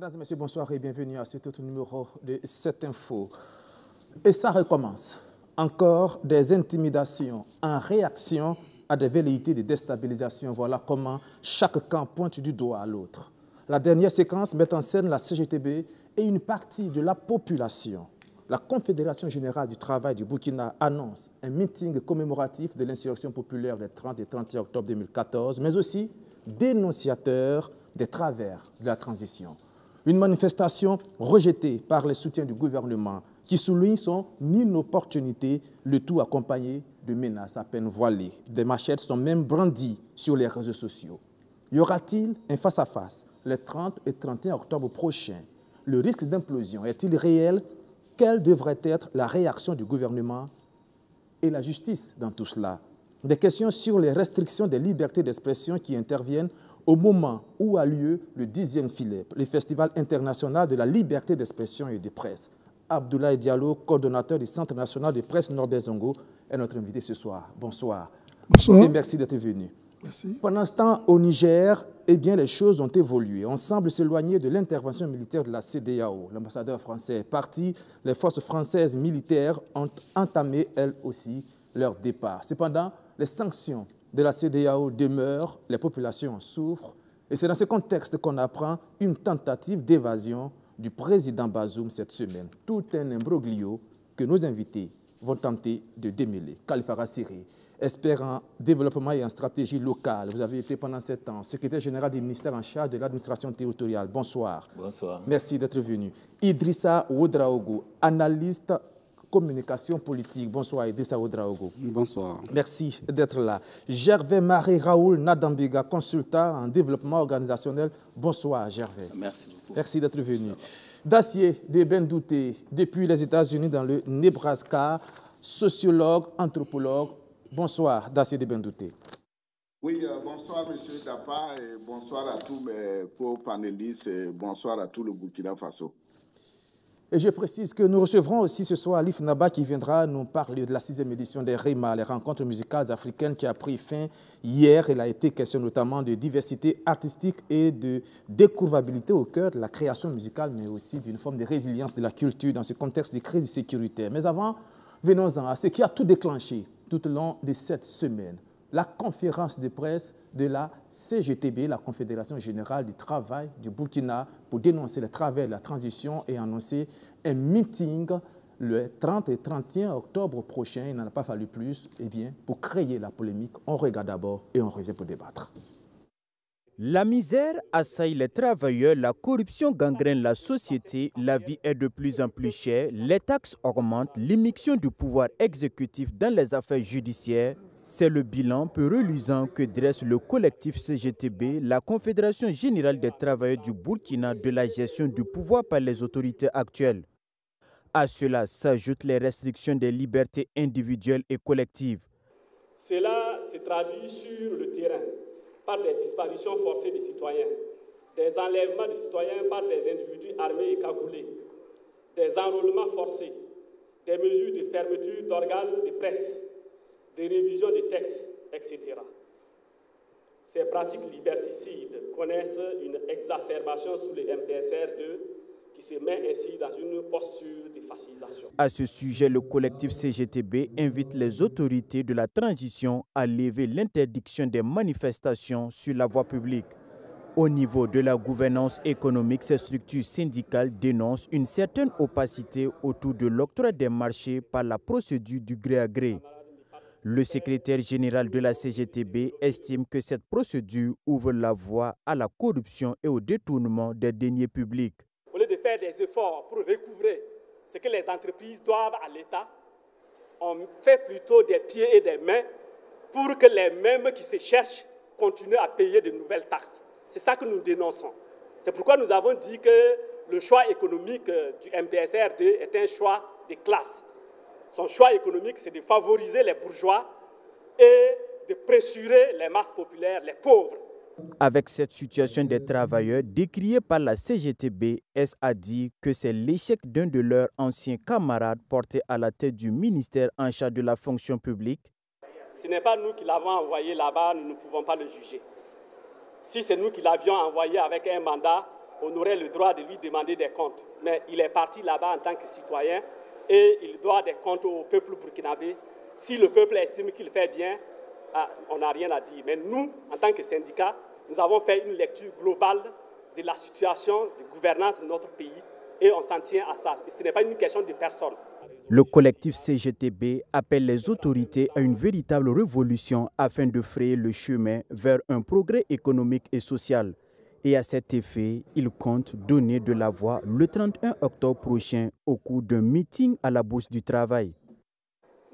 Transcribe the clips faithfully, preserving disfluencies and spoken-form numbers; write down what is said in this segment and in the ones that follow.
Mesdames et messieurs, bonsoir et bienvenue à ce tout numéro de cette info. Et ça recommence. Encore des intimidations en réaction à des velléités de déstabilisation. Voilà comment chaque camp pointe du doigt à l'autre. La dernière séquence met en scène la C G T B et une partie de la population. La Confédération générale du travail du Burkina annonce un meeting commémoratif de l'insurrection populaire des trente et trente et un octobre deux mille quatorze, mais aussi dénonciateur des travers de la transition. Une manifestation rejetée par les soutiens du gouvernement qui souligne son inopportunité, le tout accompagné de menaces à peine voilées. Des machettes sont même brandies sur les réseaux sociaux. Y aura-t-il un face-à-face les trente et trente et un octobre prochains? Le risque d'implosion est-il réel? Quelle devrait être la réaction du gouvernement et la justice dans tout cela? Des questions sur les restrictions des libertés d'expression qui interviennent au moment où a lieu le dixième filet, le Festival international de la liberté d'expression et de presse. Abdoulaye Diallo, coordonnateur du Centre national de presse Norbert Zongo, est notre invité ce soir. Bonsoir. Bonsoir. Et merci d'être venu. Merci. Pendant ce temps, au Niger, eh bien, les choses ont évolué. On semble s'éloigner de l'intervention militaire de la C D A O. L'ambassadeur français est parti. Les forces françaises militaires ont entamé, elles aussi, leur départ. Cependant, les sanctions de la C D A O demeurent, les populations en souffrent, et c'est dans ce contexte qu'on apprend une tentative d'évasion du président Bazoum cette semaine. Tout un imbroglio que nos invités vont tenter de démêler. Khalifa Rassiri, expert en développement et en stratégie locale, vous avez été pendant sept ans secrétaire général du ministère en charge de l'administration territoriale. Bonsoir. Bonsoir. Merci d'être venu. Idrissa Ouédraogo, analyste communication politique. Bonsoir, Idrissa Ouédraogo. Bonsoir. Merci d'être là. Gervais-Marie Raoul Nadambiga, consultant en développement organisationnel. Bonsoir, Gervais. Merci beaucoup. Merci d'être venu. Dacier de Bendouté, depuis les États-Unis dans le Nebraska, sociologue, anthropologue. Bonsoir, Dacier de Bendouté. Oui, euh, bonsoir, M. Dapa, et bonsoir à tous mes co-panélistes, et bonsoir à tout le Burkina Faso. Et je précise que nous recevrons aussi ce soir Alif Naba qui viendra nous parler de la sixième édition des REMA, les rencontres musicales africaines qui a pris fin hier. Il a été question notamment de diversité artistique et de découvrabilité au cœur de la création musicale, mais aussi d'une forme de résilience de la culture dans ce contexte de crise sécuritaire. Mais avant, venons-en à ce qui a tout déclenché tout au long de cette semaine. La conférence de presse de la C G T B, la Confédération Générale du Travail du Burkina, pour dénoncer les travers de la transition et annoncer un meeting le trente et trente et un octobre prochain. Il n'en a pas fallu plus. Eh bien, pour créer la polémique, on regarde d'abord et on revient pour débattre. La misère assaille les travailleurs, la corruption gangrène la société, la vie est de plus en plus chère, les taxes augmentent, l'immixtion du pouvoir exécutif dans les affaires judiciaires. C'est le bilan peu reluisant que dresse le collectif C G T B, la Confédération Générale des Travailleurs du Burkina, de la gestion du pouvoir par les autorités actuelles. À cela s'ajoutent les restrictions des libertés individuelles et collectives. Cela se traduit sur le terrain par des disparitions forcées des citoyens, des enlèvements des citoyens par des individus armés et cagoulés, des enrôlements forcés, des mesures de fermeture d'organes de presse, des révisions des textes, et cetera. Ces pratiques liberticides connaissent une exacerbation sous les M P S R deux qui se met ainsi dans une posture de fascisation. À ce sujet, le collectif C G T B invite les autorités de la transition à lever l'interdiction des manifestations sur la voie publique. Au niveau de la gouvernance économique, ces structures syndicales dénoncent une certaine opacité autour de l'octroi des marchés par la procédure du gré à gré. Le secrétaire général de la C G T B estime que cette procédure ouvre la voie à la corruption et au détournement des deniers publics. Au lieu de faire des efforts pour recouvrer ce que les entreprises doivent à l'État, on fait plutôt des pieds et des mains pour que les mêmes qui se cherchent continuent à payer de nouvelles taxes. C'est ça que nous dénonçons. C'est pourquoi nous avons dit que le choix économique du M D S R deux est un choix de classe. Son choix économique, c'est de favoriser les bourgeois et de pressurer les masses populaires, les pauvres. Avec cette situation des travailleurs décriée par la C G T B, S a dit que c'est l'échec d'un de leurs anciens camarades porté à la tête du ministère en charge de la fonction publique. Ce n'est pas nous qui l'avons envoyé là-bas, nous ne pouvons pas le juger. Si c'est nous qui l'avions envoyé avec un mandat, on aurait le droit de lui demander des comptes. Mais il est parti là-bas en tant que citoyen et il doit des comptes au peuple burkinabé. Si le peuple estime qu'il fait bien, on n'a rien à dire. Mais nous, en tant que syndicat, nous avons fait une lecture globale de la situation de gouvernance de notre pays et on s'en tient à ça. Et ce n'est pas une question de personne. Le collectif C G T B appelle les autorités à une véritable révolution afin de frayer le chemin vers un progrès économique et social. Et à cet effet, il compte donner de la voix le trente et un octobre prochain au cours d'un meeting à la Bourse du Travail.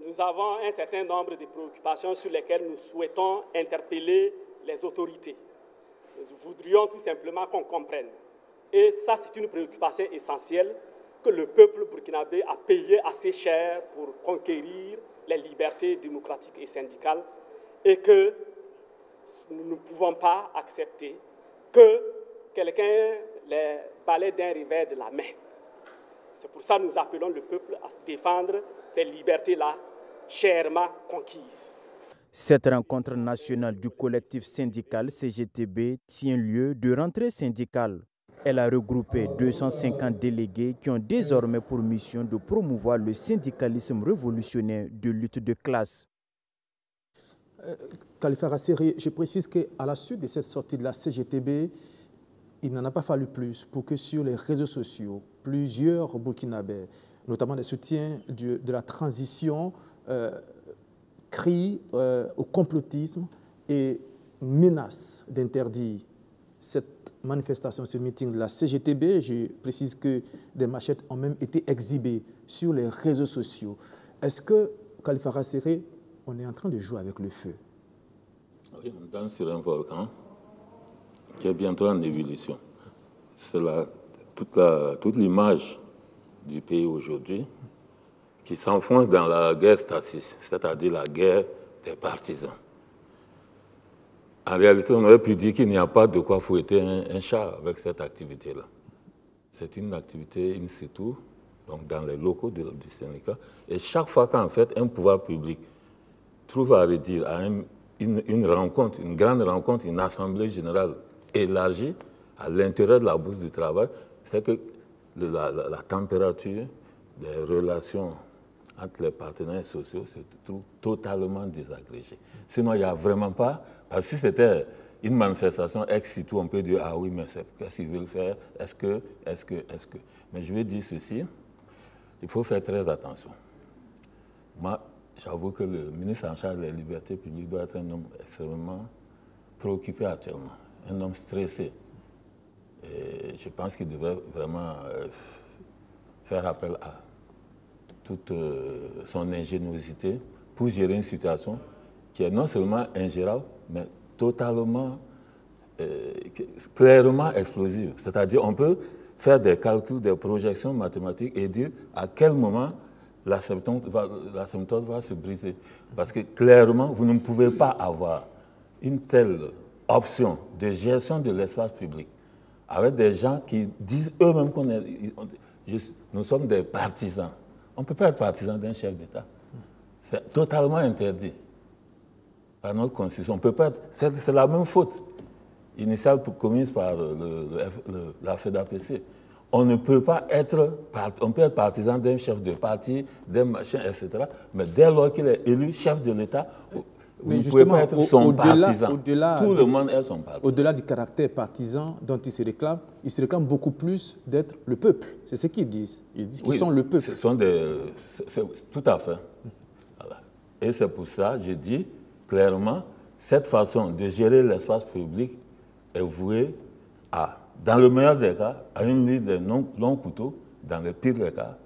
Nous avons un certain nombre de préoccupations sur lesquelles nous souhaitons interpeller les autorités. Nous voudrions tout simplement qu'on comprenne. Et ça, c'est une préoccupation essentielle. Que le peuple burkinabé a payé assez cher pour conquérir les libertés démocratiques et syndicales et que nous ne pouvons pas accepter que quelqu'un les balaye d'un revers de la main. C'est pour ça que nous appelons le peuple à défendre ces libertés-là chèrement conquises. Cette rencontre nationale du collectif syndical C G T B tient lieu de rentrée syndicale. Elle a regroupé deux cent cinquante délégués qui ont désormais pour mission de promouvoir le syndicalisme révolutionnaire de lutte de classe. Euh, Khalifa Rassiri, je précise qu'à la suite de cette sortie de la C G T B, il n'en a pas fallu plus pour que sur les réseaux sociaux, plusieurs Burkinabés, notamment les soutiens du, de la transition, euh, crient euh, au complotisme et menacent d'interdire cette manifestation, ce meeting de la C G T B. Je précise que des machettes ont même été exhibées sur les réseaux sociaux. Est-ce que, Khalifa Rassiri, on est en train de jouer avec le feu? Oui, on danse sur un volcan qui est bientôt en ébullition. C'est la, toute, la, toute l'image du pays aujourd'hui qui s'enfonce dans la guerre stasis, c'est-à-dire la guerre des partisans. En réalité, on aurait pu dire qu'il n'y a pas de quoi fouetter un, un chat avec cette activité-là. C'est une activité in situ, donc dans les locaux de, du syndicat. Et chaque fois qu'en fait un pouvoir public trouve à redire à un, une, une rencontre, une grande rencontre, une assemblée générale élargie à l'intérieur de la Bourse du Travail, c'est que la, la, la température des relations entre les partenaires sociaux se trouve totalement désagrégée. Sinon, il n'y a vraiment pas. Parce que si c'était une manifestation ex situ, on peut dire « Ah oui, mais qu'est-ce qu'ils veulent faire? Est-ce que, est-ce que, est-ce que... » Mais je vais dire ceci, il faut faire très attention. Moi, j'avoue que le ministre en charge des libertés publiques doit être un homme extrêmement préoccupé actuellement, un homme stressé. Et je pense qu'il devrait vraiment faire appel à toute son ingéniosité pour gérer une situation qui est non seulement ingérable, mais totalement, euh, clairement explosive. C'est-à-dire on peut faire des calculs, des projections mathématiques et dire à quel moment la symptôme va, la symptôme va se briser. Parce que clairement, vous ne pouvez pas avoir une telle option de gestion de l'espace public avec des gens qui disent eux-mêmes qu'on est, nous sommes des partisans. On ne peut pas être partisan d'un chef d'État. C'est totalement interdit. À notre constitution. On peut pas. C'est la même faute initiale commise par le, le, le, la F E D A P C. On ne peut pas être, on peut être partisan d'un chef de parti, d'un machin, et cetera. Mais dès lors qu'il est élu chef de l'État, vous ne pouvez pas être son au, au partisan. Delà, Tout du, le monde est son partisan. Au-delà du caractère partisan dont il se réclame, il se réclame beaucoup plus d'être le peuple. C'est ce qu'ils disent. Ils disent qu'ils oui, sont le peuple. Ce sont des, c'est, c'est, tout à fait. Voilà. Et c'est pour ça que j'ai dit clairement, cette façon de gérer l'espace public est vouée à, dans le meilleur des cas, à une lutte de longs couteaux, dans le pire des cas,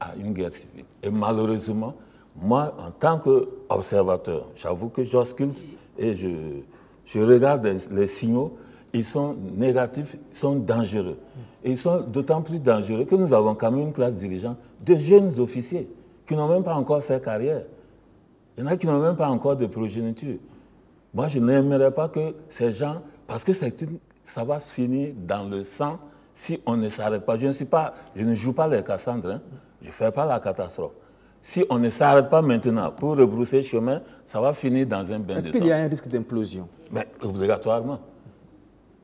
à une guerre civile. Et malheureusement, moi, en tant qu'observateur, j'avoue que j'ausculte et je, je regarde les signaux, ils sont négatifs, ils sont dangereux. Et ils sont d'autant plus dangereux que nous avons quand même une classe dirigeante de jeunes officiers qui n'ont même pas encore fait carrière. Il y en a qui n'ont même pas encore de progéniture. Moi, je n'aimerais pas que ces gens... Parce que une, ça va se finir dans le sang si on ne s'arrête pas. Je ne, suis pas, je ne joue pas les Cassandres, hein. Je ne fais pas la catastrophe. Si on ne s'arrête pas maintenant pour rebrousser chemin, ça va finir dans un bain de sang. Est-ce qu'il y a un risque d'implosion? Ben, obligatoirement.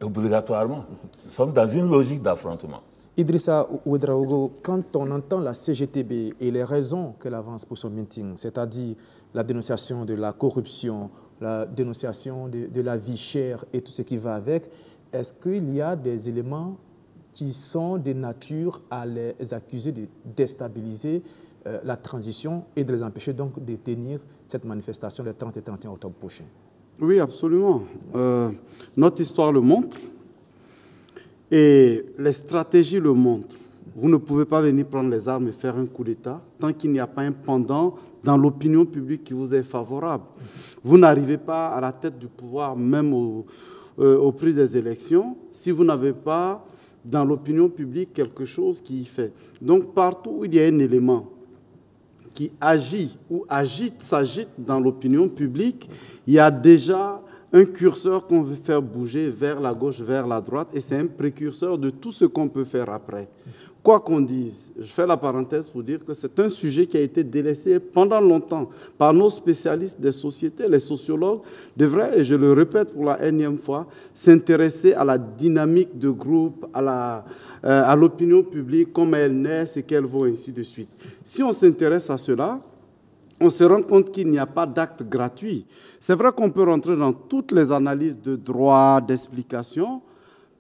Obligatoirement. Nous sommes dans une logique d'affrontement. Idrissa Ouédraogo, quand on entend la C G T B et les raisons qu'elle avance pour son meeting, c'est-à-dire la dénonciation de la corruption, la dénonciation de, de la vie chère et tout ce qui va avec, est-ce qu'il y a des éléments qui sont de nature à les accuser de déstabiliser euh, la transition et de les empêcher donc de tenir cette manifestation le trente et trente et un octobre prochain? Oui, absolument. Euh, notre histoire le montre et les stratégies le montrent. Vous ne pouvez pas venir prendre les armes et faire un coup d'État tant qu'il n'y a pas un pendant dans l'opinion publique qui vous est favorable. Vous n'arrivez pas à la tête du pouvoir, même au, euh, au prix des élections, si vous n'avez pas dans l'opinion publique quelque chose qui y fait. Donc partout où il y a un élément qui agit ou agite, s'agite dans l'opinion publique, il y a déjà un curseur qu'on veut faire bouger vers la gauche, vers la droite, et c'est un précurseur de tout ce qu'on peut faire après. Quoi qu'on dise, je fais la parenthèse pour dire que c'est un sujet qui a été délaissé pendant longtemps par nos spécialistes des sociétés. Les sociologues devraient, et je le répète pour la énième fois, s'intéresser à la dynamique de groupe, à la, euh, à l'opinion publique, comment elle naît, ce qu'elle vaut, ainsi de suite. Si on s'intéresse à cela, on se rend compte qu'il n'y a pas d'acte gratuit. C'est vrai qu'on peut rentrer dans toutes les analyses de droit, d'explication,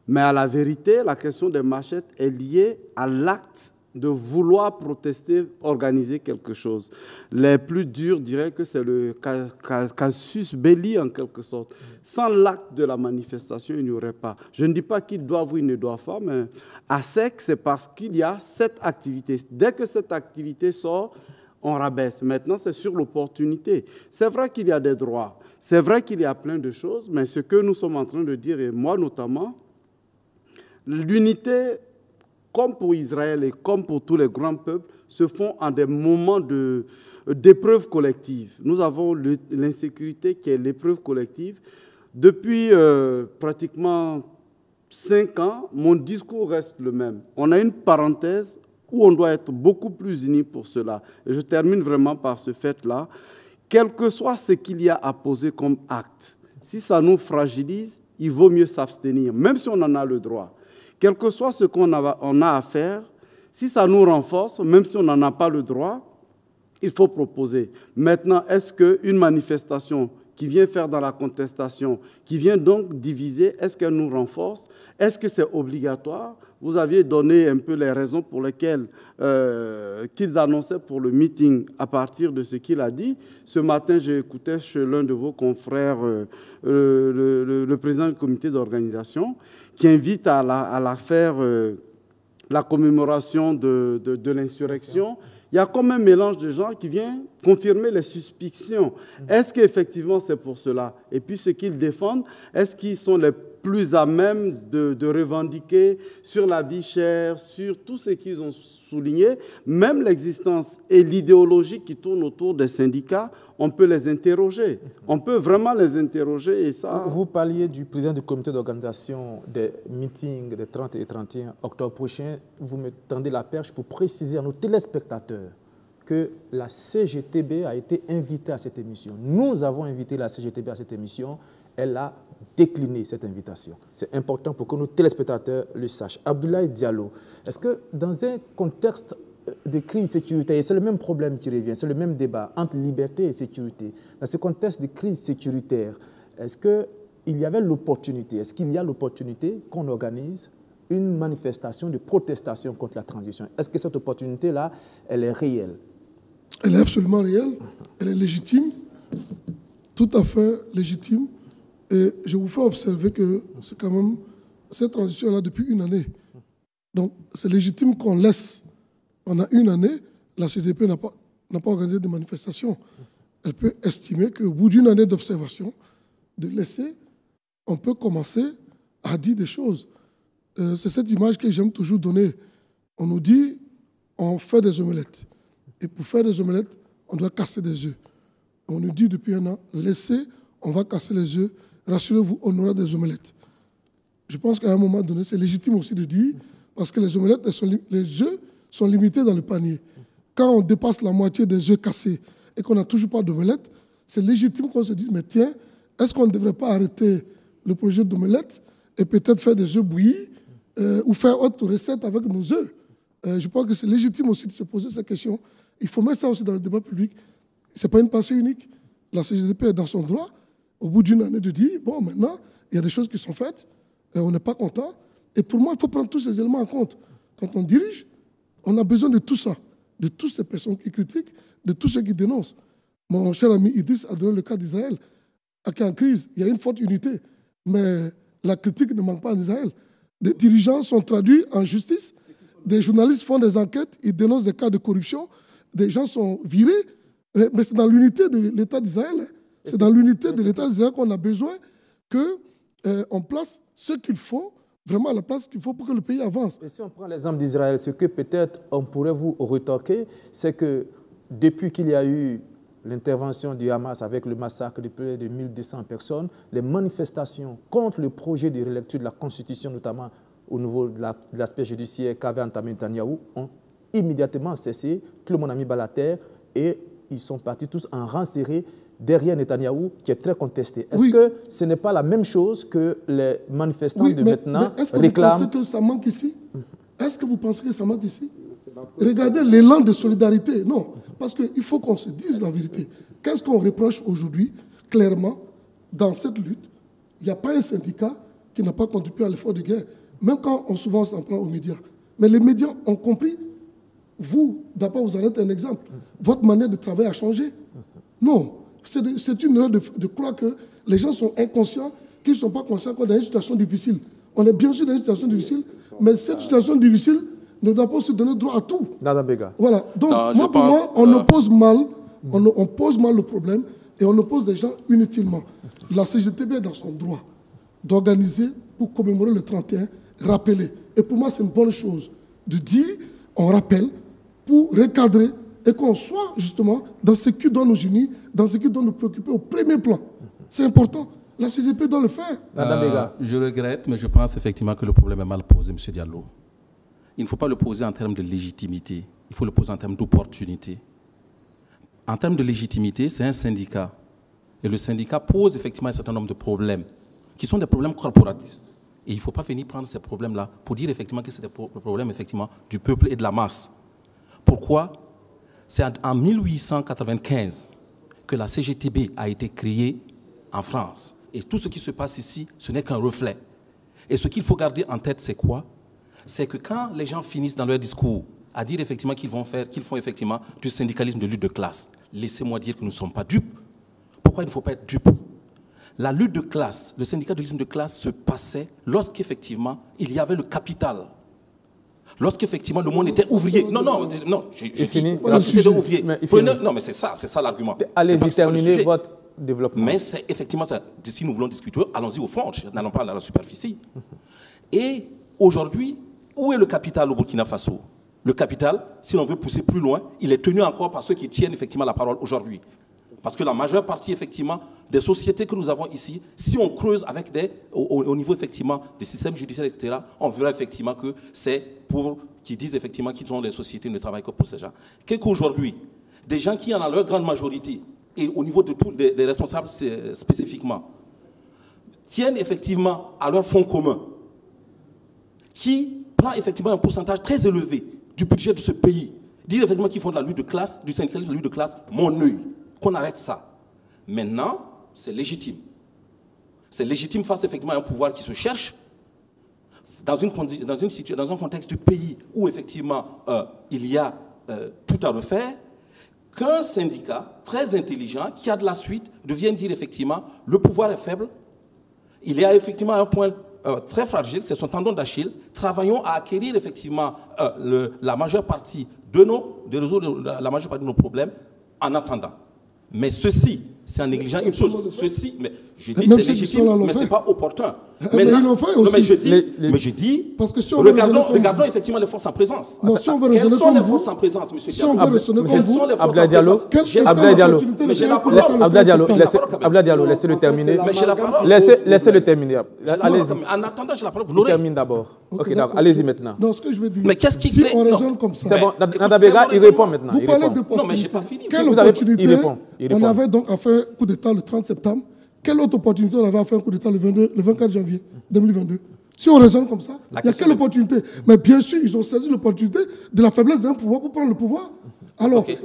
mais à la vérité, la question des machettes est liée à l'acte de vouloir protester, organiser quelque chose. Les plus durs diraient que c'est le casus belli en quelque sorte. Sans l'acte de la manifestation, il n'y aurait pas. Je ne dis pas qu'ils doivent ou ils ne doivent pas, mais à sec, c'est parce qu'il y a cette activité. Dès que cette activité sort, on rabaisse. Maintenant, c'est sur l'opportunité. C'est vrai qu'il y a des droits, c'est vrai qu'il y a plein de choses, mais ce que nous sommes en train de dire, et moi notamment, l'unité, comme pour Israël et comme pour tous les grands peuples, se font en des moments d'épreuve collective. Nous avons l'insécurité qui est l'épreuve collective. Depuis euh, pratiquement cinq ans, mon discours reste le même. On a une parenthèse où on doit être beaucoup plus unis pour cela. Et je termine vraiment par ce fait-là. Quel que soit ce qu'il y a à poser comme acte, si ça nous fragilise, il vaut mieux s'abstenir, même si on en a le droit. Quel que soit ce qu'on a, on a à faire, si ça nous renforce, même si on n'en a pas le droit, il faut proposer. Maintenant, est-ce qu'une manifestation qui vient faire dans la contestation, qui vient donc diviser, est-ce qu'elle nous renforce? Est-ce que c'est obligatoire? Vous aviez donné un peu les raisons pour lesquelles euh, qu'ils annonçaient pour le meeting à partir de ce qu'il a dit. Ce matin, j'écoutais chez l'un de vos confrères euh, euh, le, le, le président du comité d'organisation qui invite à la, à la faire euh, la commémoration de, de, de l'insurrection. Il y a comme un mélange de gens qui vient confirmer les suspicions. Est-ce qu'effectivement c'est pour cela? Et puis ce qu'ils défendent, est-ce qu'ils sont les plus à même de, de revendiquer sur la vie chère, sur tout ce qu'ils ont souligné, même l'existence et l'idéologie qui tourne autour des syndicats, on peut les interroger. On peut vraiment les interroger. Et ça... Vous parliez du président du comité d'organisation des meetings des trente et trente et un octobre prochains. Vous me tendez la perche pour préciser à nos téléspectateurs que la C G T B a été invitée à cette émission. Nous avons invité la C G T B à cette émission. Elle a décliner cette invitation. C'est important pour que nos téléspectateurs le sachent. Abdoulaye Diallo, est-ce que dans un contexte de crise sécuritaire, et c'est le même problème qui revient, c'est le même débat entre liberté et sécurité, dans ce contexte de crise sécuritaire, est-ce qu'il y avait l'opportunité, est-ce qu'il y a l'opportunité qu'on organise une manifestation de protestation contre la transition? Est-ce que cette opportunité-là, elle est réelle? Elle est absolument réelle, elle est légitime, tout à fait légitime. Et je vous fais observer que c'est quand même cette transition-là depuis une année. Donc, c'est légitime qu'on laisse. Pendant une année, la C D P n'a pas, n'a pas organisé de manifestation. Elle peut estimer qu'au bout d'une année d'observation, de laisser, on peut commencer à dire des choses. Euh, c'est cette image que j'aime toujours donner. On nous dit, on fait des omelettes. Et pour faire des omelettes, on doit casser des œufs. On nous dit depuis un an, laissez, on va casser les œufs. Rassurez-vous, on aura des omelettes. Je pense qu'à un moment donné, c'est légitime aussi de dire, parce que les omelettes, elles sont, les œufs sont limités dans le panier. Quand on dépasse la moitié des œufs cassés et qu'on n'a toujours pas d'omelette, c'est légitime qu'on se dise, mais tiens, est-ce qu'on ne devrait pas arrêter le projet d'omelette et peut-être faire des œufs bouillis euh, ou faire autre recette avec nos œufs. Euh, je pense que c'est légitime aussi de se poser cette question. Il faut mettre ça aussi dans le débat public. Ce n'est pas une pensée unique. La C G T B est dans son droit, au bout d'une année, de dire, bon, maintenant, il y a des choses qui sont faites, et on n'est pas content. Et pour moi, il faut prendre tous ces éléments en compte. Quand on dirige, on a besoin de tout ça, de toutes ces personnes qui critiquent, de tous ceux qui dénoncent. Mon cher ami Idriss a donné le cas d'Israël, qui est en crise. Il y a une forte unité, mais la critique ne manque pas en Israël. Des dirigeants sont traduits en justice, des journalistes font des enquêtes, ils dénoncent des cas de corruption, des gens sont virés, mais c'est dans l'unité de l'État d'Israël. C'est dans l'unité de l'État d'Israël qu'on a besoin qu'on euh, place ce qu'il faut, vraiment la place qu'il faut pour que le pays avance. Et si on prend l'exemple d'Israël, ce que peut-être on pourrait vous retorquer, c'est que depuis qu'il y a eu l'intervention du Hamas avec le massacre de plus de mille deux cents personnes, les manifestations contre le projet de rélecture de la Constitution, notamment au niveau de l'aspect la, judiciaire qu'avait entamé Netanyahou, ont immédiatement cessé. Tout le monde a mis bas la terre et ils sont partis tous en rang serré derrière Netanyahou, qui est très contesté. Est-ce oui. que ce n'est pas la même chose que les manifestants oui, de mais, maintenant mais est-ce que réclament... Vous pensez que ça manque ici? Est-ce que vous pensez que ça manque ici? Regardez l'élan de solidarité. Non, parce qu'il faut qu'on se dise la vérité. Qu'est-ce qu'on reproche aujourd'hui, clairement, dans cette lutte? Il n'y a pas un syndicat qui n'a pas contribué à l'effort de guerre, même quand on souvent s'en prend aux médias. Mais les médias ont compris. Vous, d'abord, vous en êtes un exemple. Votre manière de travailler a changé. Non. C'est une erreur de, de croire que les gens sont inconscients, qu'ils ne sont pas conscients qu'on est dans une situation difficile. On est bien sûr dans une situation difficile, mais cette situation difficile ne doit pas se donner droit à tout. Voilà. Donc, non, moi, pour moi, on euh... oppose mal, on, on pose mal le problème et on oppose des gens inutilement. La C G T B est dans son droit d'organiser pour commémorer le trente et un, rappeler. Et pour moi, c'est une bonne chose de dire, on rappelle pour recadrer et qu'on soit justement dans ce qui doit nous unir, dans ce qui doit nous préoccuper au premier plan. C'est important. La C G T B doit le faire. Euh, je regrette, mais je pense effectivement que le problème est mal posé, M. Diallo. Il ne faut pas le poser en termes de légitimité. Il faut le poser en termes d'opportunité. En termes de légitimité, c'est un syndicat. Et le syndicat pose effectivement un certain nombre de problèmes qui sont des problèmes corporatistes. Et il ne faut pas venir prendre ces problèmes-là pour dire effectivement que c'est des problèmes effectivement, du peuple et de la masse. Pourquoi? C'est en mille huit cent quatre-vingt-quinze que la C G T B a été créée en France. Et tout ce qui se passe ici, ce n'est qu'un reflet. Et ce qu'il faut garder en tête, c'est quoi? C'est que quand les gens finissent dans leur discours à dire effectivement qu'ils vont faire, qu'ils font effectivement du syndicalisme de lutte de classe, laissez-moi dire que nous ne sommes pas dupes. Pourquoi il ne faut pas être dupes? La lutte de classe, le syndicalisme de classe se passait lorsqu'effectivement il y avait le capital. Lorsqu'effectivement le monde était ouvrier. Non, non, non, j'ai fini. Non, mais c'est ça, c'est ça l'argument. Allez-y, terminez votre développement. Mais c'est effectivement ça. Si nous voulons discuter, allons-y au fond, n'allons pas à la superficie. Et aujourd'hui, où est le capital au Burkina Faso? Le capital, si l'on veut pousser plus loin, il est tenu encore par ceux qui tiennent effectivement la parole aujourd'hui. Parce que la majeure partie, effectivement, des sociétés que nous avons ici, si on creuse avec des, au, au niveau, effectivement, des systèmes judiciaires, et cetera, on verra, effectivement, que c'est pour qui disent, effectivement, qu'ils sont des sociétés ne travaillent que pour ces gens. Qu'est-ce qu'aujourd'hui, des gens qui, en ont leur grande majorité, et au niveau de tous des, des responsables spécifiquement, tiennent, effectivement, à leur fonds commun, qui prend, effectivement, un pourcentage très élevé du budget de ce pays, dire, effectivement, qu'ils font de la lutte de classe, du syndicalisme de la lutte de classe, mon œil. Qu'on arrête ça. Maintenant, c'est légitime. C'est légitime face effectivement à un pouvoir qui se cherche dans, une, dans, une situation, dans un contexte du pays où effectivement euh, il y a euh, tout à refaire, qu'un syndicat très intelligent qui a de la suite devienne dire effectivement le pouvoir est faible, il y a effectivement un point euh, très fragile, c'est son tendon d'Achille, travaillons à acquérir effectivement euh, le, la majeure partie de nos, de résoudre la majeure partie de nos problèmes en attendant. Mais ceci, c'est en négligeant une chose. Ceci, mais je dis c'est légitime, mais ce n'est pas opportun. Mais ils l'ont fait aussi. Mais je dis, regardons effectivement les forces en présence. Quelles sont les forces en présence, monsieur Diallo? Quelles sont les forces en Diallo? Abdoulaye Diallo, Abdoulaye Diallo, laissez-le terminer. Laissez-le terminer. Allez-y. En attendant, je la parole, vous l'aurez. Termine d'abord. Ok, d'accord. Allez-y maintenant. Non, ce que je veux dire, si on raisonne comme ça... C'est bon, Nadambiga, il répond maintenant. Vous parlez de non, mais je n'ai pas fini. Quelle opportunité? Il répond. On avait donc à faire coup d'État le trente septembre. Quelle autre opportunité on avait à faire un coup d'État le, le vingt-quatre janvier deux mille vingt-deux? Si on raisonne comme ça, il n'y a quelle opportunité. Mais bien sûr, ils ont saisi l'opportunité de la faiblesse d'un pouvoir pour prendre le pouvoir. Alors, okay.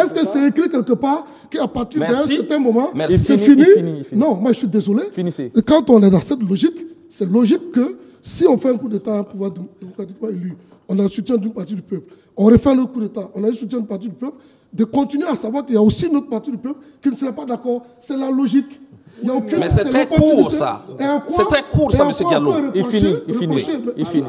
Est-ce que c'est écrit quelque part qu'à partir d'un certain moment, c'est fini, fini, fini? Non, moi je suis désolé. Finissez. Quand on est dans cette logique, c'est logique que si on fait un coup d'État à un pouvoir démocratiquement élu, on a le soutien d'une partie du peuple, on refait le coup d'État, on a le soutien d'une partie du peuple, de continuer à savoir qu'il y a aussi une autre partie du peuple qui ne sera pas d'accord. C'est la logique. Il y a aucune, mais c'est très, très court, ça. C'est très court, ça, M. Diallo. Il finit, il finit, il finit.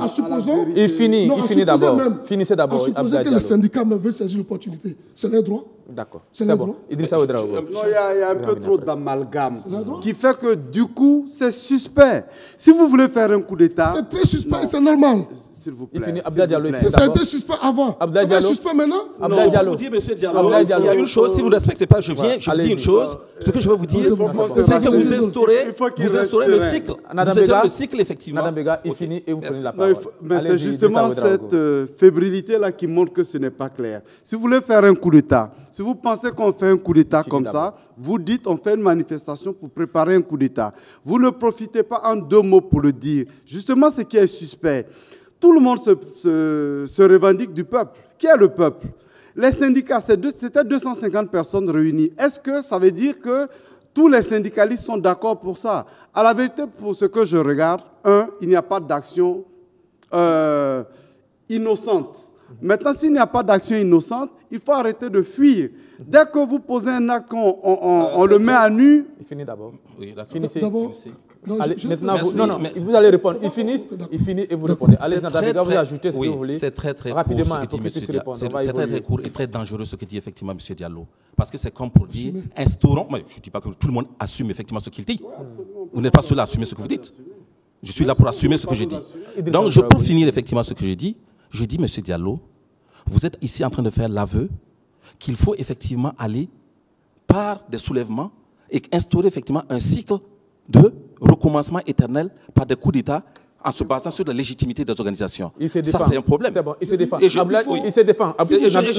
Il finit, il finit d'abord. Finissez d'abord. À supposer que les syndicats veulent saisir l'opportunité. C'est leur droit. D'accord. C'est leur droit. Idrissa Ouédraogo. Il y a un peu trop d'amalgame qui fait que, du coup, c'est suspect. Si vous voulez faire un coup d'État... C'est très suspect, c'est normal. S'il vous plaît. Ça a été suspect avant. Ça a été suspect maintenant. Abdoulaye Diallo. Il y a une chose, si vous ne respectez pas, je viens, je dis une chose. Ce que je veux vous dire, c'est que vous instaurez le cycle. Vous instaurez le cycle, effectivement. Madame Bega, il finit et vous prenez la parole. Mais c'est justement cette fébrilité-là qui montre que ce n'est pas clair. Si vous voulez faire un coup d'État, si vous pensez qu'on fait un coup d'État comme ça, vous dites on fait une manifestation pour préparer un coup d'État. Vous ne profitez pas en deux mots pour le dire. Justement, ce qui est suspect. Tout le monde se, se, se revendique du peuple. Qui est le peuple? Les syndicats, c'était deux cent cinquante personnes réunies. Est-ce que ça veut dire que tous les syndicalistes sont d'accord pour ça? À la vérité, pour ce que je regarde, un, il n'y a pas d'action euh, innocente. Maintenant, s'il n'y a pas d'action innocente, il faut arrêter de fuir. Dès que vous posez un acte, on, on, on, euh, on le met à nu. Il finit d'abord. Oui, finissez. Non, allez, je, je, maintenant, vous, non, non, mais vous allez répondre. Ils finissent, ils finissent et vous répondez. Allez, Nadambiga, vous ajoutez ce oui, que vous voulez. C'est très, très rapidement court. Ce que dit M. C'est très, très court et très dangereux ce que dit effectivement M. Diallo. Parce que c'est comme pour dire, instaurons. Moi, je ne dis pas que tout le monde assume effectivement ce qu'il dit. Ouais, vous n'êtes pas seul à assumer ce que vous dites. Je suis là pour assumer ce que je dis. Donc, je, pour finir effectivement ce que je dis, je dis, M. Diallo, vous êtes ici en train de faire l'aveu qu'il faut effectivement aller par des soulèvements et instaurer effectivement un cycle de recommencement éternel par des coups d'État en se basant sur la légitimité des organisations. Il se défend. Ça, c'est un problème. C'est bon, il se défend. Et je, Abla, faut, il se défend.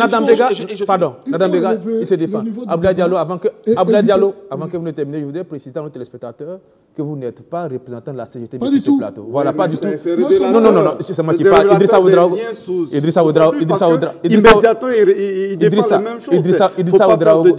Nadambiga, pardon, Nadambiga, il se défend. Abdoulaye Diallo, avant que, et, Abdoulaye Diallo, avant que vous ne terminiez, je voudrais préciser à nos téléspectateurs que vous n'êtes pas représentant de la C G T B sur ce plateau. Voilà, pas du tout. Non, non, non, non, c'est moi qui parle. Idrissa Ouédraogo. Idrissa Ouédraogo. Idrissa Ouédraogo. Immédiatement, il défend la même chose. Idrissa Ouédraogo.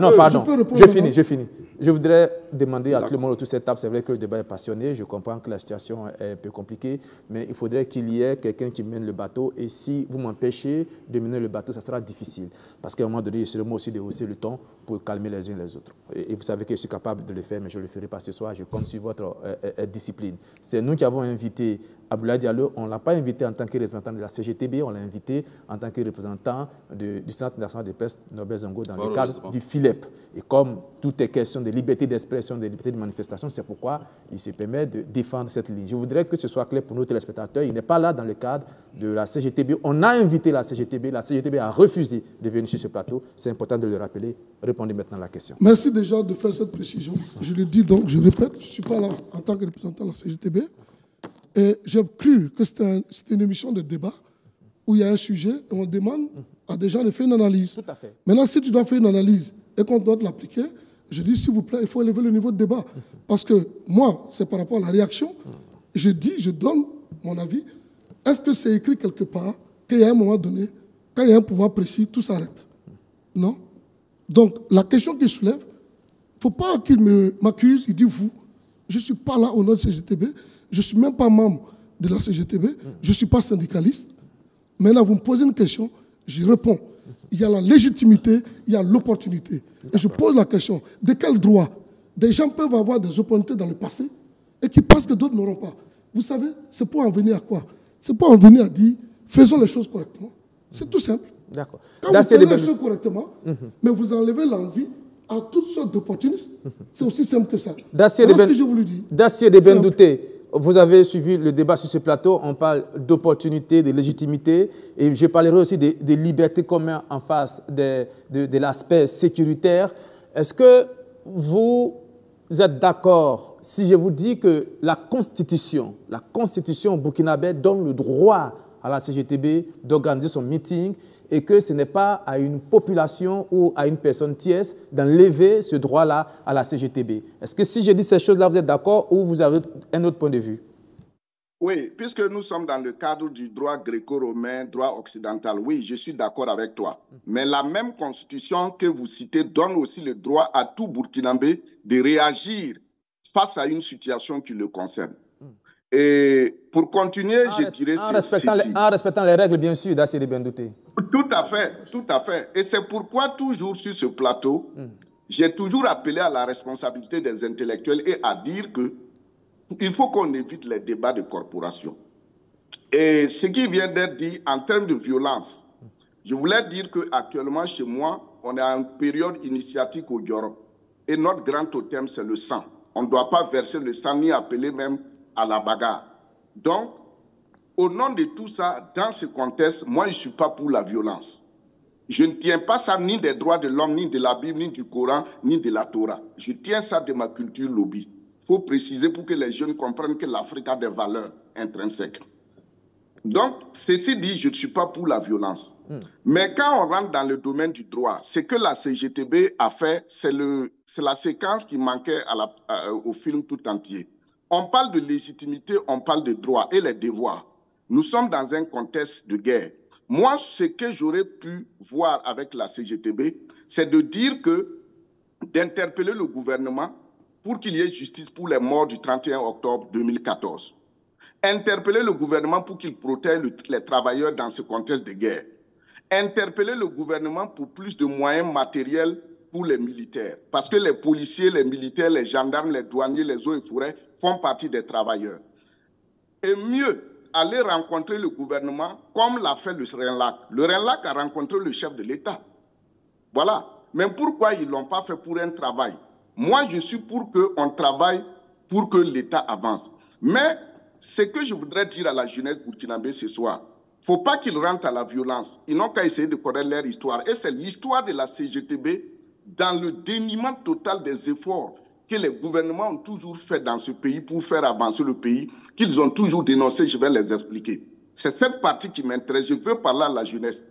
Non, pardon. Je finis, je finis. Je voudrais demander à tout le monde autour de cette table, c'est vrai que le débat est passionné, je comprends que la situation est un peu compliquée, mais il faudrait qu'il y ait quelqu'un qui mène le bateau, et si vous m'empêchez de mener le bateau, ça sera difficile. Parce qu'à un moment donné, c'est le mot aussi de hausser le ton pour calmer les uns les autres. Et vous savez que je suis capable de le faire, mais je ne le ferai pas ce soir, je compte sur votre euh, euh, discipline. C'est nous qui avons invité Abdoulaye Diallo, on ne l'a pas invité en tant que représentant de la C G T B, on l'a invité en tant que représentant de, du Centre national de presse Norbert Zongo dans le cadre du F I L E P. Et comme tout est question de liberté d'expression, de liberté de manifestation, c'est pourquoi il se permet de défendre cette ligne. Je voudrais que ce soit clair pour nos téléspectateurs, il n'est pas là dans le cadre de la C G T B. On a invité la C G T B, la C G T B a refusé de venir sur ce plateau. C'est important de le rappeler. Répondez maintenant à la question. Merci déjà de faire cette précision. Je le dis donc, je répète, je ne suis pas là en tant que représentant de la C G T B. Et j'ai cru que c'était un, une émission de débat où il y a un sujet et on demande à des gens de faire une analyse. Tout à fait. Maintenant, si tu dois faire une analyse et qu'on doit l'appliquer, je dis, s'il vous plaît, il faut élever le niveau de débat. Parce que moi, c'est par rapport à la réaction. Je dis, je donne mon avis. Est-ce que c'est écrit quelque part qu'il y a un moment donné, quand il y a un pouvoir précis, tout s'arrête? Non. Donc, la question qu'il soulève, il ne faut pas qu'il m'accuse, il dit vous. Je ne suis pas là au nom de C G T B. Je ne suis même pas membre de la C G T B, je ne suis pas syndicaliste. Maintenant, vous me posez une question, j'y réponds. Il y a la légitimité, il y a l'opportunité. Et je pose la question, de quel droit des gens peuvent avoir des opportunités dans le passé et qui pensent que d'autres n'auront pas? Vous savez, c'est pour en venir à quoi? C'est pour en venir à dire, faisons les choses correctement. C'est tout simple. D'accord. Quand là, vous faites les choses bien... correctement, mm-hmm. mais vous enlevez l'envie à toutes sortes d'opportunistes, c'est aussi simple que ça. Dacier de ben... ce que je voulais dire. Dacier de Bendouté. Vous avez suivi le débat sur ce plateau, on parle d'opportunité, de légitimité, et je parlerai aussi des, des libertés communes en face de, de, de l'aspect sécuritaire. Est-ce que vous êtes d'accord si je vous dis que la Constitution, la Constitution burkinabé donne le droit à la C G T B d'organiser son meeting et que ce n'est pas à une population ou à une personne tierce d'enlever ce droit-là à la C G T B. Est-ce que si je dis ces choses-là, vous êtes d'accord ou vous avez un autre point de vue ? Oui, puisque nous sommes dans le cadre du droit gréco-romain, droit occidental, oui, je suis d'accord avec toi. Mais la même constitution que vous citez donne aussi le droit à tout Burkinabé de réagir face à une situation qui le concerne. Et pour continuer, en je dirais... En, ce, respectant ceci. Les, en respectant les règles, bien sûr, Dacier de Bendouté. Tout à fait, tout à fait. Et c'est pourquoi, toujours sur ce plateau, mm. j'ai toujours appelé à la responsabilité des intellectuels et à dire que il faut qu'on évite les débats de corporation. Et ce qui vient d'être dit en termes de violence, je voulais dire qu'actuellement, chez moi, on est en période initiatique au Dioron. Et notre grand totem, c'est le sang. On ne doit pas verser le sang, ni appeler même à la bagarre. Donc, au nom de tout ça, dans ce contexte, moi, je ne suis pas pour la violence. Je ne tiens pas ça ni des droits de l'homme, ni de la Bible, ni du Coran, ni de la Torah. Je tiens ça de ma culture lobby. Il faut préciser pour que les jeunes comprennent que l'Afrique a des valeurs intrinsèques. Donc, ceci dit, je ne suis pas pour la violence. Mmh. Mais quand on rentre dans le domaine du droit, ce que la C G T B a fait, c'est la séquence qui manquait à la, à, au film tout entier. On parle de légitimité, on parle de droit et les devoirs. Nous sommes dans un contexte de guerre. Moi, ce que j'aurais pu voir avec la C G T B, c'est de dire que, d'interpeller le gouvernement pour qu'il y ait justice pour les morts du trente et un octobre deux mille quatorze. Interpeller le gouvernement pour qu'il protège les travailleurs dans ce contexte de guerre. Interpeller le gouvernement pour plus de moyens matériels pour les militaires. Parce que les policiers, les militaires, les gendarmes, les douaniers, les eaux et forêts font partie des travailleurs. Et mieux, aller rencontrer le gouvernement comme l'a fait le RENLAC. Le RENLAC a rencontré le chef de l'État. Voilà. Mais pourquoi ils ne l'ont pas fait pour un travail? Moi, je suis pour qu'on travaille pour que l'État avance. Mais ce que je voudrais dire à la jeunesse burkinabé ce soir, il ne faut pas qu'ils rentrent à la violence. Ils n'ont qu'à essayer de connaître leur histoire. Et c'est l'histoire de la C G T B dans le déniement total des efforts que les gouvernements ont toujours fait dans ce pays pour faire avancer le pays, qu'ils ont toujours dénoncé, je vais les expliquer. C'est cette partie qui m'intéresse, je veux parler à la jeunesse.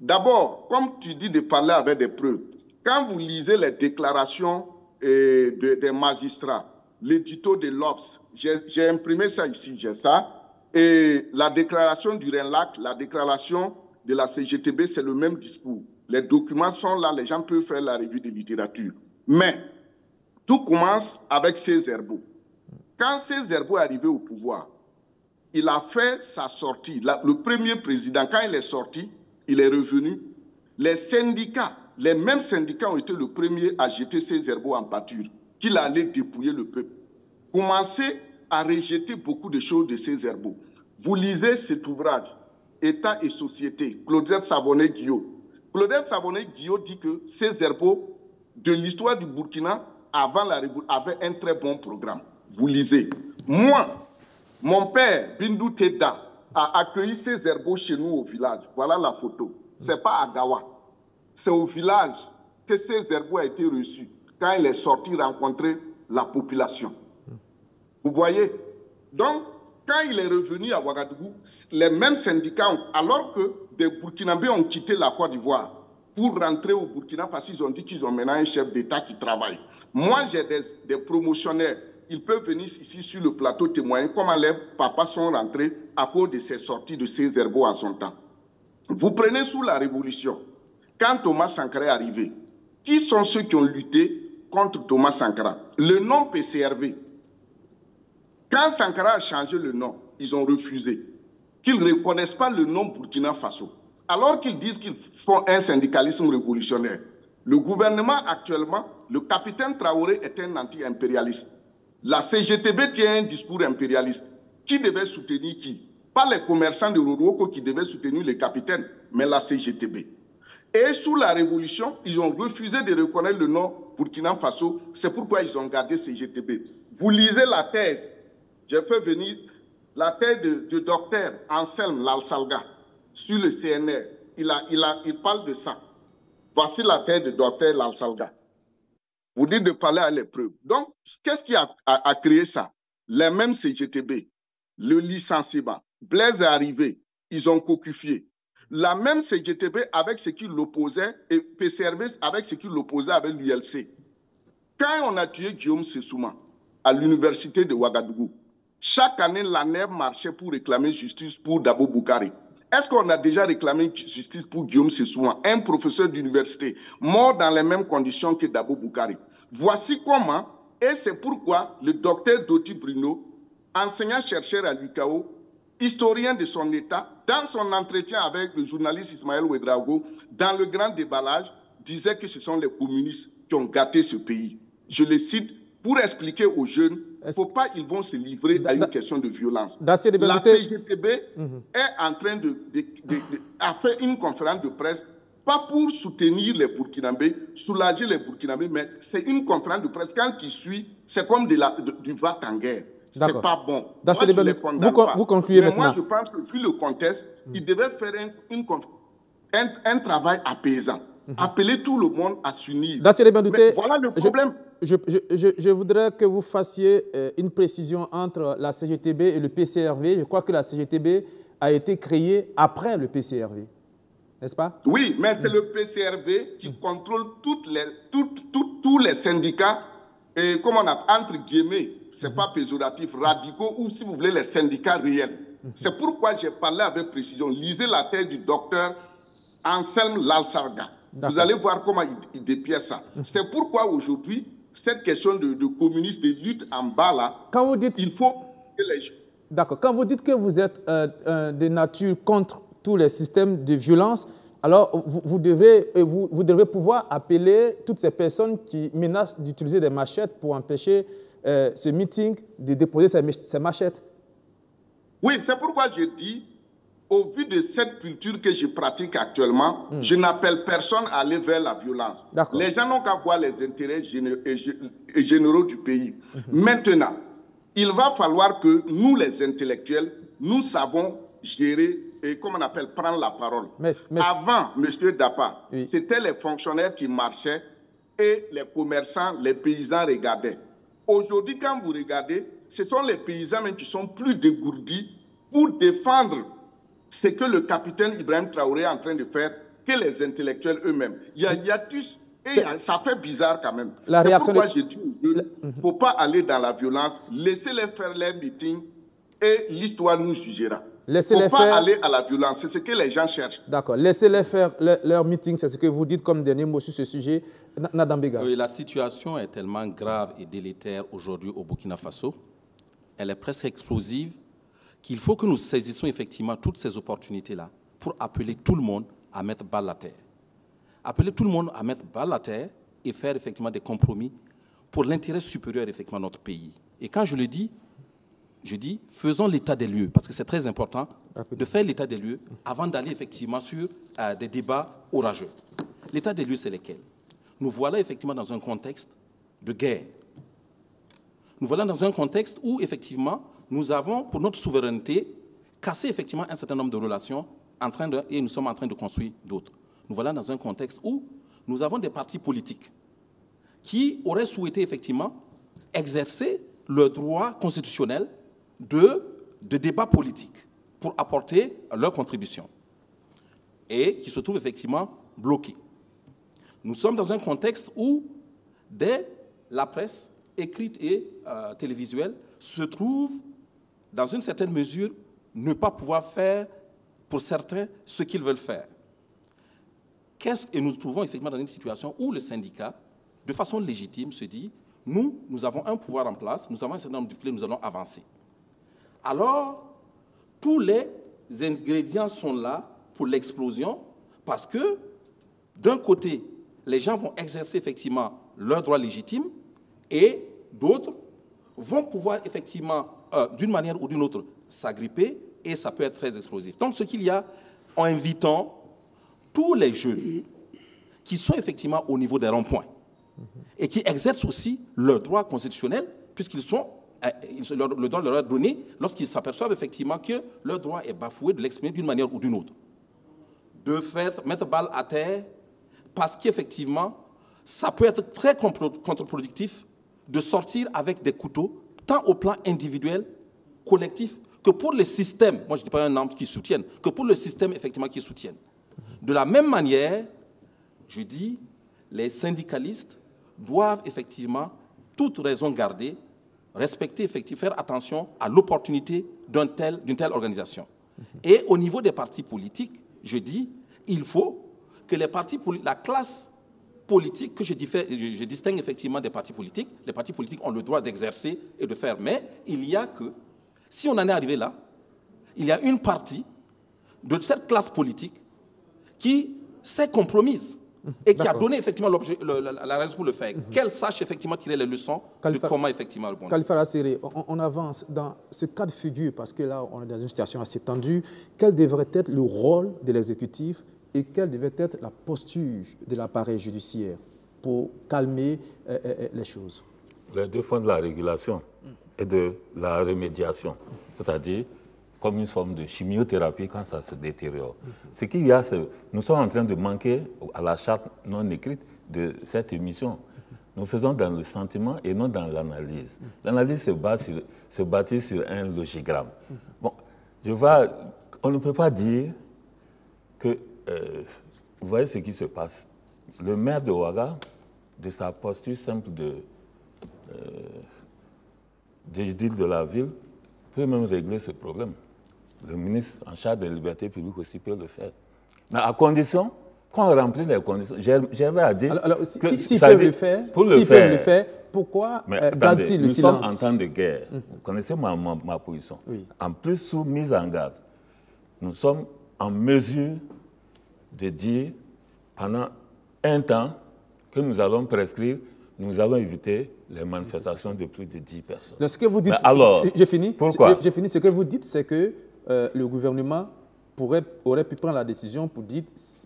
D'abord, comme tu dis de parler avec des preuves, quand vous lisez les déclarations et de, des magistrats, l'édito de l'Obs, j'ai imprimé ça ici, j'ai ça, et la déclaration du RENLAC, la déclaration de la C G T B, c'est le même discours. Les documents sont là, les gens peuvent faire la revue de littérature. Mais tout commence avec Cerzerbo. Quand Cerzerbo est arrivé au pouvoir, il a fait sa sortie. Le premier président, quand il est sorti, il est revenu. Les syndicats, les mêmes syndicats ont été les premiers à jeter Cerzerbo en pâture, qu'il allait dépouiller le peuple. Commencez à rejeter beaucoup de choses de Cerzerbo. Vous lisez cet ouvrage, État et société, Claudette Savonnet-Guillaud. Claudette Savonnet-Guillaud dit que Cerzerbo, de l'histoire du Burkina, avant la révolution, avait un très bon programme. Vous lisez. Moi, mon père, Bindou Teda, a accueilli Cerzerbo chez nous au village. Voilà la photo. Ce n'est pas à Gawa. C'est au village que Cerzerbo a été reçu quand il est sorti rencontrer la population. Vous voyez? Donc, quand il est revenu à Ouagadougou, les mêmes syndicats, ont, alors que des Burkinabés ont quitté la Côte d'Ivoire pour rentrer au Burkina parce qu'ils ont dit qu'ils ont maintenant un chef d'État qui travaille. Moi, j'ai des, des promotionnaires. Ils peuvent venir ici sur le plateau témoigner comment les papas sont rentrés à cause de ces sorties de Cerzerbo à son temps. Vous prenez sous la Révolution, quand Thomas Sankara est arrivé, qui sont ceux qui ont lutté contre Thomas Sankara? Le nom P C R V. Quand Sankara a changé le nom, ils ont refusé qu'ils ne reconnaissent pas le nom Burkina Faso. Alors qu'ils disent qu'ils font un syndicalisme révolutionnaire. Le gouvernement actuellement, le capitaine Traoré est un anti-impérialiste. La C G T B tient un discours impérialiste. Qui devait soutenir qui? Pas les commerçants de Roroko qui devaient soutenir le capitaine, mais la C G T B. Et sous la Révolution, ils ont refusé de reconnaître le nom Burkina Faso. C'est pourquoi ils ont gardé C G T B. Vous lisez la thèse. J'ai fait venir la thèse du docteur Anselme Lalsalga sur le C N R. Il, a, il, a, il parle de ça. Voici la thèse du docteur Lalsalga. Vous dites de parler à l'épreuve. Donc, qu'est-ce qui a, a, a créé ça? Les mêmes C G T B, le licenciement. Blaise est arrivé, ils ont cocufié. La même C G T B avec ce qui l'opposait, et P C R B avec ce qui l'opposait avec l'U L C. Quand on a tué Guillaume Sessouma à l'université de Ouagadougou, Chaque année, l'ANER marchait pour réclamer justice pour Dabo Boukari. Est-ce qu'on a déjà réclamé justice pour Guillaume Sessouan, un professeur d'université, mort dans les mêmes conditions que Dabo Boukari? Voici comment, et c'est pourquoi le docteur Doty Bruno, enseignant-chercheur à l'U C A O, historien de son État, dans son entretien avec le journaliste Ismaël Ouédraogo, dans le grand déballage, disait que ce sont les communistes qui ont gâté ce pays. Je le cite pour expliquer aux jeunes pourquoi ils vont se livrer à une question de violence. La C G T B est en train de, de, de, de a fait une conférence de presse, pas pour soutenir les Burkinabés, soulager les Burkinabés, mais c'est une conférence de presse. Quand il suit, c'est comme de la, de, du vague en guerre. C'est pas bon. Moi, je les vous, con, vous concluez mais maintenant. Moi, je pense que vu le contexte, mmh. il devait faire un, une, un, un travail apaisant. Mmh. Appeler tout le monde à s'unir. Voilà le problème. Je, je, je, je voudrais que vous fassiez euh, une précision entre la C G T B et le P C R V. Je crois que la C G T B a été créée après le P C R V. N'est-ce pas? Oui, mais c'est mmh. le P C R V qui mmh. contrôle toutes les, toutes, toutes, tous les syndicats, et, comment on appelle, entre guillemets, ce n'est pas péjoratif, radicaux, ou si vous voulez, les syndicats réels. C'est pourquoi j'ai parlé avec précision. Lisez la thèse du docteur Anselme Lalsalga. Vous allez voir comment il, il dépièce ça. C'est pourquoi aujourd'hui, cette question de, de communistes, de lutte en bas là, quand vous dites... il faut que les gens... D'accord. Quand vous dites que vous êtes euh, euh, de nature contre tous les systèmes de violence, alors vous, vous, devez, vous, vous devez pouvoir appeler toutes ces personnes qui menacent d'utiliser des machettes pour empêcher... Euh, ce meeting, de déposer ses machettes. Oui, c'est pourquoi je dis, au vu de cette culture que je pratique actuellement, mmh. je n'appelle personne à aller vers la violence. Les gens n'ont qu'à voir les intérêts généraux du pays. Mmh. Maintenant, il va falloir que nous, les intellectuels, nous savons gérer et, comme on appelle, prendre la parole. Mais, mais... Avant, M. Dapa, oui. c'était les fonctionnaires qui marchaient et les commerçants, les paysans regardaient. Aujourd'hui, quand vous regardez, ce sont les paysans même qui sont plus dégourdis pour défendre ce que le capitaine Ibrahim Traoré est en train de faire que les intellectuels eux-mêmes. Il y a, il y a tous, et ça fait bizarre quand même. La réaction. Pourquoi de... j'ai dit, il ne faut pas aller dans la violence, laissez-les faire les meetings et l'histoire nous jugera. Il ne faut pas faire... aller à la violence, c'est ce que les gens cherchent. D'accord, laissez-les faire le, leur meeting, c'est ce que vous dites comme dernier mot sur ce sujet. Nadambiga. Oui, la situation est tellement grave et délétère aujourd'hui au Burkina Faso, elle est presque explosive, qu'il faut que nous saisissions effectivement toutes ces opportunités-là pour appeler tout le monde à mettre balle à terre. Appeler tout le monde à mettre balle à terre et faire effectivement des compromis pour l'intérêt supérieur effectivement de notre pays. Et quand je le dis, je dis, faisons l'état des lieux, parce que c'est très important de faire l'état des lieux avant d'aller effectivement sur euh, des débats orageux. L'état des lieux, c'est lequel? Nous voilà effectivement dans un contexte de guerre. Nous voilà dans un contexte où effectivement, nous avons, pour notre souveraineté, cassé effectivement un certain nombre de relations en train de, et nous sommes en train de construire d'autres. Nous voilà dans un contexte où nous avons des partis politiques qui auraient souhaité effectivement exercer le droit constitutionnel De, de débats politiques pour apporter leur contribution et qui se trouvent effectivement bloqués. Nous sommes dans un contexte où dès la presse écrite et euh, télévisuelle se trouve dans une certaine mesure ne pas pouvoir faire pour certains ce qu'ils veulent faire. Qu'est-ce que nous trouvons effectivement dans une situation où le syndicat, de façon légitime, se dit « nous, nous avons un pouvoir en place, nous avons un certain nombre de clés, nous allons avancer ». Alors, tous les ingrédients sont là pour l'explosion parce que, d'un côté, les gens vont exercer effectivement leurs droits légitimes et d'autres vont pouvoir effectivement, euh, d'une manière ou d'une autre, s'agripper et ça peut être très explosif. Donc, ce qu'il y a, en invitant tous les jeunes qui sont effectivement au niveau des ronds-points et qui exercent aussi leurs droits constitutionnels puisqu'ils sont... le droit leur est donné lorsqu'ils s'aperçoivent effectivement que leur droit est bafoué de l'exprimer d'une manière ou d'une autre. De faire mettre balle à terre parce qu'effectivement, ça peut être très contre-productif de sortir avec des couteaux, tant au plan individuel, collectif, que pour le système, moi je ne dis pas un nombre qui soutiennent, que pour le système effectivement qui soutiennent. De la même manière, je dis, les syndicalistes doivent effectivement, toute raison gardée, respecter, effectivement, faire attention à l'opportunité d'une telle, d'une telle organisation. Et au niveau des partis politiques, je dis, il faut que les partis, la classe politique, que je, je, je distingue effectivement des partis politiques, les partis politiques ont le droit d'exercer et de faire, mais il y a que, si on en est arrivé là, il y a une partie de cette classe politique qui s'est compromise et qui a donné effectivement le, la, la raison pour le faire. Mm-hmm. Qu'elle sache effectivement tirer les leçons Khalifa, de comment effectivement rebondir. Khalifa Rassiri, on, on avance dans ce cas de figure, parce que là, on est dans une situation assez tendue. Quel devrait être le rôle de l'exécutif et quelle devait être la posture de l'appareil judiciaire pour calmer euh, euh, les choses? Les deux font de la régulation et de la remédiation, c'est-à-dire comme une forme de chimiothérapie quand ça se détériore. Ce qu'il y a, c'est nous sommes en train de manquer à la charte non écrite de cette émission. Nous faisons dans le sentiment et non dans l'analyse. L'analyse se, se bâtit sur un logigramme. Bon, je vois, on ne peut pas dire que... Euh, vous voyez ce qui se passe. Le maire de Ouaga, de sa posture simple de... Euh, de, de la ville, peut même régler ce problème. Le ministre en charge des libertés publiques aussi peut le faire. Mais à condition qu'on remplisse les conditions. J'avais à dire... Alors, alors s'ils si, si peuvent le faire, s'ils si peuvent le faire, pourquoi euh, gardent-ils le silence? Nous sommes en temps de guerre. Mmh. Vous connaissez ma, ma, ma position. Oui. En plus, sous mise en garde, nous sommes en mesure de dire, pendant un temps, que nous allons prescrire, nous allons éviter les manifestations de plus de dix personnes. Donc, ce que vous dites, ben alors, je, je finis. Pourquoi? Je, je finis. Ce que vous dites, c'est que euh, le gouvernement pourrait, aurait pu prendre la décision pour dire,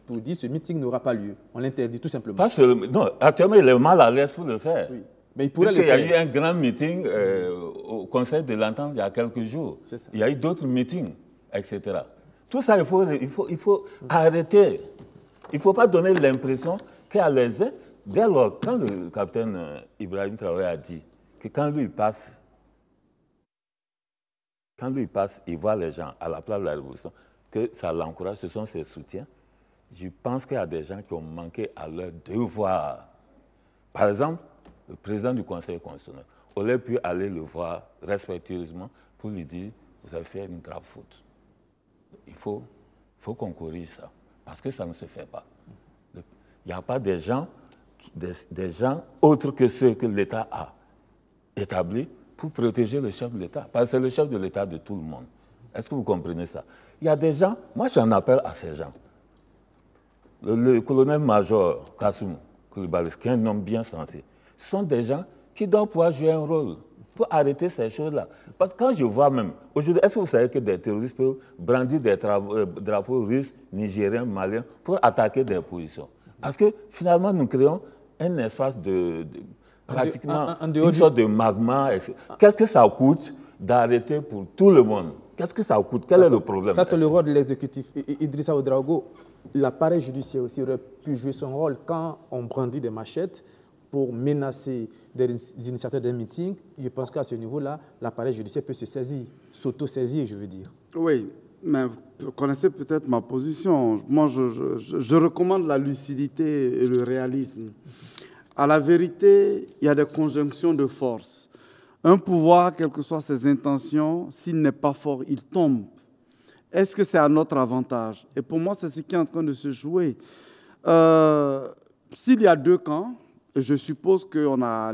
pour dire ce meeting n'aura pas lieu. On l'interdit tout simplement. Pas seulement. Non, actuellement, il est mal à l'aise pour le faire. Oui. Mais il pourrait le faire. Il y a eu un grand meeting euh, au Conseil de l'Entente il y a quelques jours. Il y a eu d'autres meetings, et cetera. Tout ça, il faut, il faut, il faut mmh. arrêter. Il ne faut pas donner l'impression qu'à l'aise. Dès lors, quand le capitaine Ibrahim Traoré a dit que quand lui passe, quand lui passe, il voit les gens à la place de la révolution, que ça l'encourage, ce sont ses soutiens, je pense qu'il y a des gens qui ont manqué à leur devoir. Par exemple, le président du Conseil constitutionnel aurait pu aller le voir respectueusement pour lui dire « vous avez fait une grave faute ». Il faut, faut qu'on corrige ça, parce que ça ne se fait pas. Il n'y a pas des gens... Des, des gens autres que ceux que l'État a établis pour protéger le chef de l'État. Parce que c'est le chef de l'État de tout le monde. Est-ce que vous comprenez ça? Il y a des gens, moi j'en appelle à ces gens. Le, le colonel-major Kassoum Koulibaly, qui est un homme bien sensé, sont des gens qui doivent pouvoir jouer un rôle pour arrêter ces choses-là. Parce que quand je vois même, aujourd'hui, est-ce que vous savez que des terroristes peuvent brandir des euh, drapeaux russes, nigériens, maliens, pour attaquer des positions? Parce que finalement, nous créons un espace de, de pratiquement en, en, en dehors une sorte du... de magma. Qu'est-ce que ça coûte d'arrêter pour tout le monde? Qu'est-ce que ça coûte? Quel est le problème? Ça, c'est le rôle de l'exécutif. Idrissa Ouédraogo, l'appareil judiciaire aussi aurait pu jouer son rôle quand on brandit des machettes pour menacer des initiateurs d'un meeting. Je pense qu'à ce niveau-là, l'appareil judiciaire peut se saisir, s'auto-saisir, je veux dire. Oui. Mais vous connaissez peut-être ma position. Moi, je, je, je recommande la lucidité et le réalisme. À la vérité, il y a des conjonctions de forces. Un pouvoir, quelles que soient ses intentions, s'il n'est pas fort, il tombe. Est-ce que c'est à notre avantage? Et pour moi, c'est ce qui est en train de se jouer. Euh, s'il y a deux camps, je suppose qu'on a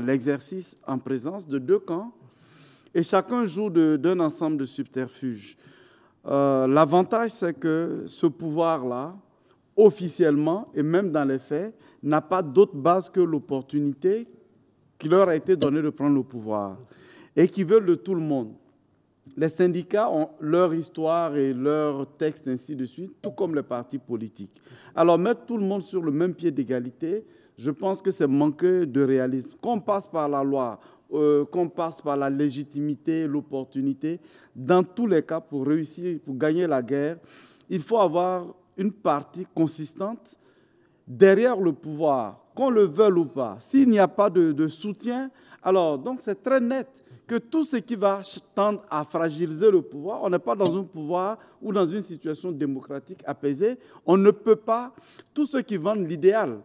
l'exercice en présence de deux camps, et chacun joue d'un ensemble de subterfuges. Euh, L'avantage, c'est que ce pouvoir-là, officiellement et même dans les faits, n'a pas d'autre base que l'opportunité qui leur a été donnée de prendre le pouvoir et qui veulent de tout le monde. Les syndicats ont leur histoire et leur texte, ainsi de suite, tout comme les partis politiques. Alors, mettre tout le monde sur le même pied d'égalité, je pense que c'est manquer de réalisme. Qu'on passe par la loi, Euh, qu'on passe par la légitimité, l'opportunité. Dans tous les cas, pour réussir, pour gagner la guerre, il faut avoir une partie consistante derrière le pouvoir, qu'on le veuille ou pas. S'il n'y a pas de, de soutien, alors donc c'est très net que tout ce qui va tendre à fragiliser le pouvoir, on n'est pas dans un pouvoir ou dans une situation démocratique apaisée, on ne peut pas, tout ce qui vend l'idéal,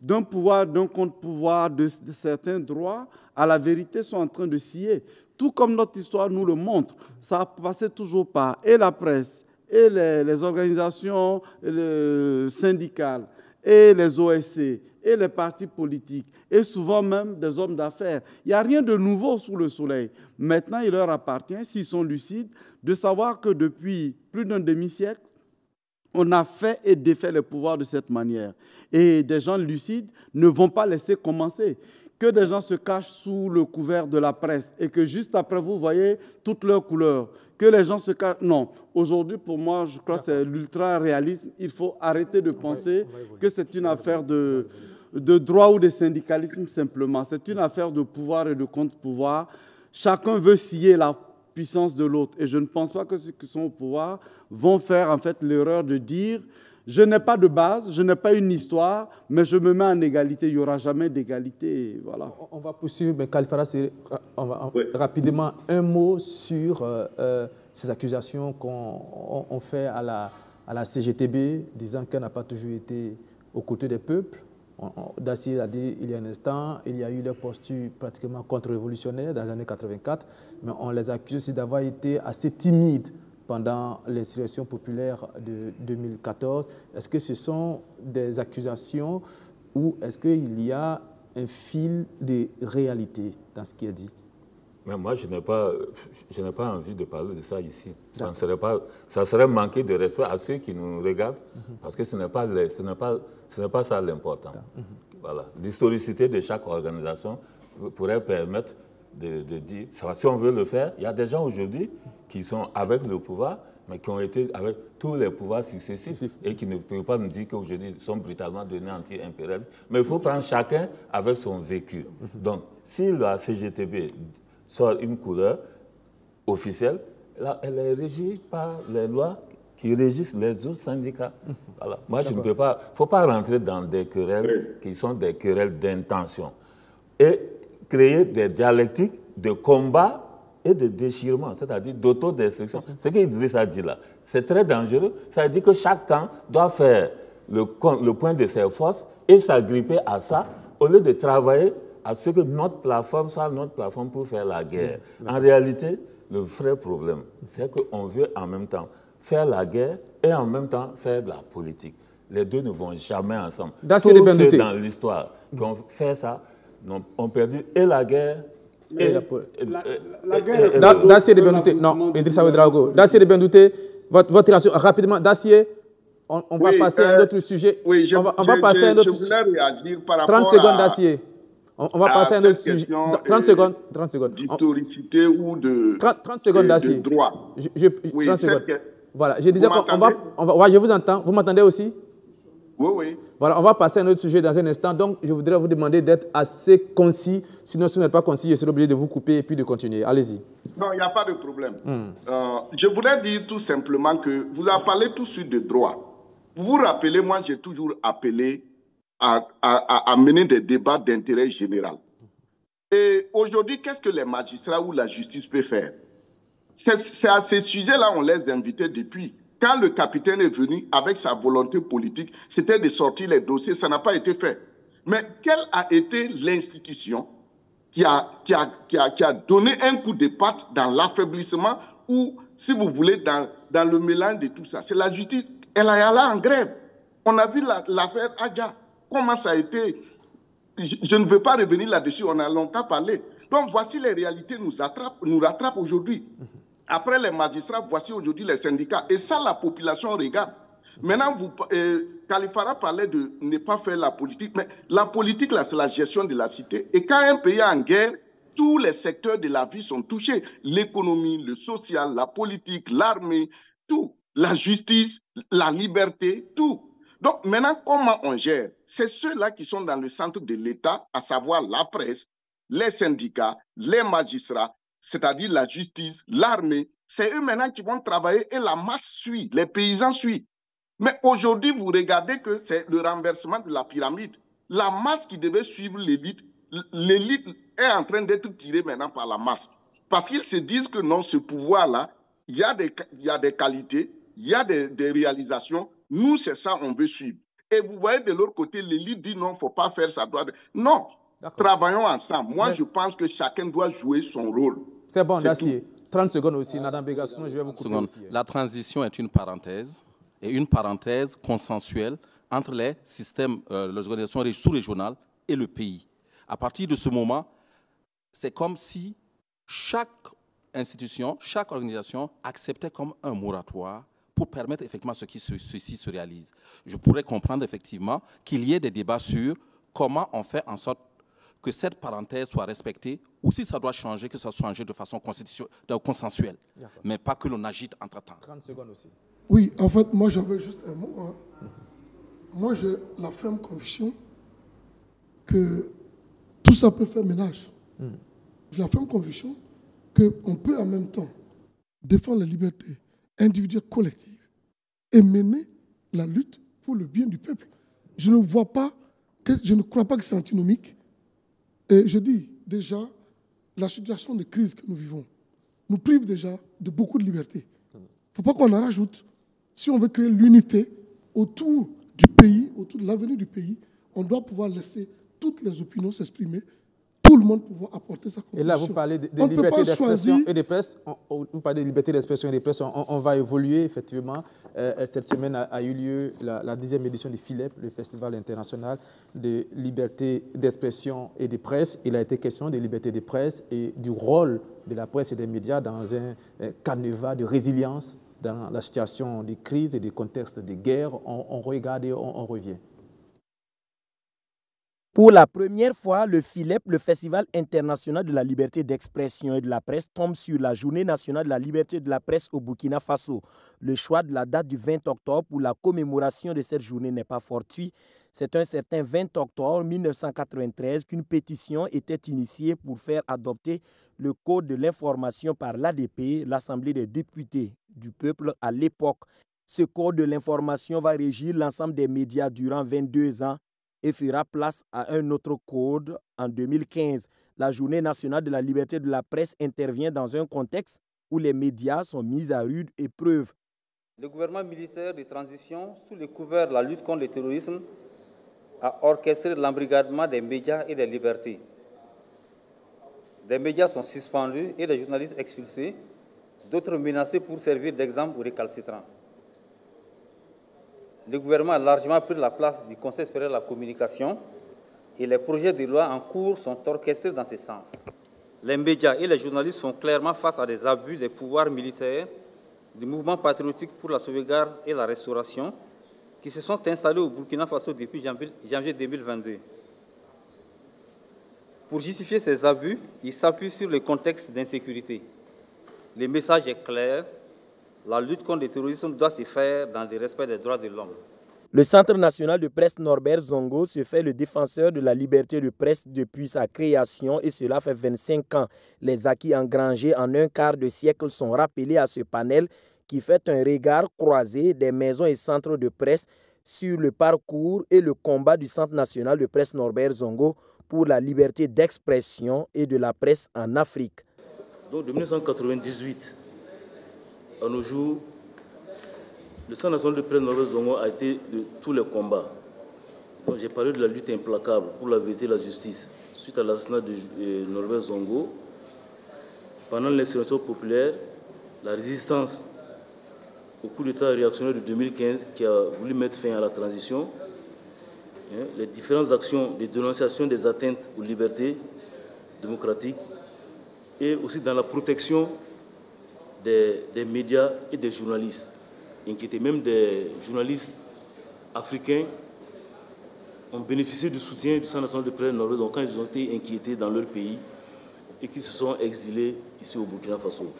d'un pouvoir, d'un contre-pouvoir, de, de certains droits, à la vérité sont en train de scier. Tout comme notre histoire nous le montre, ça a passé toujours par et la presse, et les, les organisations le, syndicales, et les O S C, et les partis politiques, et souvent même des hommes d'affaires. Il n'y a rien de nouveau sous le soleil. Maintenant, il leur appartient, s'ils sont lucides, de savoir que depuis plus d'un demi-siècle, on a fait et défait les pouvoirs de cette manière. Et des gens lucides ne vont pas laisser commencer. Que des gens se cachent sous le couvert de la presse et que juste après, vous voyez toutes leurs couleurs. Que les gens se cachent. Non. Aujourd'hui, pour moi, je crois que c'est l'ultra-réalisme. Il faut arrêter de penser que c'est une affaire de, de droit ou de syndicalisme simplement. C'est une affaire de pouvoir et de contre-pouvoir. Chacun veut scier la puissance de l'autre. Et je ne pense pas que ceux qui sont au pouvoir vont faire en fait l'erreur de dire « je n'ai pas de base, je n'ai pas une histoire, mais je me mets en égalité, il n'y aura jamais d'égalité. » Voilà. On va poursuivre, mais Khalifa Rassiri, on va oui. rapidement un mot sur euh, ces accusations qu'on on fait à la, à la C G T B, disant qu'elle n'a pas toujours été aux côtés des peuples. Dacier l'a dit il y a un instant, il y a eu leur posture pratiquement contre-révolutionnaire dans les années quatre-vingt-quatre, mais on les accuse aussi d'avoir été assez timides pendant les élections populaires de deux mille quatorze. Est-ce que ce sont des accusations ou est-ce qu'il y a un fil de réalité dans ce qui est dit? Mais moi, je n'ai pas, je n'ai pas envie de parler de ça ici. Ça serait, pas, ça serait manquer de respect à ceux qui nous regardent, mm-hmm. parce que ce n'est pas, ce n'est pas, ce n'est pas ça l'important. Mm-hmm. Voilà. L'historicité de chaque organisation pourrait permettre de, de dire, si on veut le faire, il y a des gens aujourd'hui qui sont avec le pouvoir, mais qui ont été avec tous les pouvoirs successifs et qui ne peuvent pas nous dire qu'aujourd'hui ils sont brutalement donnés anti-impérialistes. Mais il faut prendre chacun avec son vécu. Donc, si la C G T B sort une couleur officielle, là, elle est régie par les lois qui régissent les autres syndicats. Voilà. Moi, je ne peux pas... Il ne faut pas rentrer dans des querelles qui sont des querelles d'intention et créer des dialectiques de combat et de déchirement, c'est-à-dire d'autodestruction. Ce qu'Idriss a dit là, c'est très dangereux. Ça veut dire que chaque camp doit faire le, le point de ses forces et s'agripper à ça au lieu de travailler à ce que notre plateforme soit notre plateforme pour faire la guerre. Mmh. En réalité, le vrai problème, c'est qu'on veut en même temps faire la guerre et en même temps faire de la politique. Les deux ne vont jamais ensemble. Dacier de Bendouté. Tous ceux dans l'histoire qui ont fait ça ont perdu et la guerre et la politique. Dacier de Bendouté, non, Idrissa Ouédraogo. Dacier de Bendouté, votre relation, rapidement, Dacier. On, on oui, va passer euh, à un autre sujet. Oui, je, on va, on va je, passer je, à un autre sujet. trente secondes, Dacier. On va passer à un autre sujet. trente secondes. trente secondes. D'historicité ou de. trente secondes, Dacier. De droit. Je, je, oui, trente secondes. Que... Voilà, je disais qu'on va. On va ouais, je vous entends. Vous m'entendez aussi? Oui, oui. Voilà, on va passer à un autre sujet dans un instant. Donc, je voudrais vous demander d'être assez concis. Sinon, si vous n'êtes pas concis, je serai obligé de vous couper et puis de continuer. Allez-y. Non, il n'y a pas de problème. Mm. Euh, je voudrais dire tout simplement que vous avez parlé tout de suite de droit. Vous vous rappelez, moi, j'ai toujours appelé à, à, à mener des débats d'intérêt général. Et aujourd'hui, qu'est-ce que les magistrats ou la justice peut faire? C'est à ces sujets-là on les invitait depuis. Quand le capitaine est venu avec sa volonté politique, c'était de sortir les dossiers, ça n'a pas été fait. Mais quelle a été l'institution qui a, qui, a, qui, a, qui a donné un coup de patte dans l'affaiblissement ou, si vous voulez, dans, dans le mélange de tout ça? C'est la justice. Elle est allée en grève. On a vu l'affaire Adja. Comment ça a été? Je, je ne veux pas revenir là-dessus, on a longtemps parlé. Donc voici les réalités nous attrapent, nous rattrapent aujourd'hui. Après les magistrats, voici aujourd'hui les syndicats. Et ça, la population regarde. Maintenant, vous, euh, Khalifa parlait de ne pas faire la politique, mais la politique, là, c'est la gestion de la cité. Et quand un pays est en guerre, tous les secteurs de la vie sont touchés. L'économie, le social, la politique, l'armée, tout. La justice, la liberté, tout. Donc maintenant, comment on gère? C'est ceux-là qui sont dans le centre de l'État, à savoir la presse, les syndicats, les magistrats, c'est-à-dire la justice, l'armée. C'est eux maintenant qui vont travailler et la masse suit, les paysans suivent. Mais aujourd'hui, vous regardez que c'est le renversement de la pyramide. La masse qui devait suivre l'élite, l'élite est en train d'être tirée maintenant par la masse. Parce qu'ils se disent que non, ce pouvoir-là, il y a des, il y a des qualités, il y a des, des réalisations. Nous, c'est ça qu'on veut suivre. Et vous voyez de l'autre côté, l'élite dit non, il ne faut pas faire ça. Doit... Non, travaillons ensemble. Moi, mais... je pense que chacun doit jouer son rôle. C'est bon, Dacier. trente secondes aussi, euh, Nadambiga, sinon je vais vous couper aussi. La transition est une parenthèse, et une parenthèse consensuelle entre les systèmes, euh, les organisations sous-régionales et le pays. À partir de ce moment, c'est comme si chaque institution, chaque organisation acceptait comme un moratoire pour permettre effectivement ce qui se, ceci se réalise. Je pourrais comprendre effectivement qu'il y ait des débats sur comment on fait en sorte que cette parenthèse soit respectée, ou si ça doit changer, que ça soit changé de façon consensuelle, mais pas que l'on agite entre-temps. trente secondes aussi. Oui, en fait, moi j'avais juste un mot. Hein. Moi j'ai la ferme conviction que tout ça peut faire ménage. Mm. J'ai la ferme conviction qu'on peut en même temps défendre la liberté individuelle collective et mener la lutte pour le bien du peuple. Je ne vois pas, que, je ne crois pas que c'est antinomique. Et je dis déjà, la situation de crise que nous vivons nous prive déjà de beaucoup de liberté. Il ne faut pas qu'on en rajoute. Si on veut créer l'unité autour du pays, autour de l'avenir du pays, on doit pouvoir laisser toutes les opinions s'exprimer, tout le monde pouvoir apporter sa contribution. Et là, vous parlez de, de liberté d'expression et de presse. On, vous parlez de liberté d'expression et de presse. On, on va évoluer, effectivement. Euh, cette semaine a, a eu lieu la, la dixième édition du FILEP, le Festival international de liberté d'expression et de presse. Il a été question des libertés de presse et du rôle de la presse et des médias dans un euh, canevas de résilience dans la situation des crises et des contextes de guerre. On, on regarde et on, on revient. Pour la première fois, le FILEP, le Festival international de la liberté d'expression et de la presse, tombe sur la journée nationale de la liberté de la presse au Burkina Faso. Le choix de la date du vingt octobre pour la commémoration de cette journée n'est pas fortuit. C'est un certain vingt octobre mille neuf cent quatre-vingt-treize qu'une pétition était initiée pour faire adopter le Code de l'information par l'A D P, l'Assemblée des députés du peuple à l'époque. Ce Code de l'information va régir l'ensemble des médias durant vingt-deux ans. Et fera place à un autre code en deux mille quinze. La Journée nationale de la liberté de la presse intervient dans un contexte où les médias sont mis à rude épreuve. Le gouvernement militaire de transition, sous le couvert de la lutte contre le terrorisme, a orchestré l'embrigadement des médias et des libertés. Des médias sont suspendus et des journalistes expulsés, d'autres menacés pour servir d'exemple aux récalcitrants. Le gouvernement a largement pris la place du Conseil supérieur de la communication et les projets de loi en cours sont orchestrés dans ce sens. Les médias et les journalistes font clairement face à des abus des pouvoirs militaires, des mouvements patriotiques pour la sauvegarde et la restauration qui se sont installés au Burkina Faso depuis janvier deux mille vingt-deux. Pour justifier ces abus, ils s'appuient sur le contexte d'insécurité. Le message est clair. La lutte contre le terrorisme doit se faire dans le respect des droits de l'homme. Le Centre national de presse Norbert Zongo se fait le défenseur de la liberté de presse depuis sa création et cela fait vingt-cinq ans. Les acquis engrangés en un quart de siècle sont rappelés à ce panel qui fait un regard croisé des maisons et centres de presse sur le parcours et le combat du Centre national de presse Norbert Zongo pour la liberté d'expression et de la presse en Afrique. Donc de mille neuf cent quatre-vingt-dix-huit... à nos jours, le Centre national de presse Norbert Zongo a été de tous les combats. J'ai parlé de la lutte implacable pour la vérité et la justice suite à l'assassinat de Norbert Zongo. Pendant l'insurrection populaire, la résistance au coup d'État réactionnaire de deux mille quinze qui a voulu mettre fin à la transition, les différentes actions de dénonciation des atteintes aux libertés démocratiques et aussi dans la protection Des, des médias et des journalistes, inquiétés même des journalistes africains, ont bénéficié du soutien du Centre national de presse Norbert Zongo quand ils ont été inquiétés dans leur pays et qui se sont exilés ici au Burkina Faso.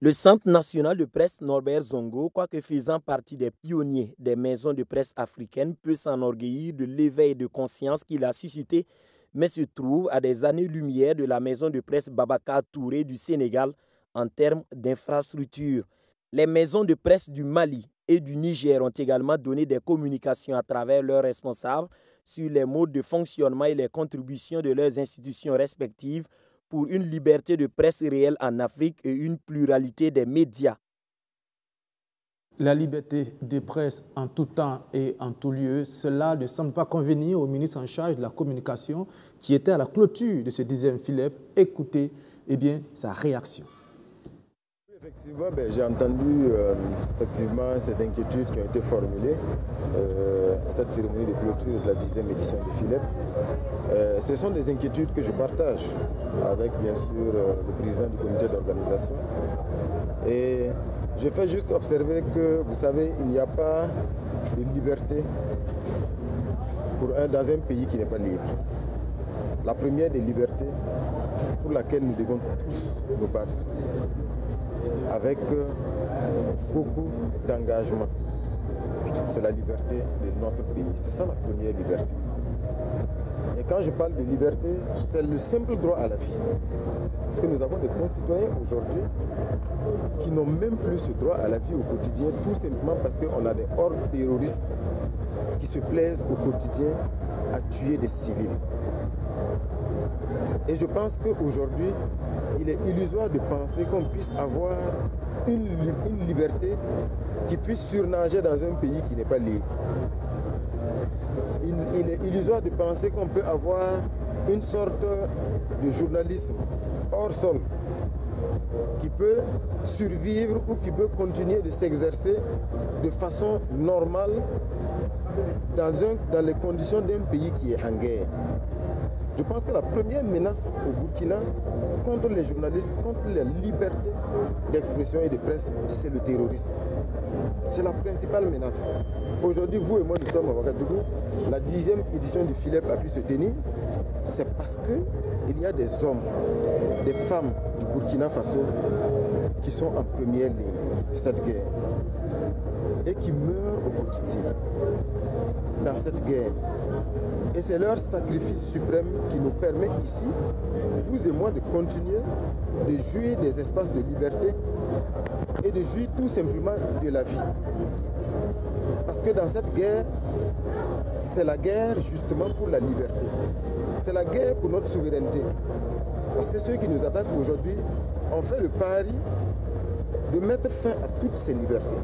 Le Centre national de presse Norbert Zongo, quoique faisant partie des pionniers des maisons de presse africaines, peut s'enorgueillir de l'éveil de conscience qu'il a suscité, mais se trouve à des années-lumière de la maison de presse Babacar Touré du Sénégal, en termes d'infrastructures. Les maisons de presse du Mali et du Niger ont également donné des communications à travers leurs responsables sur les modes de fonctionnement et les contributions de leurs institutions respectives pour une liberté de presse réelle en Afrique et une pluralité des médias. la liberté des presses en tout temps et en tout lieu, cela ne semble pas convenir au ministre en charge de la communication qui était à la clôture de ce dixième filet. Écoutez eh bien, sa réaction. Effectivement, ben, j'ai entendu euh, effectivement ces inquiétudes qui ont été formulées euh, à cette cérémonie de clôture de la dixième édition du F I L E P. Euh, ce sont des inquiétudes que je partage avec, bien sûr, euh, le président du comité d'organisation. Et je fais juste observer que, vous savez, il n'y a pas de liberté pour un, dans un pays qui n'est pas libre. La première des libertés pour laquelle nous devons tous nous battre, avec beaucoup d'engagement. C'est la liberté de notre pays. C'est ça la première liberté. Et quand je parle de liberté, c'est le simple droit à la vie. Parce que nous avons des concitoyens aujourd'hui qui n'ont même plus ce droit à la vie au quotidien, tout simplement parce qu'on a des hordes terroristes qui se plaisent au quotidien à tuer des civils. Et je pense qu'aujourd'hui, il est illusoire de penser qu'on puisse avoir une, une liberté qui puisse surnager dans un pays qui n'est pas libre. Il, il est illusoire de penser qu'on peut avoir une sorte de journalisme hors sol qui peut survivre ou qui peut continuer de s'exercer de façon normale dans, un, dans les conditions d'un pays qui est en guerre. Je pense que la première menace au Burkina contre les journalistes, contre la liberté d'expression et de presse, c'est le terrorisme. C'est la principale menace. Aujourd'hui, vous et moi, nous sommes à Ouagadougou. La dixième édition du F I L E P a pu se tenir. C'est parce qu'il y a des hommes, des femmes du Burkina Faso qui sont en première ligne de cette guerre et qui meurent au quotidien dans cette guerre. Et c'est leur sacrifice suprême qui nous permet ici, vous et moi, de continuer de jouir des espaces de liberté et de jouir tout simplement de la vie. Parce que dans cette guerre, c'est la guerre justement pour la liberté. C'est la guerre pour notre souveraineté. Parce que ceux qui nous attaquent aujourd'hui ont fait le pari de mettre fin à toutes ces libertés.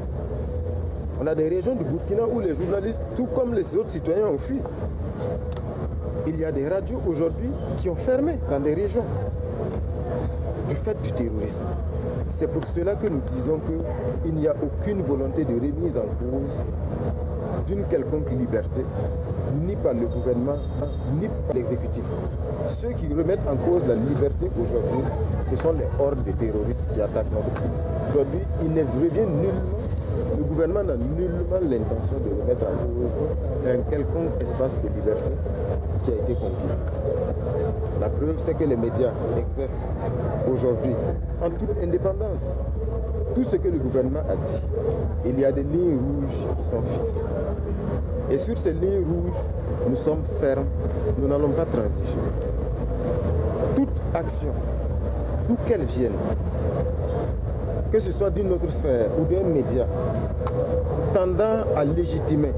On a des régions du Burkina où les journalistes, tout comme les autres citoyens, ont fui. Il y a des radios aujourd'hui qui ont fermé dans des régions du fait du terrorisme. C'est pour cela que nous disons qu'il n'y a aucune volonté de remise en cause d'une quelconque liberté, ni par le gouvernement, ni par l'exécutif. Ceux qui remettent en cause la liberté aujourd'hui, ce sont les hordes de terroristes qui attaquent notre pays. Aujourd'hui, il ne revient nullement. Le gouvernement n'a nullement l'intention de remettre en cause un quelconque espace de liberté qui a été conclu. La preuve, c'est que les médias exercent aujourd'hui en toute indépendance tout ce que le gouvernement a dit. Il y a des lignes rouges qui sont fixes. Et sur ces lignes rouges, nous sommes fermes, nous n'allons pas transiger. Toute action, d'où qu'elle vienne, que ce soit d'une autre sphère ou d'un média, tendant à légitimer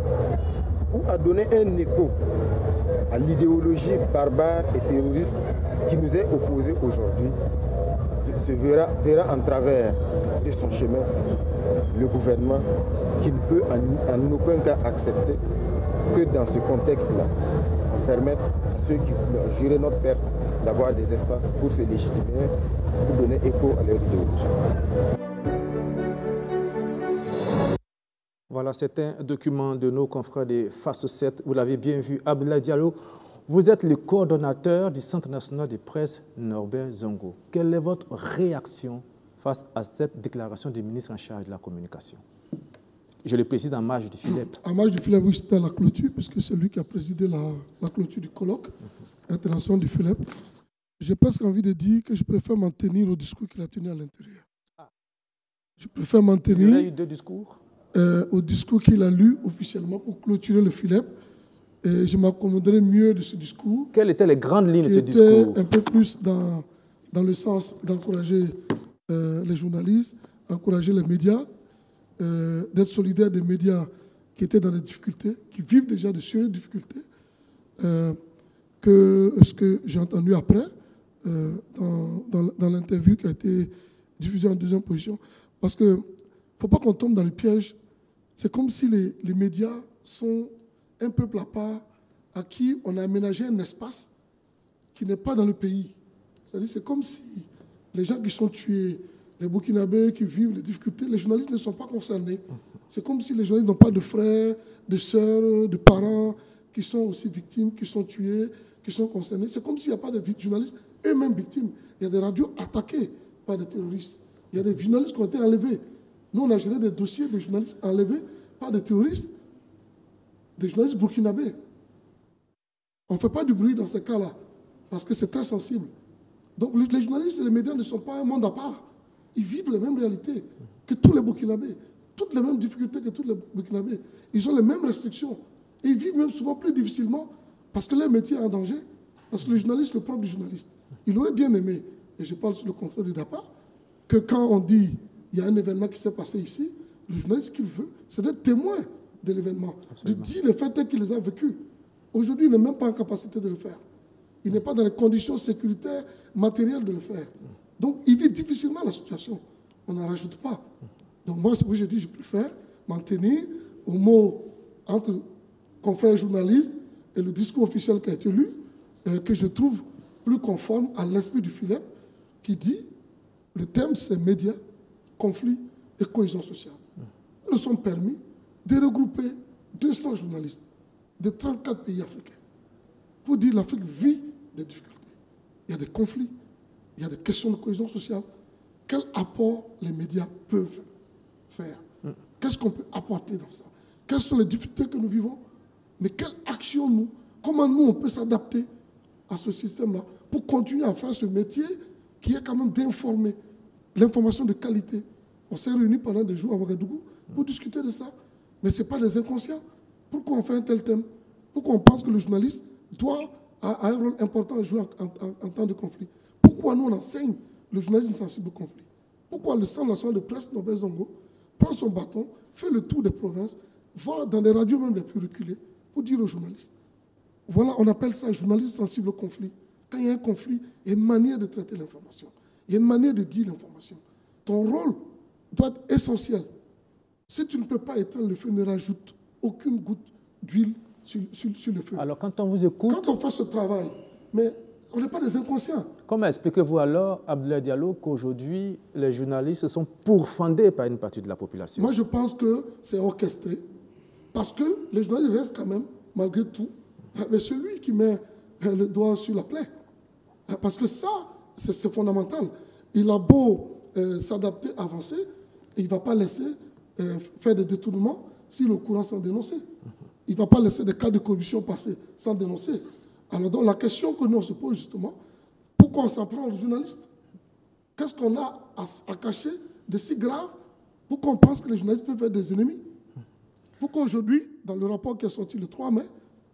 ou à donner un écho à l'idéologie barbare et terroriste qui nous est opposée aujourd'hui, se verra, verra en travers de son chemin le gouvernement qui ne peut en, en aucun cas accepter que dans ce contexte-là, on permette à ceux qui veulent jurer notre perte d'avoir des espaces pour se légitimer, pour donner écho à leur idéologie. Voilà, c'est un document de nos confrères des Face sept. Vous l'avez bien vu, Abdoulaye Diallo, vous êtes le coordonnateur du Centre national de presse Norbert Zongo. Quelle est votre réaction face à cette déclaration du ministre en charge de la communication? Je le précise en marge du F I L E P. En marge du F I L E P, oui, c'était la clôture, puisque c'est lui qui a présidé la, la clôture du colloque international du F I L E P. J'ai presque envie de dire que je préfère m'en tenir au discours qu'il a tenu à l'intérieur. Ah. Je préfère m'en tenir... Il y a eu deux discours. Euh, au discours qu'il a lu officiellement pour clôturer le F I L E P. Et je m'accommoderai mieux de ce discours. Quelles étaient les grandes lignes de ce discours? Un peu plus dans, dans le sens d'encourager euh, les journalistes, encourager les médias, euh, d'être solidaire des médias qui étaient dans des difficultés, qui vivent déjà de sérieuses difficultés, euh, que ce que j'ai entendu après, euh, dans, dans, dans l'interview qui a été diffusée en deuxième position. Parce que il ne faut pas qu'on tombe dans le piège C'est comme si les, les médias sont un peuple à part à qui on a aménagé un espace qui n'est pas dans le pays. C'est-à-dire c'est comme si les gens qui sont tués, les Burkinabés qui vivent les difficultés, les journalistes ne sont pas concernés. C'est comme si les journalistes n'ont pas de frères, de sœurs, de parents qui sont aussi victimes, qui sont tués, qui sont concernés. C'est comme s'il n'y a pas de journalistes eux-mêmes victimes. Il y a des radios attaquées par des terroristes. Il y a des journalistes qui ont été enlevés. Nous, on a géré des dossiers des journalistes enlevés par des terroristes, des journalistes burkinabés. On ne fait pas du bruit dans ces cas-là, parce que c'est très sensible. Donc les journalistes et les médias ne sont pas un monde à part. Ils vivent les mêmes réalités que tous les burkinabés, toutes les mêmes difficultés que tous les burkinabés. Ils ont les mêmes restrictions. Et ils vivent même souvent plus difficilement parce que leur métier est en danger, parce que le journaliste, le propre du journaliste, il aurait bien aimé, et je parle sur le contrôle du D A P A, que quand on dit il y a un événement qui s'est passé ici, le journaliste qu'il veut, c'est d'être témoin de l'événement, de dire les faits tels qu'il les a vécus. Aujourd'hui, il n'est même pas en capacité de le faire. Il n'est pas dans les conditions sécuritaires, matérielles de le faire. Donc, il vit difficilement la situation. On n'en rajoute pas. Donc, moi, c'est pour ça que je dis je préfère m'en tenir aux mots entre confrères journalistes et le discours officiel qui a été lu, euh, que je trouve plus conforme à l'esprit du Philep, qui dit le thème, c'est médias, conflits et cohésion sociale. Nous sommes permis de regrouper deux cents journalistes de trente-quatre pays africains. Pour dire l'Afrique vit des difficultés. Il y a des conflits, il y a des questions de cohésion sociale. Quel apport les médias peuvent faire? Qu'est-ce qu'on peut apporter dans ça? Quelles sont les difficultés que nous vivons? Mais quelle action nous? Comment nous on peut s'adapter à ce système-là pour continuer à faire ce métier qui est quand même d'informer, l'information de qualité? On s'est réunis pendant des jours à Ouagadougou pour discuter de ça. Mais ce n'est pas des inconscients. Pourquoi on fait un tel thème? Pourquoi on pense que le journaliste doit avoir un rôle important à jouer en, en, en temps de conflit? Pourquoi nous on enseigne le journalisme sensible au conflit? Pourquoi le Centre national de presse Norbert Zongo prend son bâton, fait le tour des provinces, va dans des radios même les plus reculées pour dire aux journalistes, voilà, on appelle ça journalisme sensible au conflit. Quand il y a un conflit, il y a une manière de traiter l'information. Il y a une manière de dire l'information. Ton rôle doit être essentiel. Si tu ne peux pas éteindre le feu, ne rajoute aucune goutte d'huile Sur, sur, sur le feu. Alors, quand on vous écoute... Quand on fait ce travail, mais on n'est pas des inconscients. Comment expliquez-vous alors, Abdoulaye Diallo, qu'aujourd'hui, les journalistes sont pourfendés par une partie de la population? Moi, je pense que c'est orchestré. Parce que les journalistes restent quand même, malgré tout, mais celui qui met le doigt sur la plaie. Parce que ça, c'est fondamental. Il a beau euh, s'adapter, avancer, et il ne va pas laisser euh, faire des détournements si le courant s'en dénoncer. Il ne va pas laisser des cas de corruption passer sans dénoncer. Alors donc la question que nous on se pose justement, pourquoi on s'en prend aux journalistes? Qu'est-ce qu'on a à, à cacher de si grave pour qu'on pense que les journalistes peuvent être des ennemis? Pourquoi aujourd'hui, dans le rapport qui est sorti le trois mai,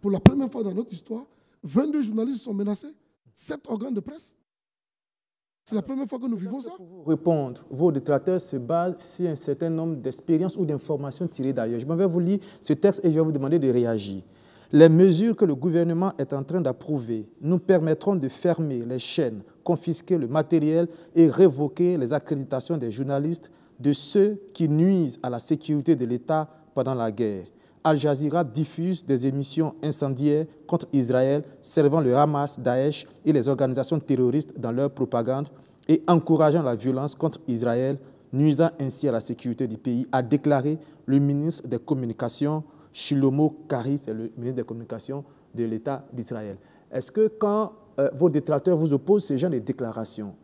pour la première fois dans notre histoire, vingt-deux journalistes sont menacés, sept organes de presse? C'est la première fois que nous vivons ça. Pour répondre, vos détracteurs se basent sur un certain nombre d'expériences ou d'informations tirées d'ailleurs. Je vais vous lire ce texte et je vais vous demander de réagir. Les mesures que le gouvernement est en train d'approuver nous permettront de fermer les chaînes, confisquer le matériel et révoquer les accréditations des journalistes, de ceux qui nuisent à la sécurité de l'État pendant la guerre. Al Jazeera diffuse des émissions incendiaires contre Israël, servant le Hamas, Daesh et les organisations terroristes dans leur propagande et encourageant la violence contre Israël, nuisant ainsi à la sécurité du pays, a déclaré le ministre des Communications, Shlomo Kari, c'est le ministre des Communications de l'État d'Israël. Est-ce que quand euh, vos détracteurs vous opposent ce genre de déclarations,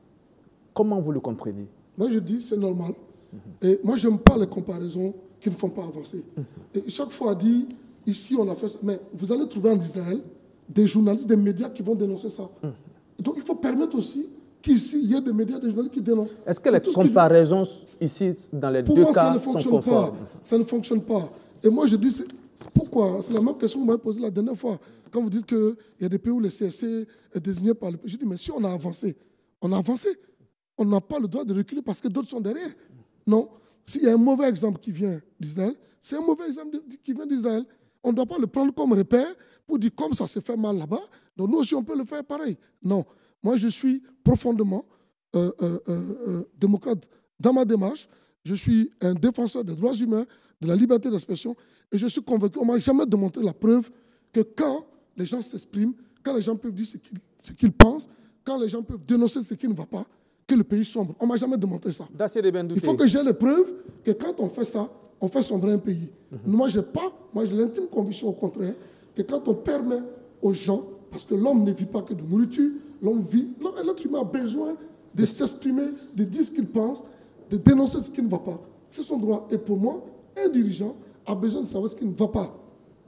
comment vous le comprenez? Moi je dis c'est normal. Mm-hmm. Et moi je n'aime pas les comparaisons qui ne font pas avancer. Et chaque fois, dit, ici, on a fait ça. Mais vous allez trouver en Israël des journalistes, des médias qui vont dénoncer ça. Donc, il faut permettre aussi qu'ici, il y ait des médias, des journalistes qui dénoncent. Est-ce que les comparaisons que je... ici, dans les pour deux moi, cas, sont conformes? Ça ne fonctionne pas. Et moi, je dis, pourquoi? C'est la même question que vous m'avez posée la dernière fois. Quand vous dites qu'il y a des pays où le C S C est désigné par le... Je dis, mais si on a avancé, on a avancé. On n'a pas le droit de reculer parce que d'autres sont derrière. Non. S'il y a un mauvais exemple qui vient d'Israël, c'est un mauvais exemple qui vient d'Israël. On ne doit pas le prendre comme repère pour dire comme ça se fait mal là-bas, donc nous aussi on peut le faire pareil. Non, moi je suis profondément euh, euh, euh, démocrate dans ma démarche. Je suis un défenseur des droits humains, de la liberté d'expression. Et je suis convaincu, on ne m'a jamais démontré la preuve que quand les gens s'expriment, quand les gens peuvent dire ce qu'ils ce qu'ils pensent, quand les gens peuvent dénoncer ce qui ne va pas, que le pays sombre. On ne m'a jamais démontré ça. Il faut que j'ai les preuves que quand on fait ça, on fait sombrer un pays. Mm-hmm. Moi, je n'ai pas, moi j'ai l'intime conviction au contraire que quand on permet aux gens, parce que l'homme ne vit pas que de nourriture, l'homme vit, l'être humain a besoin de s'exprimer, de dire ce qu'il pense, de dénoncer ce qui ne va pas. C'est son droit. Et pour moi, un dirigeant a besoin de savoir ce qui ne va pas.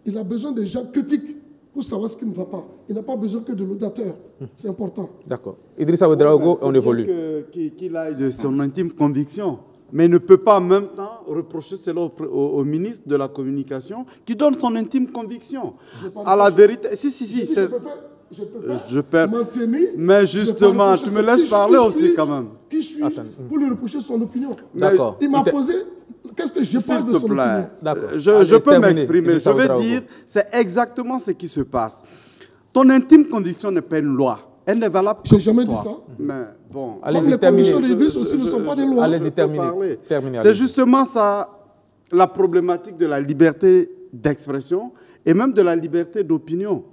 Il a besoin des gens critiques pour savoir ce qui ne va pas. Il n'a pas besoin que de l'auditeur. C'est important. D'accord. Idrissa Ouédraogo, on évolue. Qu'il a de son intime conviction, mais ne peut pas en même temps reprocher cela au, au, au ministre de la Communication qui donne son intime conviction. À la vérité... Si, si, si. Je peux pas, je peux pas je perds. Maintenir... Mais justement, tu me laisses parler aussi quand même. Qui suis pour lui reprocher son opinion? D'accord. Il m'a posé... Qu'est-ce que je pense de son opinion ? Je, Allez, je peux m'exprimer. Je veux dire, c'est exactement ce qui se passe. Ton intime conviction n'est pas une loi. Elle n'est valable que pour toi. Je n'ai jamais dit ça. Mais bon. Allez-y, les convictions d'Idriss aussi ne sont pas des lois. Allez-y, terminez. C'est justement ça, la problématique de la liberté d'expression et même de la liberté d'opinion.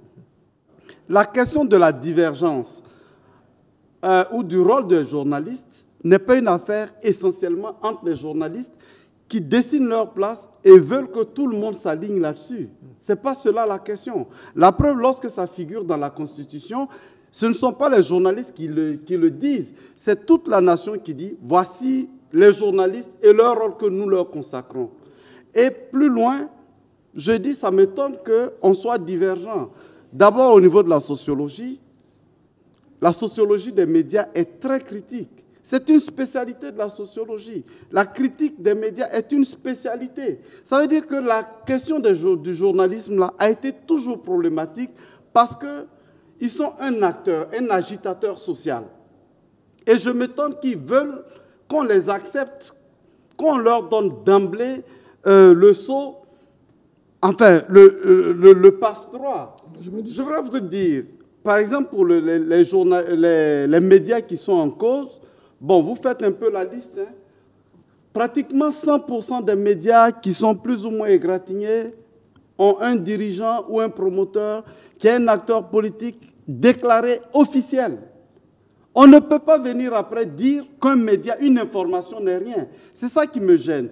La question de la divergence euh, ou du rôle des journalistes n'est pas une affaire essentiellement entre les journalistes qui dessinent leur place et veulent que tout le monde s'aligne là-dessus. Ce n'est pas cela la question. La preuve, lorsque ça figure dans la Constitution, ce ne sont pas les journalistes qui le, qui le disent, c'est toute la nation qui dit « voici les journalistes et leur rôle que nous leur consacrons ». Et plus loin, je dis ça m'étonne qu'on soit divergent. D'abord au niveau de la sociologie, la sociologie des médias est très critique. C'est une spécialité de la sociologie. La critique des médias est une spécialité. Ça veut dire que la question du journalisme là, a été toujours problématique parce qu'ils sont un acteur, un agitateur social. Et je m'étonne qu'ils veulent qu'on les accepte, qu'on leur donne d'emblée euh, le saut, enfin, le, le, le, le passe-droit. Je voudrais vous dire, par exemple, pour les, les, les, les médias qui sont en cause, bon, vous faites un peu la liste. Hein. Pratiquement cent pour cent des médias qui sont plus ou moins égratignés ont un dirigeant ou un promoteur qui est un acteur politique déclaré officiel. On ne peut pas venir après dire qu'un média, une information n'est rien. C'est ça qui me gêne.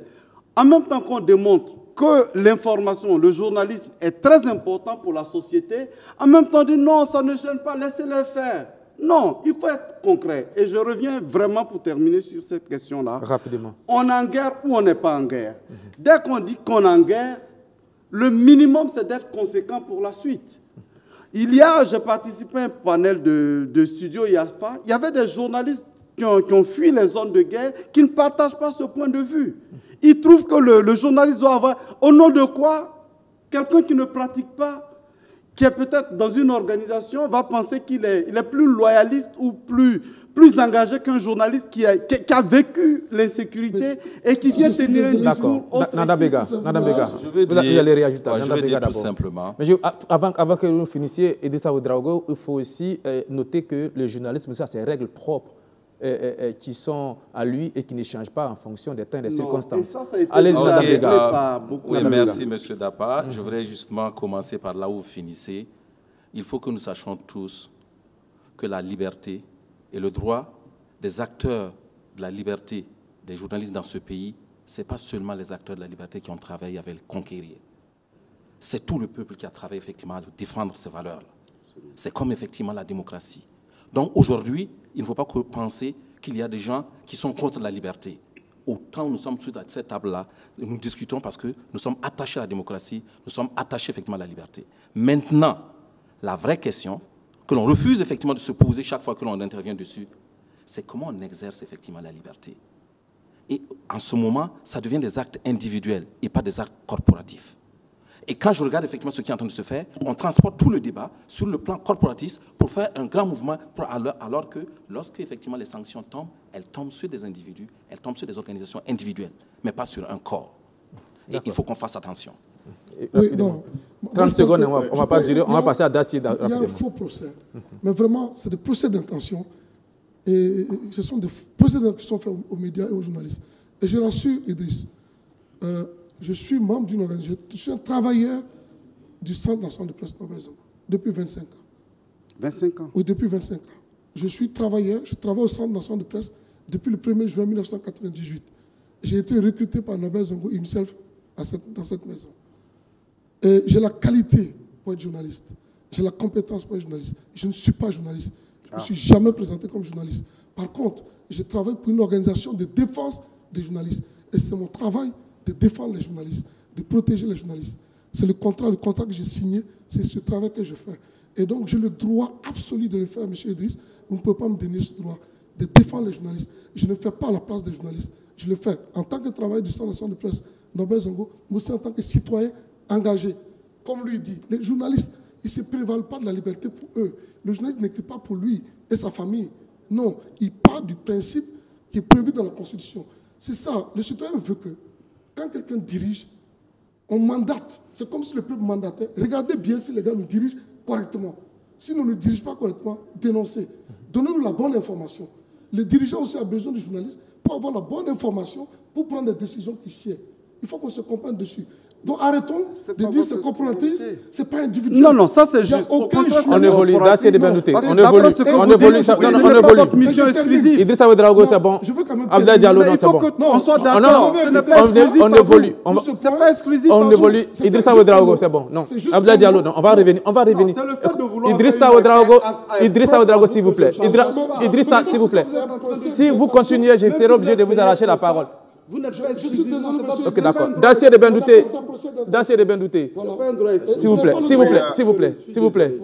En même temps qu'on démontre que l'information, le journalisme est très important pour la société, en même temps on dit non, ça ne gêne pas, laissez-les faire. Non, il faut être concret. Et je reviens vraiment pour terminer sur cette question-là. Rapidement. On est en guerre ou on n'est pas en guerre. Mmh. Dès qu'on dit qu'on est en guerre, le minimum, c'est d'être conséquent pour la suite. Il y a, j'ai participé à un panel de, de studio I A F A, il y avait des journalistes qui ont, qui ont fui les zones de guerre, qui ne partagent pas ce point de vue. Ils trouvent que le, le journaliste doit avoir, au nom de quoi, quelqu'un qui ne pratique pas, qui est peut-être dans une organisation, va penser qu'il est, il est plus loyaliste ou plus, plus engagé qu'un journaliste qui a, qui, qui a vécu l'insécurité et qui vient tenir un discours autre. Nadambiga, Nadambiga, je vais dire, vous allez réagir. Ouais, je vais dire tout simplement. Mais je, avant, avant que vous finissiez, Idrissa Ouédraogo, il faut aussi euh, noter que le journalisme, ça, c'est ses règles propres. Euh, euh, qui sont à lui et qui ne changent pas en fonction des temps et des non. circonstances. Ça, ça Allez-y, okay, euh, oui, merci, M. Dapa. Mm-hmm. Je voudrais justement commencer par là où vous finissez. Il faut que nous sachions tous que la liberté et le droit des acteurs de la liberté, des journalistes dans ce pays, ce n'est pas seulement les acteurs de la liberté qui ont travaillé avec le conquérir. C'est tout le peuple qui a travaillé effectivement à défendre ces valeurs-là. C'est comme effectivement la démocratie. Donc aujourd'hui, il ne faut pas que penser qu'il y a des gens qui sont contre la liberté. Autant nous sommes sur cette table-là, nous discutons parce que nous sommes attachés à la démocratie, nous sommes attachés effectivement à la liberté. Maintenant, la vraie question que l'on refuse effectivement de se poser chaque fois que l'on intervient dessus, c'est comment on exerce effectivement la liberté. Et en ce moment, ça devient des actes individuels et pas des actes corporatifs. Et quand je regarde effectivement ce qui est en train de se faire, on transporte tout le débat sur le plan corporatiste pour faire un grand mouvement, pour alors, alors que lorsque effectivement les sanctions tombent, elles tombent sur des individus, elles tombent sur des organisations individuelles, mais pas sur un corps. Et il faut qu'on fasse attention. Oui, non. trente secondes, on ne va pas durer, on va passer à Dacier. Il y a un faux procès, mais vraiment, c'est des procès d'intention. Et ce sont des procès qui sont faits aux médias et aux journalistes. Et je rassure Idriss. Euh, je suis membre d'une organisation, je suis un travailleur du Centre national de presse Norbert Zongo depuis vingt-cinq ans. vingt-cinq ans? Oui, depuis vingt-cinq ans. Je suis travailleur, je travaille au Centre national de presse depuis le premier juin mille neuf cent quatre-vingt-dix-huit. J'ai été recruté par Norbert Zongo himself à cette, dans cette maison. J'ai la qualité pour être journaliste. J'ai la compétence pour être journaliste. Je ne suis pas journaliste. Je ne ah. suis jamais présenté comme journaliste. Par contre, je travaille pour une organisation de défense des journalistes. Et c'est mon travail de défendre les journalistes, de protéger les journalistes. C'est le contrat, le contrat que j'ai signé, c'est ce travail que je fais. Et donc, j'ai le droit absolu de le faire, M. Idriss. Vous ne pouvez pas me donner ce droit de défendre les journalistes. Je ne fais pas à la place des journalistes. Je le fais en tant que travail du Centre national de presse Norbert Zongo, mais aussi en tant que citoyen engagé. Comme lui dit, les journalistes, ils ne se prévalent pas de la liberté pour eux. Le journaliste n'écrit pas pour lui et sa famille. Non, il part du principe qui est prévu dans la Constitution. C'est ça, le citoyen veut que, quand quelqu'un dirige, on mandate. C'est comme si le peuple mandatait. Regardez bien si les gars nous dirigent correctement. Si nous ne dirigeons pas correctement, dénoncez. Donnez-nous la bonne information. Le dirigeant aussi a besoin du journaliste pour avoir la bonne information, pour prendre des décisions qui siègent. Il faut qu'on se comprenne dessus. Donc arrêtons de dire c'est corporatrice, c'est pas individuel. Non, non, ça c'est juste. On évolue, Dacier de Bendouté. On évolue, on évolue. On évolue. Mission exclusive. Idrissa Ouédraogo, c'est bon. Abdoulaye Diallo, non, c'est bon. On soit d'accord. On évolue. C'est pas exclusif. On évolue. Idrissa Ouédraogo, c'est bon. Non. Abdoulaye Diallo, non. On va revenir. On va revenir. Idrissa Ouédraogo, Idrissa Ouédraogo, s'il vous plaît. Idrissa, s'il vous plaît. Si vous continuez, je serai obligé de vous arracher la parole. Vous n'êtes pas exclusif. Ok, d'accord. Dacier de Bendouté. Dacier de Bendouté. S'il vous plaît, s'il vous plaît, s'il vous plaît, s'il vous plaît.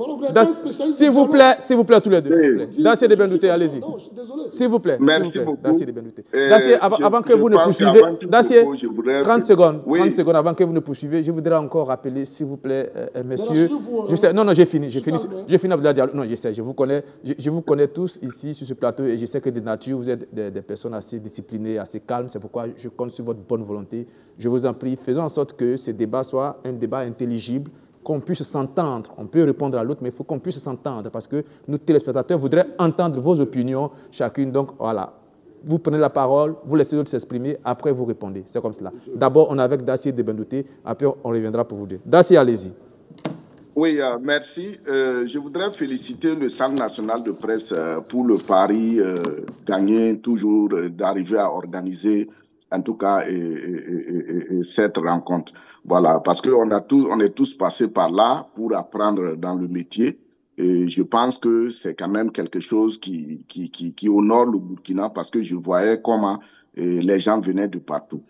S'il vous plaît, s'il vous plaît, tous les deux, s'il vous plaît. Dacier de Bendouté, allez-y. S'il vous plaît. Merci beaucoup. Dacier de Bendouté. Dacier, avant que vous ne poursuivez, Dacier, trente secondes, trente secondes avant que vous ne poursuivez, je voudrais encore rappeler, s'il vous plaît, messieurs. Non, non, j'ai fini, j'ai fini, j'ai fini Abdoulaye Diallo. Non, je sais, je vous connais, je vous connais tous ici sur ce plateau et je sais que de nature, vous êtes des personnes assez disciplinées, assez calmes. C'est pourquoi je compte sur votre bonne volonté. Je vous en prie, faisons en sorte que ce débat soit un débat intelligible, qu'on puisse s'entendre. On peut répondre à l'autre, mais il faut qu'on puisse s'entendre parce que nos téléspectateurs voudraient entendre vos opinions chacune. Donc voilà, vous prenez la parole, vous laissez l'autre s'exprimer, après vous répondez. C'est comme cela. D'abord, on est avec Dacier de Bendouté, après on reviendra pour vous dire. Dacier, allez-y. Oui, euh, merci. Euh, je voudrais féliciter le Centre national de presse euh, pour le pari euh, gagné toujours euh, d'arriver à organiser en tout cas, et, et, et, et cette rencontre. Voilà, parce qu'on a tous, on est tous passés par là pour apprendre dans le métier. Et je pense que c'est quand même quelque chose qui, qui, qui, qui honore le Burkina parce que je voyais comment les gens venaient de partout.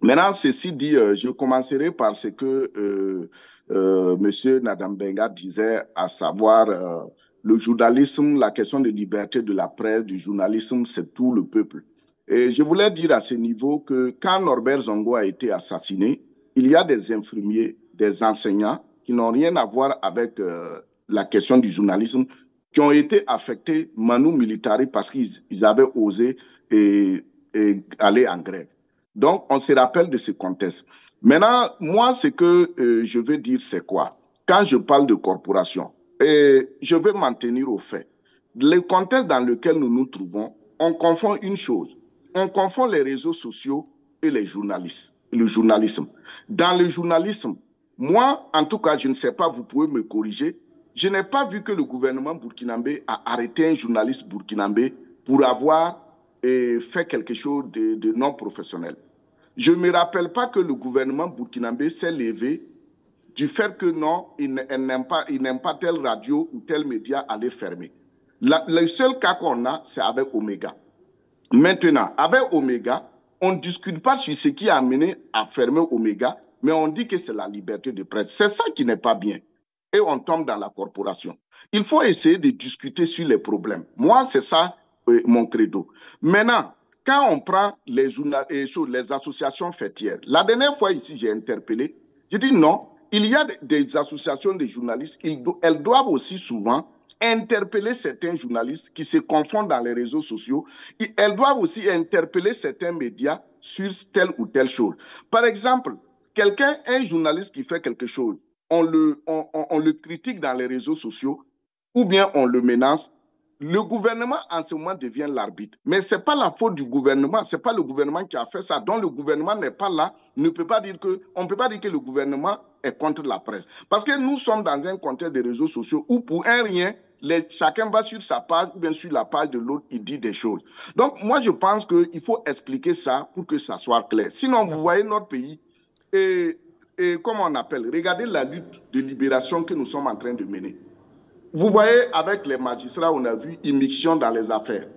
Maintenant, ceci dit, je commencerai par ce que euh, euh, M. Nadambiga disait, à savoir euh, le journalisme, la question de liberté de la presse, du journalisme, c'est tout le peuple. Et je voulais dire à ce niveau que quand Norbert Zongo a été assassiné, il y a des infirmiers, des enseignants qui n'ont rien à voir avec euh, la question du journalisme, qui ont été affectés manu militari parce qu'ils avaient osé et, et aller en grève. Donc, on se rappelle de ce contexte. Maintenant, moi, ce que euh, je veux dire, c'est quoi? Quand je parle de corporation, et je veux m'en tenir au fait. Le contexte dans lequel nous nous trouvons, on confond une chose. On confond les réseaux sociaux et les journalistes, le journalisme. Dans le journalisme, moi, en tout cas, je ne sais pas, vous pouvez me corriger, je n'ai pas vu que le gouvernement burkinabé a arrêté un journaliste burkinabé pour avoir eh, fait quelque chose de, de non professionnel. Je ne me rappelle pas que le gouvernement burkinabé s'est levé du fait que non, il n'aime pas, il n'aime pas telle radio ou tel média à les fermer. La, le seul cas qu'on a, c'est avec Omega. Maintenant, avec Omega, on ne discute pas sur ce qui a amené à fermer Omega, mais on dit que c'est la liberté de presse. C'est ça qui n'est pas bien. Et on tombe dans la corporation. Il faut essayer de discuter sur les problèmes. Moi, c'est ça euh, mon credo. Maintenant, quand on prend les, les associations fêtières, la dernière fois ici, j'ai interpellé, j'ai dit non, il y a des associations de journalistes, elles doivent aussi souvent interpeller certains journalistes qui se confondent dans les réseaux sociaux. Et elles doivent aussi interpeller certains médias sur telle ou telle chose. Par exemple, quelqu'un, un journaliste qui fait quelque chose, on le, on, on, on le critique dans les réseaux sociaux ou bien on le menace. Le gouvernement, en ce moment, devient l'arbitre. Mais ce n'est pas la faute du gouvernement, ce n'est pas le gouvernement qui a fait ça. Donc, le gouvernement n'est pas là. Ne peut pas dire que, on ne peut pas dire que le gouvernement est contre la presse. Parce que nous sommes dans un contexte de réseaux sociaux où, pour un rien, les, chacun va sur sa page, ou bien sur la page de l'autre, il dit des choses. Donc, moi, je pense qu'il faut expliquer ça pour que ça soit clair. Sinon, vous voyez notre pays, et, et comment on appelle, regardez la lutte de libération que nous sommes en train de mener. Vous voyez, avec les magistrats, on a vu immixtion dans les affaires.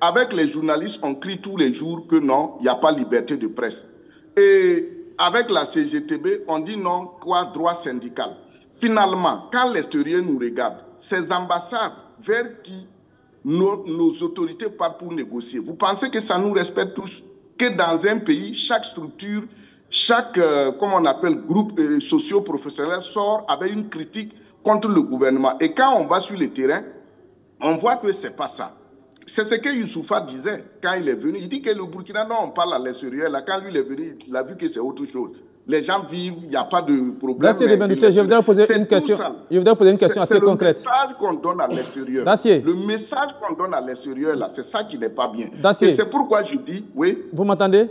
Avec les journalistes, on crie tous les jours que non, il n'y a pas liberté de presse. Et avec la C G T B, on dit non, quoi, droit syndical. Finalement, quand l'extérieur nous regarde, ces ambassades vers qui nos, nos autorités partent pour négocier, vous pensez que ça nous respecte tous? Que dans un pays, chaque structure, chaque, euh, comment on appelle, groupe euh, socio-professionnel sort avec une critique contre le gouvernement. Et quand on va sur le terrain, on voit que ce n'est pas ça. C'est ce que Yousoupha disait quand il est venu. Il dit que le Burkina, non, on parle à l'extérieur. Quand lui, il est venu, il a vu que c'est autre chose. Les gens vivent, il n'y a pas de problème. Dacier de Bendouté, je voudrais poser une question, je voudrais poser une question assez concrète. Le message qu'on donne à l'extérieur, le message qu'on donne à l'extérieur, là, c'est ça qui n'est pas bien. Dacier, c'est pourquoi je dis, oui. Vous m'entendez?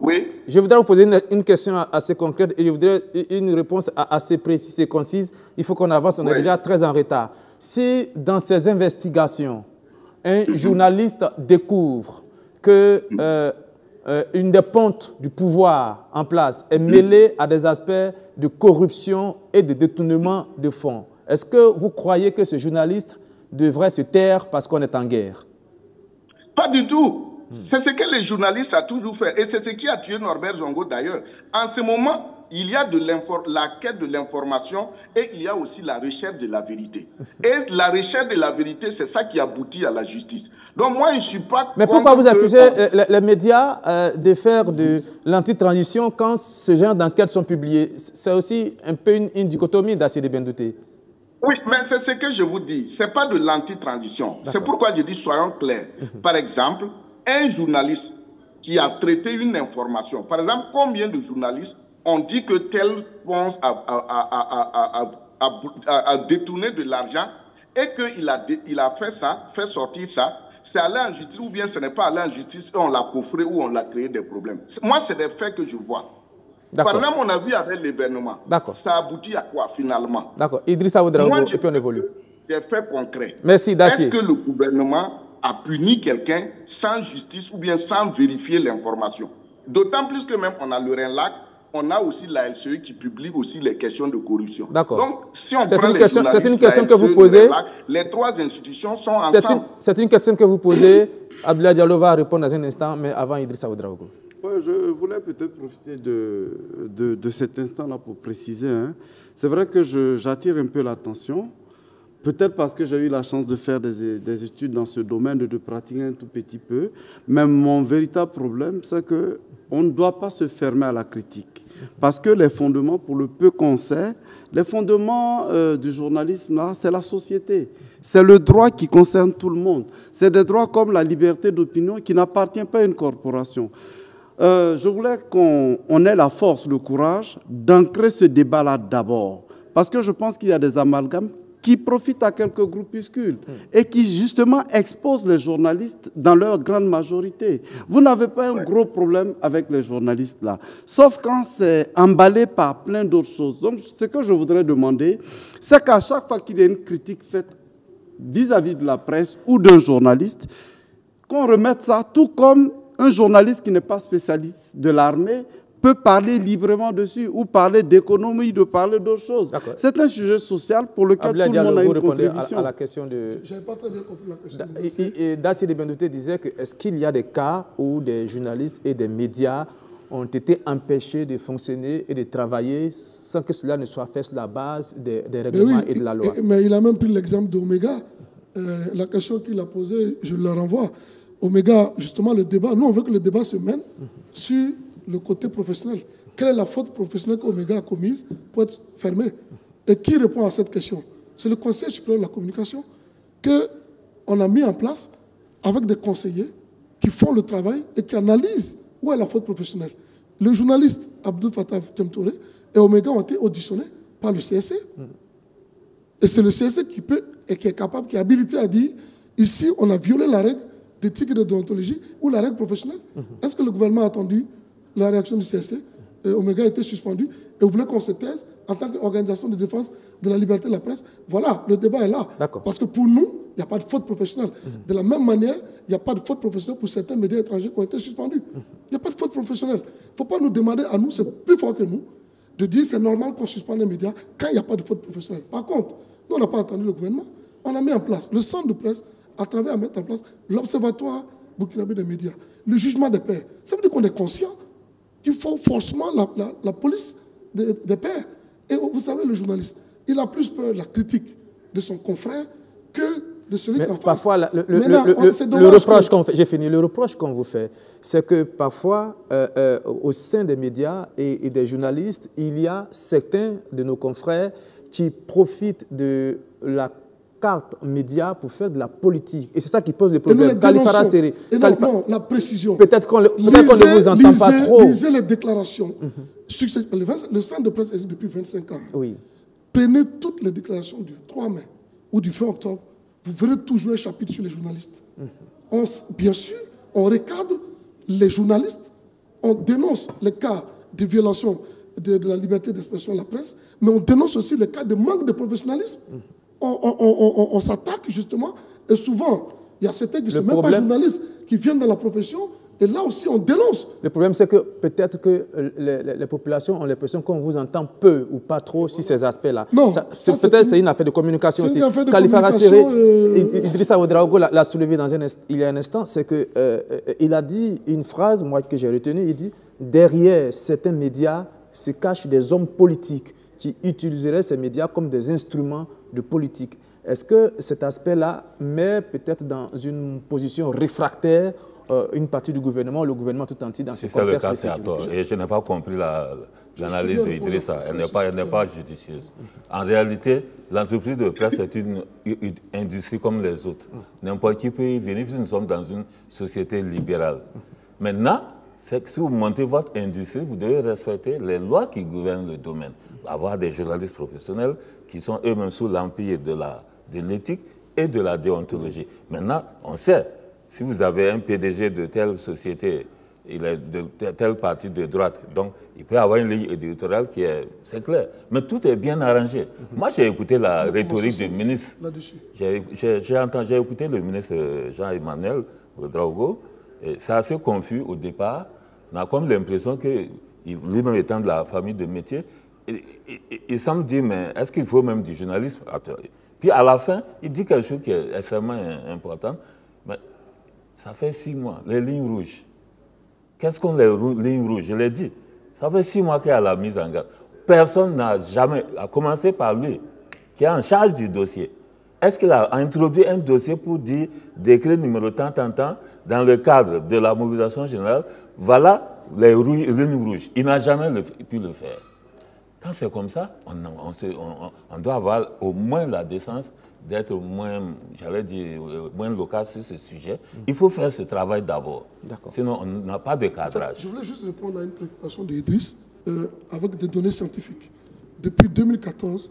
Oui. Je voudrais vous poser une, une question assez concrète et je voudrais une réponse assez précise et concise. Il faut qu'on avance, on oui. est déjà très en retard. Si dans ces investigations, un mm-hmm. journaliste découvre que euh, euh, une des pontes du pouvoir en place est mêlée mm-hmm. à des aspects de corruption et de détournement de fonds, est-ce que vous croyez que ce journaliste devrait se taire parce qu'on est en guerre? Pas du tout. C'est ce que les journalistes ont toujours fait. Et c'est ce qui a tué Norbert Zongo d'ailleurs. En ce moment, il y a de la quête de l'information et il y a aussi la recherche de la vérité. Et la recherche de la vérité, c'est ça qui aboutit à la justice. Donc moi, je ne suis pas... Mais pourquoi vous accusez que... les, les médias euh, de faire de l'anti-transition quand ce genre d'enquêtes sont publiées? C'est aussi un peu une, une dichotomie d'Dacier de Bendouté. Oui, mais c'est ce que je vous dis. Ce n'est pas de l'anti-transition. C'est pourquoi je dis soyons clairs. Par exemple... un journaliste qui a traité une information. Par exemple, combien de journalistes ont dit que tel pense a, a, a, a, a, a, a détourné de l'argent et qu'il a, il a fait ça, fait sortir ça, c'est allé en justice ou bien ce n'est pas allé en justice, on l'a coffré ou on l'a créé des problèmes. Moi, c'est des faits que je vois. Par exemple, on a vu avec l'événement. Ça aboutit à quoi, finalement? D'accord. Idrissa Ouédraogo, et puis on évolue. Des faits concrets. Merci, Dacier. Est-ce que le gouvernement a puni quelqu'un sans justice ou bien sans vérifier l'information? D'autant plus que même on a le RENLAC, on a aussi la L C E qui publie aussi les questions de corruption. D'accord. Donc, si on prend une les question, journalistes, une question que vous posez. RENLAC, les trois institutions sont ensemble. C'est une, une question que vous posez. Abdoulaye Diallo va répondre dans un instant, mais avant Idrissa Ouédraogo. Ouais, je voulais peut-être profiter de, de, de cet instant-là pour préciser. Hein. C'est vrai que j'attire un peu l'attention. Peut-être parce que j'ai eu la chance de faire des, des études dans ce domaine et de pratiquer un tout petit peu. Mais mon véritable problème, c'est qu'on ne doit pas se fermer à la critique. Parce que les fondements, pour le peu qu'on sait, les fondements euh, du journalisme, c'est la société. C'est le droit qui concerne tout le monde. C'est des droits comme la liberté d'opinion qui n'appartient pas à une corporation. Euh, je voulais qu'on ait la force, le courage d'ancrer ce débat-là d'abord. Parce que je pense qu'il y a des amalgames qui profitent à quelques groupuscules et qui, justement, exposent les journalistes dans leur grande majorité. Vous n'avez pas un gros problème avec les journalistes, là, sauf quand c'est emballé par plein d'autres choses. Donc, ce que je voudrais demander, c'est qu'à chaque fois qu'il y a une critique faite vis-à-vis de la presse ou d'un journaliste, qu'on remette ça, tout comme un journaliste qui n'est pas spécialiste de l'armée peut parler librement dessus ou parler d'économie, de parler d'autres choses. C'est un sujet social pour lequel Abdoulaye tout le monde a une vous contribution. À, à la question de... Je n'avais pas très bien compris la question. Da, Dacier de Bendouté disait que est-ce qu'il y a des cas où des journalistes et des médias ont été empêchés de fonctionner et de travailler sans que cela ne soit fait sur la base des, des règlements oui, et de la loi? Mais il a même pris l'exemple d'Omega. Euh, la question qu'il a posée, je la renvoie. Omega, justement, le débat... Nous, on veut que le débat se mène mm-hmm. sur... le côté professionnel. Quelle est la faute professionnelle qu'Omega a commise pour être fermée? Et qui répond à cette question? C'est le Conseil supérieur de la communication qu'on a mis en place avec des conseillers qui font le travail et qui analysent où est la faute professionnelle. Le journaliste Abdou Fattah Temtouré et Omega ont été auditionnés par le C S C. Et c'est le C S C qui peut et qui est capable, qui est habilité à dire Ici, on a violé la règle d'éthique et de déontologie ou la règle professionnelle. Mm-hmm. Est-ce que le gouvernement a attendu la réaction du C S C? Et Omega a été suspendu et vous voulez qu'on se taise en tant qu'organisation de défense de la liberté de la presse? Voilà, le débat est là. Parce que pour nous, il n'y a pas de faute professionnelle. Mm-hmm. De la même manière, il n'y a pas de faute professionnelle pour certains médias étrangers qui ont été suspendus. Il mm-hmm. n'y a pas de faute professionnelle. Il ne faut pas nous demander à nous, c'est plus fort que nous, de dire c'est normal qu'on suspende les médias quand il n'y a pas de faute professionnelle. Par contre, nous, on n'a pas attendu le gouvernement. On a mis en place le centre de presse à travers à mettre en place l'observatoire burkinabé des médias, le jugement des pairs. Ça veut dire qu'on est conscient qu'il faut forcément la, la, la police des, des pairs. Et vous savez, le journaliste, il a plus peur de la critique de son confrère que de celui qui en face. Parfois, le, le, là, le, on, le reproche qu'on qu fait, j'ai fini, le reproche qu'on vous fait, c'est que parfois, euh, euh, au sein des médias et, et des journalistes, il y a certains de nos confrères qui profitent de la carte média pour faire de la politique. Et c'est ça qui pose le problème. Khalifa Rassiri. Khalifa... Non, la précision. Peut-être qu'on peut qu ne vous entend lisez, pas trop. Lisez les déclarations. Mm-hmm. le, le centre de presse existe depuis vingt-cinq ans. Oui. Prenez toutes les déclarations du trois mai ou du vingt octobre. Vous verrez toujours un chapitre sur les journalistes. Mm-hmm. on, bien sûr, on recadre les journalistes. On dénonce les cas de violation de, de la liberté d'expression de la presse. Mais on dénonce aussi les cas de manque de professionnalisme. Mm-hmm. On, on, on, on, on s'attaque justement, et souvent, il y a certains qui ne sont même pas journalistes, qui viennent de la profession, et là aussi on dénonce. Le problème c'est que peut-être que les, les, les populations ont l'impression qu'on vous entend peu ou pas trop sur ces aspects-là. Non. Peut-être c'est une affaire de communication aussi. Khalifa Rassiri, euh... Idrissa Ouédraogo l'a soulevé dans un, il y a un instant, c'est qu'il euh, a dit une phrase, moi que j'ai retenue, il dit « Derrière certains médias se cachent des hommes politiques qui utiliseraient ces médias comme des instruments de politique ». Est-ce que cet aspect-là met peut-être dans une position réfractaire euh, une partie du gouvernement, le gouvernement tout entier dans ce contexte de sécurité ? Si c'est le cas, c'est à tort. Et je n'ai pas compris l'analyse la, de Idrissa. Elle n'est pas, pas judicieuse. En réalité, l'entreprise de presse est une, une industrie comme les autres. N'importe qui peut y venir, puisque nous sommes dans une société libérale. Maintenant, c'est que si vous montez votre industrie, vous devez respecter les lois qui gouvernent le domaine. Avoir des journalistes professionnels qui sont eux-mêmes sous l'empire de l'éthique et de la déontologie. Maintenant, on sait, si vous avez un P D G de telle société, il est de telle partie de droite, donc il peut y avoir une ligne éditoriale qui est... C'est clair. Mais tout est bien arrangé. Mm-hmm. Moi, j'ai écouté la mais rhétorique du ministre. J'ai écouté le ministre Jean-Emmanuel Ouédraogo. C'est assez confus au départ. On a comme l'impression que lui-même étant de la famille de métier, Il, il, il semble dire, mais est-ce qu'il faut même du journalisme? Puis à la fin, il dit quelque chose qui est extrêmement important. Mais ça fait six mois, les lignes rouges. Qu'est-ce qu'on les lignes rouges? Je l'ai dit. Ça fait six mois qu'il y a la mise en garde. Personne n'a jamais, à commencer par lui, qui est en charge du dossier. Est-ce qu'il a introduit un dossier pour dire, décret numéro tant, tant, tant, dans le cadre de la mobilisation générale, voilà les lignes rouges? Il n'a jamais le, pu le faire. Quand c'est comme ça, on, on, se, on, on doit avoir au moins la décence d'être moins, j'allais dire, moins local sur ce sujet. Il faut faire ce travail d'abord. Sinon, on n'a pas de cadrage. En fait, je voulais juste répondre à une préoccupation d'Idriss euh, avec des données scientifiques. Depuis deux mille quatorze,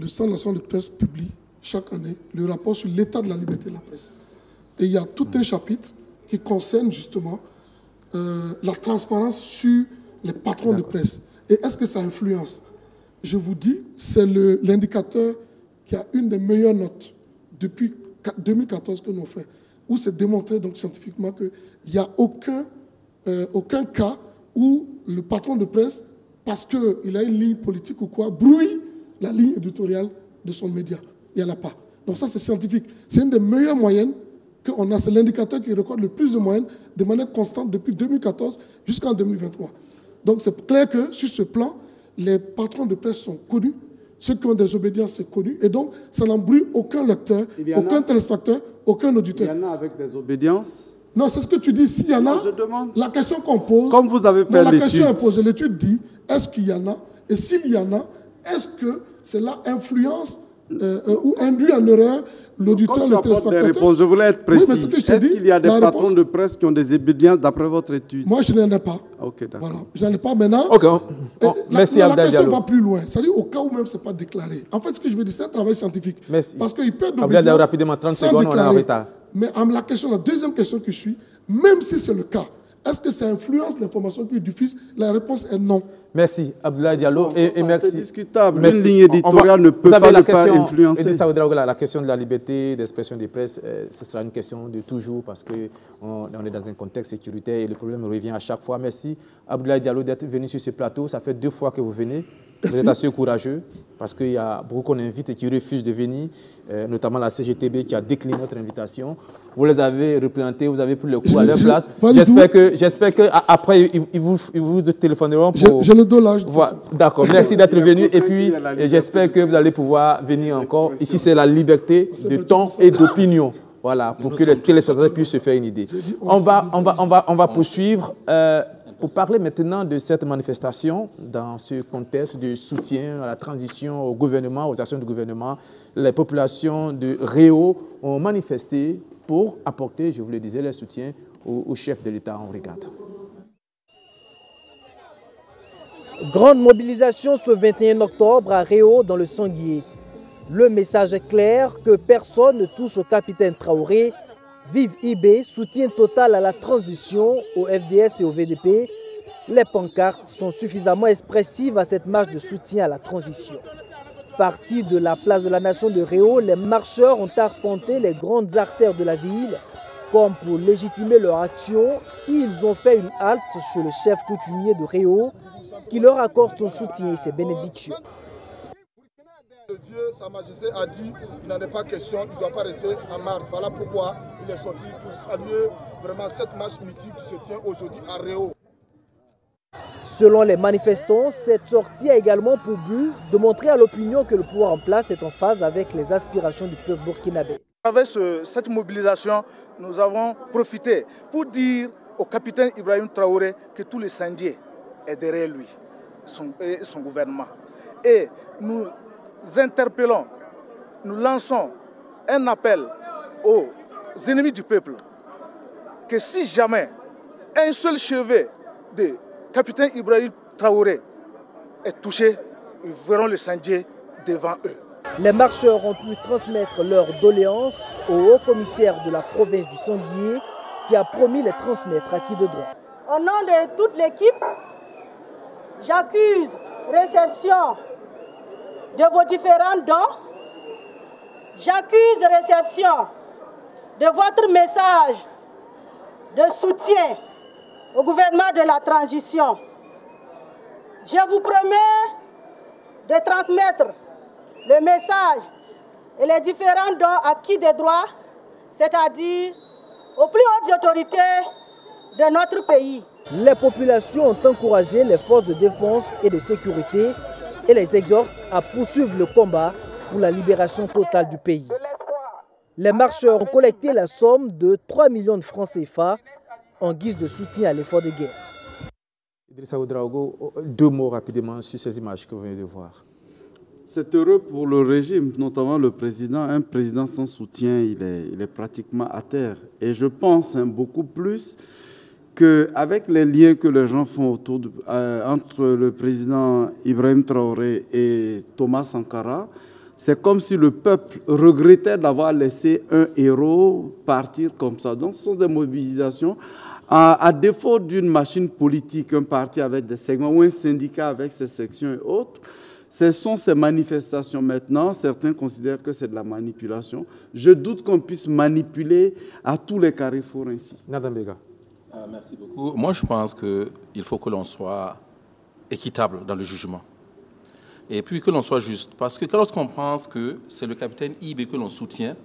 le Centre national de presse publie chaque année le rapport sur l'état de la liberté de la presse. Et il y a tout un chapitre qui concerne justement euh, la transparence sur les patrons de presse. Et est-ce que ça influence? Je vous dis, c'est l'indicateur qui a une des meilleures notes depuis deux mille quatorze que nous avons fait, où c'est démontré donc scientifiquement qu'il n'y a aucun, euh, aucun cas où le patron de presse, parce qu'il a une ligne politique ou quoi, brouille la ligne éditoriale de son média. Il n'y en a pas. Donc ça, c'est scientifique. C'est une des meilleures moyennes qu'on a. C'est l'indicateur qui recorde le plus de moyennes de manière constante depuis deux mille quatorze jusqu'en deux mille vingt-trois. Donc c'est clair que sur ce plan, les patrons de presse sont connus, ceux qui ont des obédiences sont connus, et donc ça n'embrouille aucun lecteur, aucun téléspectateur, aucun auditeur. Il y en a avec des obédiences? Non, c'est ce que tu dis, s'il y en a, la question qu'on pose, comme vous avez fait l'étude, la question est posée, l'étude dit, est-ce qu'il y en a? Et s'il y en a, est-ce que cela influence euh, euh, ou induit en erreur l'auditeur, le téléspectateur? Réponses, je voulais être précis. Oui, est-ce qu'il y a des patrons de presse qui ont des obédiences d'après votre étude? Moi, je n'en ai pas. Ok, d'accord. Voilà, je n'en ai pas maintenant. Ok. On... On... La, Merci la, la question Diallo. va plus loin. C'est-à-dire au cas où même ce n'est pas déclaré. En fait, ce que je veux dire, c'est un travail scientifique. Merci. Parce qu'il peut être d'obédience rapidement, trente secondes, on est en retard. Mais la, question, la deuxième question qui suit, même si c'est le cas, est-ce que ça influence l'information qu'ils diffusent? La réponse est non. Merci, Abdoulaye Diallo. Et, et merci. C'est discutable. Merci. Une ligne éditoriale va, ne peut pas, la question, pas influencer. Idrissa Ouédraogo, la question de la liberté d'expression des presses, euh, ce sera une question de toujours parce qu'on on est dans un contexte sécuritaire et le problème revient à chaque fois. Merci, Abdoulaye Diallo, d'être venu sur ce plateau. Ça fait deux fois que vous venez. Vous êtes assez courageux parce qu'il y a beaucoup qu'on invite et qui refusent de venir, euh, notamment la C G T B qui a décliné notre invitation. Vous les avez représentés, vous avez pris le coup je, à leur je, place. J'espère qu'après, ils, ils, vous, ils vous téléphoneront pour... Je, je le donne là. D'accord, merci d'être venu. Et puis, j'espère que vous allez pouvoir venir encore. Ici, c'est la liberté de ton et d'opinion. Voilà, pour que les téléspectateurs puissent se faire une idée. On va, on va, on va, on va poursuivre... Euh, Pour parler maintenant de cette manifestation dans ce contexte de soutien à la transition au gouvernement, aux actions du gouvernement, les populations de Réo ont manifesté pour apporter, je vous le disais, le soutien au, au chef de l'État. On regarde. Grande mobilisation ce vingt et un octobre à Réo dans le Sanguier. Le message est clair que personne ne touche au capitaine Traoré. Vive I B, soutien total à la transition, au F D S et au V D P. Les pancartes sont suffisamment expressives à cette marche de soutien à la transition. Partis de la place de la Nation de Réo, les marcheurs ont arpenté les grandes artères de la ville. Comme pour légitimer leur action, ils ont fait une halte chez le chef coutumier de Réo qui leur accorde son soutien et ses bénédictions. Le Dieu, Sa Majesté a dit qu'il n'en est pas question, il ne doit pas rester en marche. Voilà pourquoi il est sorti pour saluer vraiment cette marche mythique qui se tient aujourd'hui à Réo. Selon les manifestants, cette sortie a également pour but de montrer à l'opinion que le pouvoir en place est en phase avec les aspirations du peuple burkinabé. Avec ce, cette mobilisation, nous avons profité pour dire au capitaine Ibrahim Traoré que tous les Sandiés est derrière lui son, et son gouvernement. Et nous Nous interpellons, nous lançons un appel aux ennemis du peuple que si jamais un seul chevet de capitaine Ibrahim Traoré est touché, ils verront le Sandié devant eux. Les marcheurs ont pu transmettre leurs doléances au haut-commissaire de la province du Sandié qui a promis les transmettre à qui de droit. Au nom de toute l'équipe, j'accuse réception de vos différents dons, j'accuse réception de votre message de soutien au gouvernement de la transition. Je vous promets de transmettre le message et les différents dons acquis des droits, c'est-à-dire aux plus hautes autorités de notre pays. Les populations ont encouragé les forces de défense et de sécurité et les exhorte à poursuivre le combat pour la libération totale du pays. Les marcheurs ont collecté la somme de trois millions de francs C F A en guise de soutien à l'effort de guerre. Idrissa Ouédraogo, deux mots rapidement sur ces images que vous venez de voir. C'est heureux pour le régime, notamment le président. Un président sans soutien, il est, il est pratiquement à terre. Et je pense hein, beaucoup plus... qu'avec les liens que les gens font autour de, euh, entre le président Ibrahim Traoré et Thomas Sankara, c'est comme si le peuple regrettait d'avoir laissé un héros partir comme ça. Donc ce sont des mobilisations à, à défaut d'une machine politique, un parti avec des segments ou un syndicat avec ses sections et autres. Ce sont ces manifestations maintenant. Certains considèrent que c'est de la manipulation. Je doute qu'on puisse manipuler à tous les carrefours ainsi. Nadambiga. Merci beaucoup. Moi, je pense qu'il faut que l'on soit équitable dans le jugement. Et puis que l'on soit juste. Parce que lorsqu'on pense que c'est le capitaine I B que l'on soutient,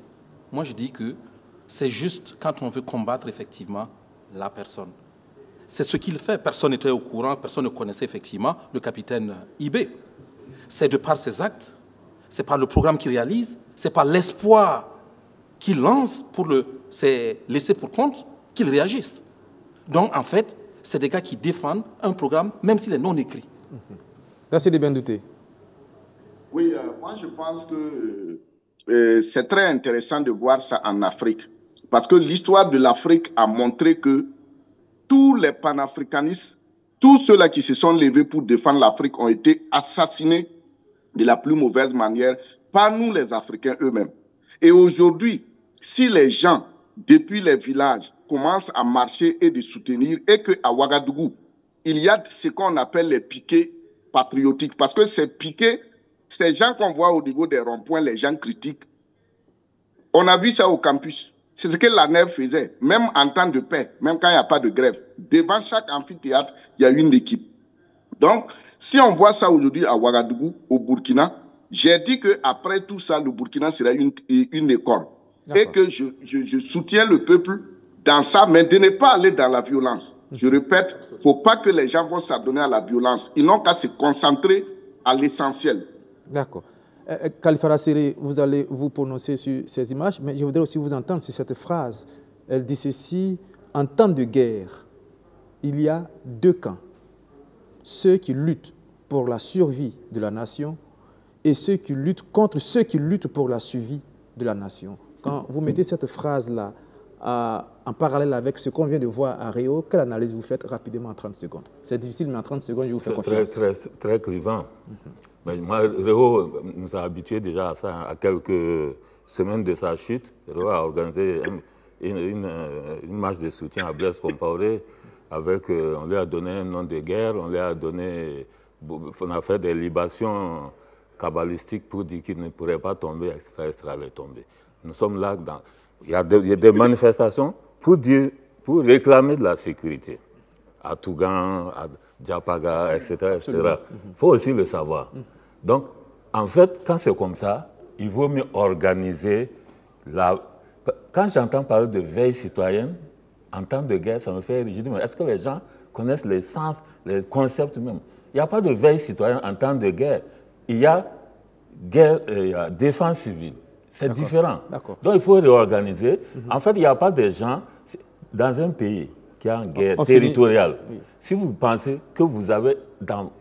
moi, je dis que c'est juste quand on veut combattre effectivement la personne. C'est ce qu'il fait. Personne n'était au courant, personne ne connaissait effectivement le capitaine I B. C'est de par ses actes, c'est par le programme qu'il réalise, c'est par l'espoir qu'il lance pour le laisser pour compte qu'il réagisse. Donc, en fait, c'est des gars qui défendent un programme, même s'il est non écrit. Mmh. Dacier de Bendouté. Oui, euh, moi, je pense que euh, c'est très intéressant de voir ça en Afrique. Parce que l'histoire de l'Afrique a montré que tous les panafricanistes, tous ceux-là qui se sont levés pour défendre l'Afrique ont été assassinés de la plus mauvaise manière par nous, les Africains eux-mêmes. Et aujourd'hui, si les gens depuis les villages, commencent à marcher et de soutenir, et qu'à Ouagadougou, il y a ce qu'on appelle les piquets patriotiques. Parce que ces piquets, ces gens qu'on voit au niveau des ronds-points, les gens critiquent. On a vu ça au campus. C'est ce que la N E R faisait, même en temps de paix, même quand il n'y a pas de grève. Devant chaque amphithéâtre, il y a une équipe. Donc, si on voit ça aujourd'hui à Ouagadougou, au Burkina, j'ai dit qu'après tout ça, le Burkina sera une, une école. Et que je, je, je soutiens le peuple dans ça, mais de ne pas aller dans la violence. Je répète, il ne faut pas que les gens vont s'adonner à la violence. Ils n'ont qu'à se concentrer à l'essentiel. D'accord. Khalifa Rassiri, vous allez vous prononcer sur ces images, mais je voudrais aussi vous entendre sur cette phrase. Elle dit ceci, « En temps de guerre, il y a deux camps. Ceux qui luttent pour la survie de la nation et ceux qui luttent contre ceux qui luttent pour la survie de la nation. » Quand vous mettez cette phrase-là en parallèle avec ce qu'on vient de voir à Rio, quelle analyse vous faites rapidement en trente secondes? C'est difficile, mais en trente secondes, je vous fais confiance. Très, très, très clivant. Mm-hmm. Mais moi, Réo nous a habitués déjà à ça. À quelques semaines de sa chute, Réo a organisé une, une, une marche de soutien à Blaise Compaoré. Avec, on lui a donné un nom de guerre, on lui a donné, on a fait des libations cabalistiques pour dire qu'il ne pourrait pas tomber, et cetera, et cetera, allait tomber. Nous sommes là, dans, il, y a de, il y a des manifestations pour dire, pour réclamer de la sécurité. À Tougan, à Diapaga, et cetera. Il faut aussi le savoir. Donc, en fait, quand c'est comme ça, il vaut mieux organiser la... Quand j'entends parler de veille citoyenne, en temps de guerre, ça me fait rigide. Est-ce que les gens connaissent les sens, les concepts même? Il n'y a pas de veille citoyenne en temps de guerre. Il y a, guerre, euh, il y a défense civile. C'est différent. Donc, il faut réorganiser. Mm-hmm. En fait, il n'y a pas de gens dans un pays qui est en guerre on, on territoriale. Oui. Si vous pensez que vous avez dans,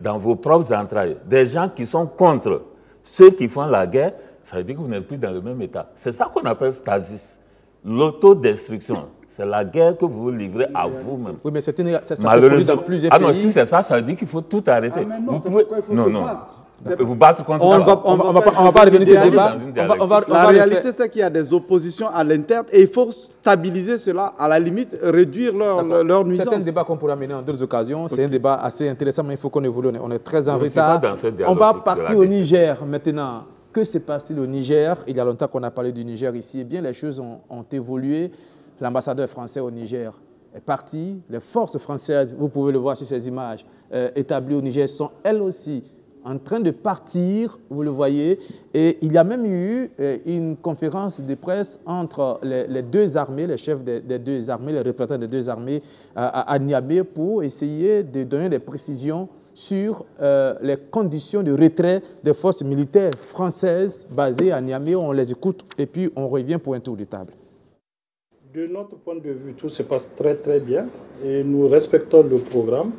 dans vos propres entrailles des gens qui sont contre ceux qui font la guerre, ça veut dire que vous n'êtes plus dans le même état. C'est ça qu'on appelle stasis, l'autodestruction. C'est la guerre que vous vous livrez à vous-même. Oui, mais c'est dans plusieurs pays. Ah non, si c'est ça, ça veut dire qu'il faut tout arrêter. Ah, non, vous pouvez... il faut non, se non. battre. Vous battre contre on va, on, on, va, on va pas revenir sur le débat. On va, on va, on la réalité, c'est qu'il y a des oppositions à l'interne et il faut stabiliser cela, à la limite, réduire leur, leur nuisance. C'est un débat qu'on pourra mener en d'autres occasions. C'est okay. un débat assez intéressant, mais il faut qu'on évolue. On est très en retard. On va partir au Niger maintenant. Que s'est passé au Niger? Il y a longtemps qu'on a parlé du Niger ici. Eh bien, les choses ont, ont évolué. L'ambassadeur français au Niger est parti. Les forces françaises, vous pouvez le voir sur ces images, euh, établies au Niger, sont elles aussi en train de partir, vous le voyez. Et il y a même eu une conférence de presse entre les, les deux armées, les chefs des, des deux armées, les représentants des deux armées à, à Niamey pour essayer de donner des précisions sur euh, les conditions de retrait des forces militaires françaises basées à Niamey. On les écoute et puis on revient pour un tour de table. De notre point de vue, tout se passe très très bien et nous respectons le programme.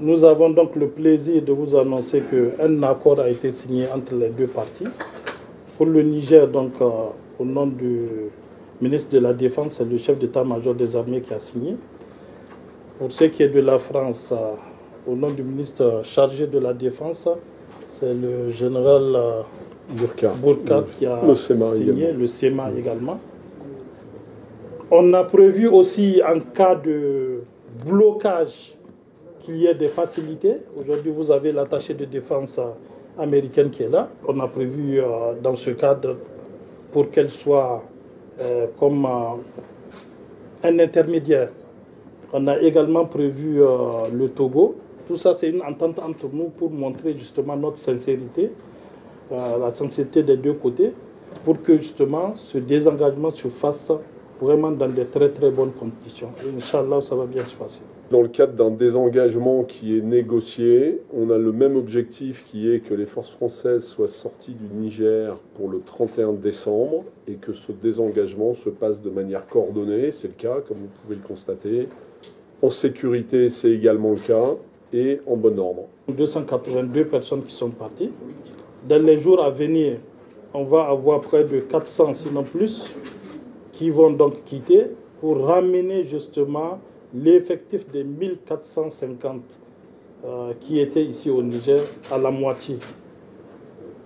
Nous avons donc le plaisir de vous annoncer qu'un accord a été signé entre les deux parties. Pour le Niger, donc, euh, au nom du ministre de la Défense, c'est le chef d'état-major des armées qui a signé. Pour ce qui est de la France, euh, au nom du ministre chargé de la Défense, c'est le général euh, Burkhardt Burkhardt qui a le signé, le SEMA également. On a prévu aussi, en cas de blocage, qu'il y ait des facilités. Aujourd'hui, vous avez l'attaché de défense américaine qui est là. On a prévu euh, dans ce cadre pour qu'elle soit euh, comme euh, un intermédiaire. On a également prévu euh, le Togo. Tout ça, c'est une entente entre nous pour montrer justement notre sincérité, euh, la sincérité des deux côtés, pour que justement ce désengagement se fasse vraiment dans de très très bonnes conditions. Inch'Allah, ça va bien se passer. Dans le cadre d'un désengagement qui est négocié, on a le même objectif qui est que les forces françaises soient sorties du Niger pour le trente et un décembre et que ce désengagement se passe de manière coordonnée, c'est le cas, comme vous pouvez le constater. En sécurité, c'est également le cas, et en bon ordre. deux cent quatre-vingt-deux personnes qui sont parties. Dans les jours à venir, on va avoir près de quatre cents, sinon plus, qui vont donc quitter pour ramener justement l'effectif des mille quatre cent cinquante euh, qui étaient ici au Niger à la moitié.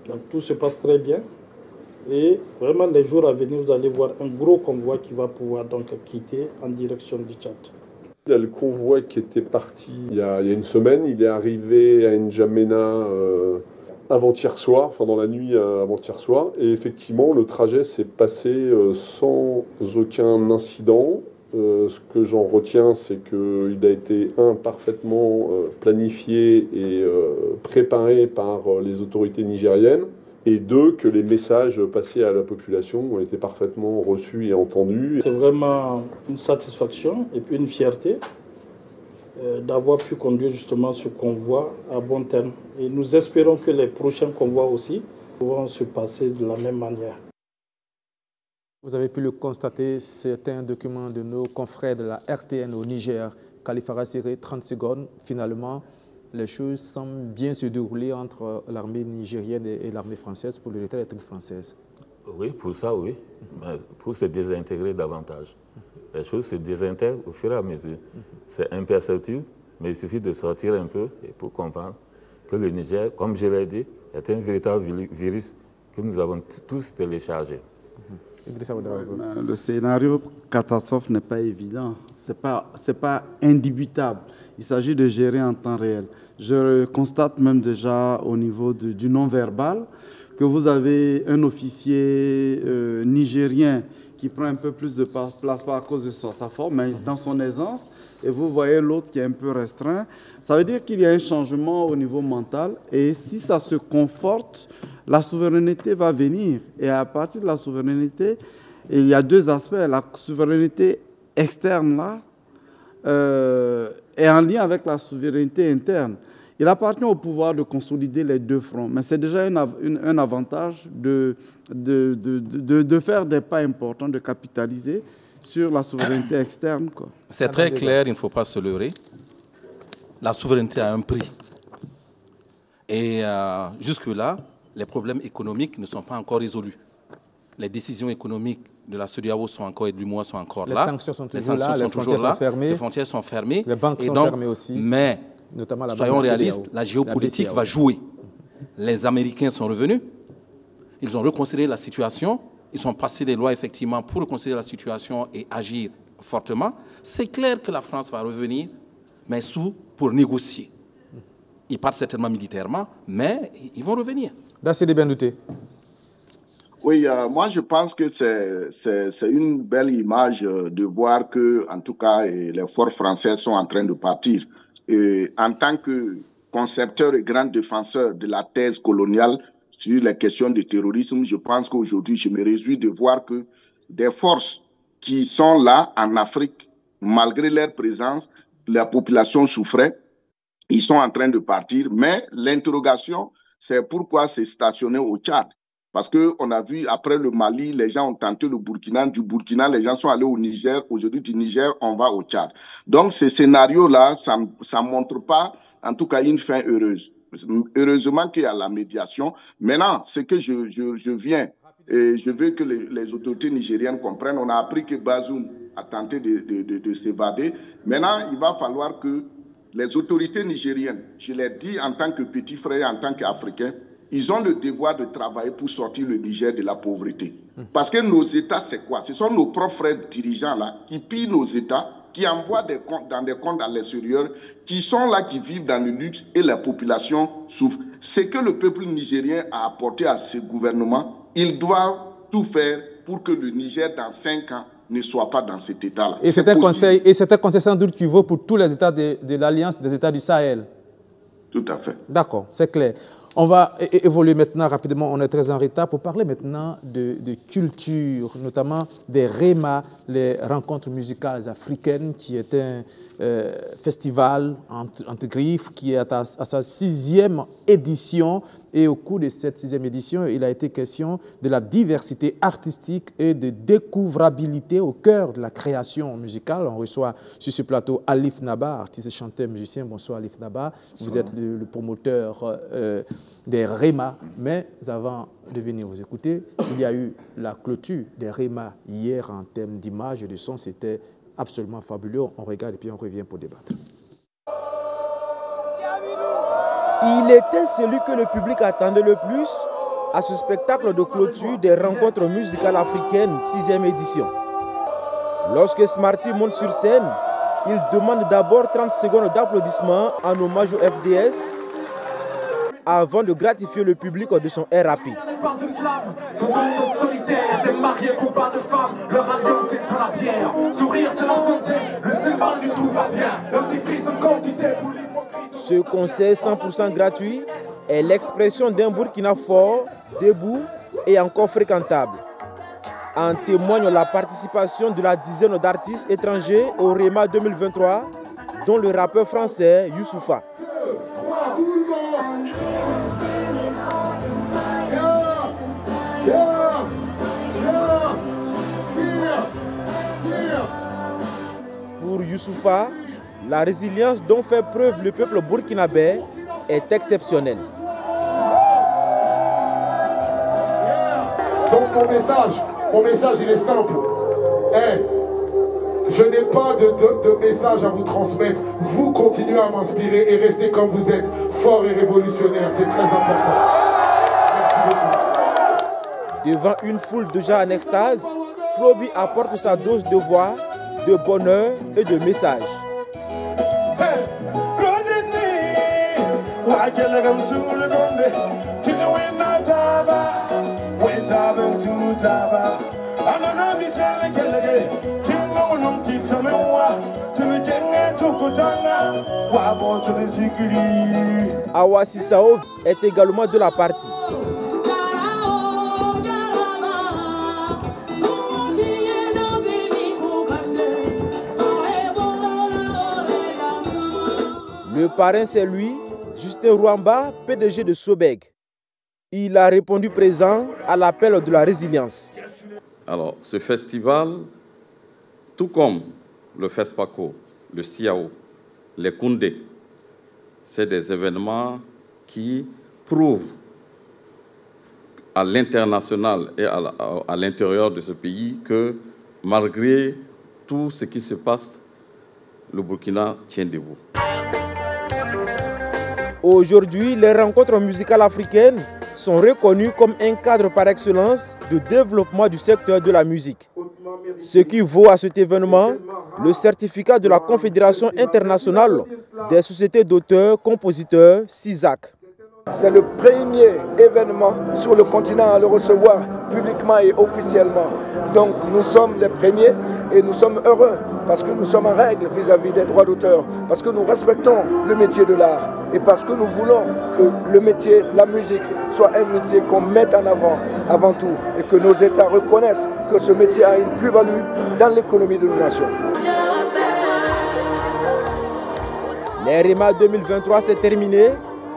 Donc tout se passe très bien. Et vraiment, les jours à venir, vous allez voir un gros convoi qui va pouvoir donc quitter en direction du Tchad. Il y a le convoi qui était parti il y a, il y a une semaine. Il est arrivé à N'Djamena euh, avant-hier soir, enfin dans la nuit avant-hier soir. Et effectivement, le trajet s'est passé euh, sans aucun incident. Euh, ce que j'en retiens, c'est qu'il a été, un, parfaitement euh, planifié et euh, préparé par euh, les autorités nigériennes. Et deux, que les messages passés à la population ont été parfaitement reçus et entendus. C'est vraiment une satisfaction et puis une fierté d'avoir pu conduire justement ce convoi à bon terme. Et nous espérons que les prochains convois aussi pourront se passer de la même manière. Vous avez pu le constater, c'est un document de nos confrères de la R T N au Niger. Khalifa Rassiri, trente secondes, finalement. Les choses semblent bien se dérouler entre l'armée nigérienne et l'armée française pour le retrait des troupes françaises. Oui, pour ça, oui. Mais pour se désintégrer davantage. Les choses se désintègrent au fur et à mesure. C'est imperceptible, mais il suffit de sortir un peu pour comprendre que le Niger, comme je l'ai dit, est un véritable virus que nous avons tous téléchargé. Le scénario catastrophe n'est pas évident, ce n'est pas, pas indubitable. Il s'agit de gérer en temps réel. Je constate même déjà au niveau de, du non-verbal que vous avez un officier euh, nigérien qui prend un peu plus de place pas à cause de sa, sa forme, mais dans son aisance, et vous voyez l'autre qui est un peu restreint. Ça veut dire qu'il y a un changement au niveau mental, et si ça se conforte, la souveraineté va venir. Et à partir de la souveraineté, il y a deux aspects. La souveraineté externe, là, euh, est en lien avec la souveraineté interne. Il appartient au pouvoir de consolider les deux fronts. Mais c'est déjà une, une, un avantage de, de, de, de, de faire des pas importants, de capitaliser sur la souveraineté externe. C'est très clair, il ne faut pas se leurrer. La souveraineté a un prix. Et euh, jusque-là, les problèmes économiques ne sont pas encore résolus. Les décisions économiques de la CEDEAO sont encore et du mois sont encore les là. Sanctions sont les sanctions là, sont les toujours là. Sont les frontières sont fermées. Les banques et sont donc, fermées aussi. Mais notamment la soyons réalistes, la géopolitique la va jouer. Les Américains sont revenus. Ils ont reconsidéré la situation. Ils sont passés des lois effectivement pour reconsidérer la situation et agir fortement. C'est clair que la France va revenir, mais sous pour négocier. Ils partent certainement militairement, mais ils vont revenir. Dacier de Bendouté. Oui, euh, moi je pense que c'est une belle image de voir que, en tout cas, les forces françaises sont en train de partir. Et en tant que concepteur et grand défenseur de la thèse coloniale sur les questions de terrorisme, je pense qu'aujourd'hui, je me réjouis de voir que des forces qui sont là en Afrique, malgré leur présence, la population souffrait, ils sont en train de partir, mais l'interrogation... C'est pourquoi c'est stationné au Tchad. Parce qu'on a vu, après le Mali, les gens ont tenté le Burkina. Du Burkina, les gens sont allés au Niger. Aujourd'hui, du Niger, on va au Tchad. Donc, ce scénario-là, ça ne montre pas, en tout cas, une fin heureuse. Heureusement qu'il y a la médiation. Maintenant, ce que je, je, je viens, et je veux que les, les autorités nigériennes comprennent, on a appris que Bazoum a tenté de, de, de, de s'évader. Maintenant, il va falloir que les autorités nigériennes, je l'ai dit en tant que petit frère, en tant qu'Africain, ils ont le devoir de travailler pour sortir le Niger de la pauvreté. Parce que nos États, c'est quoi? Ce sont nos propres frères dirigeants là, qui pillent nos États, qui envoient des comptes dans des comptes à l'extérieur, qui sont là, qui vivent dans le luxe et la population souffre. Ce que le peuple nigérien a apporté à ce gouvernement, ils doivent tout faire pour que le Niger, dans cinq ans, ne soit pas dans cet état-là. Et c'est un conseil, et c'est un conseil sans doute qui vaut pour tous les États de, de l'Alliance des États du Sahel. Tout à fait. D'accord, c'est clair. On va évoluer maintenant rapidement, on est très en retard, pour parler maintenant de, de culture, notamment des REMA, les rencontres musicales africaines, qui est un euh, festival anti-griffe qui est à, à sa sixième édition. Et au cours de cette sixième édition, il a été question de la diversité artistique et de découvrabilité au cœur de la création musicale. On reçoit sur ce plateau Alif Naba, artiste, chanteur, musicien. Bonsoir Alif Naba. Bonsoir. Vous êtes le, le promoteur euh, des REMA. Mais avant de venir vous écouter, il y a eu la clôture des REMA hier en termes d'image et de son. C'était absolument fabuleux. On regarde et puis on revient pour débattre. Il était celui que le public attendait le plus à ce spectacle de clôture des rencontres musicales africaines sixième édition. Lorsque Smarty monte sur scène, il demande d'abord trente secondes d'applaudissements en hommage au F D S avant de gratifier le public de son air rapide. Ce concert cent pour cent gratuit est l'expression d'un Burkina fort, debout et encore fréquentable. En témoigne la participation de la dizaine d'artistes étrangers au REMA deux mille vingt-trois, dont le rappeur français Yousoupha. Pour Yousoupha, la résilience dont fait preuve le peuple burkinabé est exceptionnelle. Donc mon message, mon message il est simple. Hey, je n'ai pas de, de, de message à vous transmettre. Vous continuez à m'inspirer et restez comme vous êtes, fort et révolutionnaire. C'est très important. Merci beaucoup. Devant une foule déjà en extase, Floby apporte sa dose de voix, de bonheur et de messages. Awasi Sao est également de la partie. Le parrain, c'est lui, Justin Rouamba, P D G de Sobeg. Il a répondu présent à l'appel de la résilience. Alors, ce festival, tout comme le FESPACO, le S I A O, les Koundé, c'est des événements qui prouvent à l'international et à l'intérieur de ce pays que malgré tout ce qui se passe, le Burkina tient debout. Aujourd'hui, les rencontres musicales africaines sont reconnues comme un cadre par excellence de développement du secteur de la musique. Ce qui vaut à cet événement le certificat de la Confédération internationale des sociétés d'auteurs, compositeurs, SISAC. C'est le premier événement sur le continent à le recevoir publiquement et officiellement. Donc nous sommes les premiers et nous sommes heureux parce que nous sommes en règle vis-à-vis des droits d'auteur, parce que nous respectons le métier de l'art et parce que nous voulons que le métier de la musique soit un métier qu'on mette en avant avant tout et que nos États reconnaissent que ce métier a une plus-value dans l'économie de nos nations. Les REMA deux mille vingt-trois s'est terminé.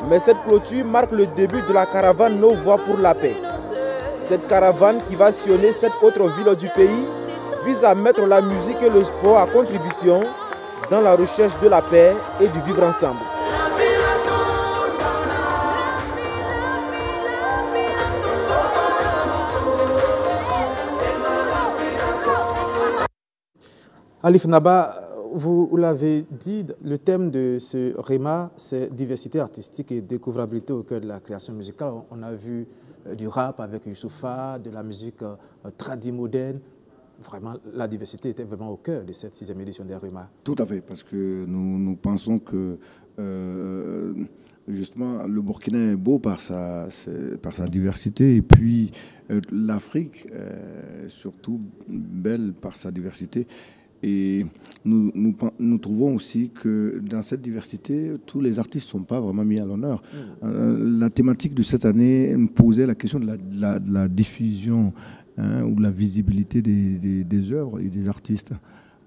Mais cette clôture marque le début de la caravane Nos Voix pour la paix. Cette caravane qui va sillonner sept autres villes du pays vise à mettre la musique et le sport à contribution dans la recherche de la paix et du vivre ensemble. Alif Naba, vous l'avez dit, le thème de ce REMA, c'est diversité artistique et découvrabilité au cœur de la création musicale. On a vu du rap avec Yousoupha, de la musique tradi-moderne. Vraiment, la diversité était vraiment au cœur de cette sixième édition des REMA. Tout à fait, parce que nous, nous pensons que euh, justement le Burkina est beau par sa, par sa diversité et puis euh, l'Afrique euh, surtout belle par sa diversité. Et nous, nous, nous trouvons aussi que dans cette diversité, tous les artistes ne sont pas vraiment mis à l'honneur. Mmh. Euh, la thématique de cette année posait la question de la, de la, de la diffusion hein, ou de la visibilité des, des, des œuvres et des artistes.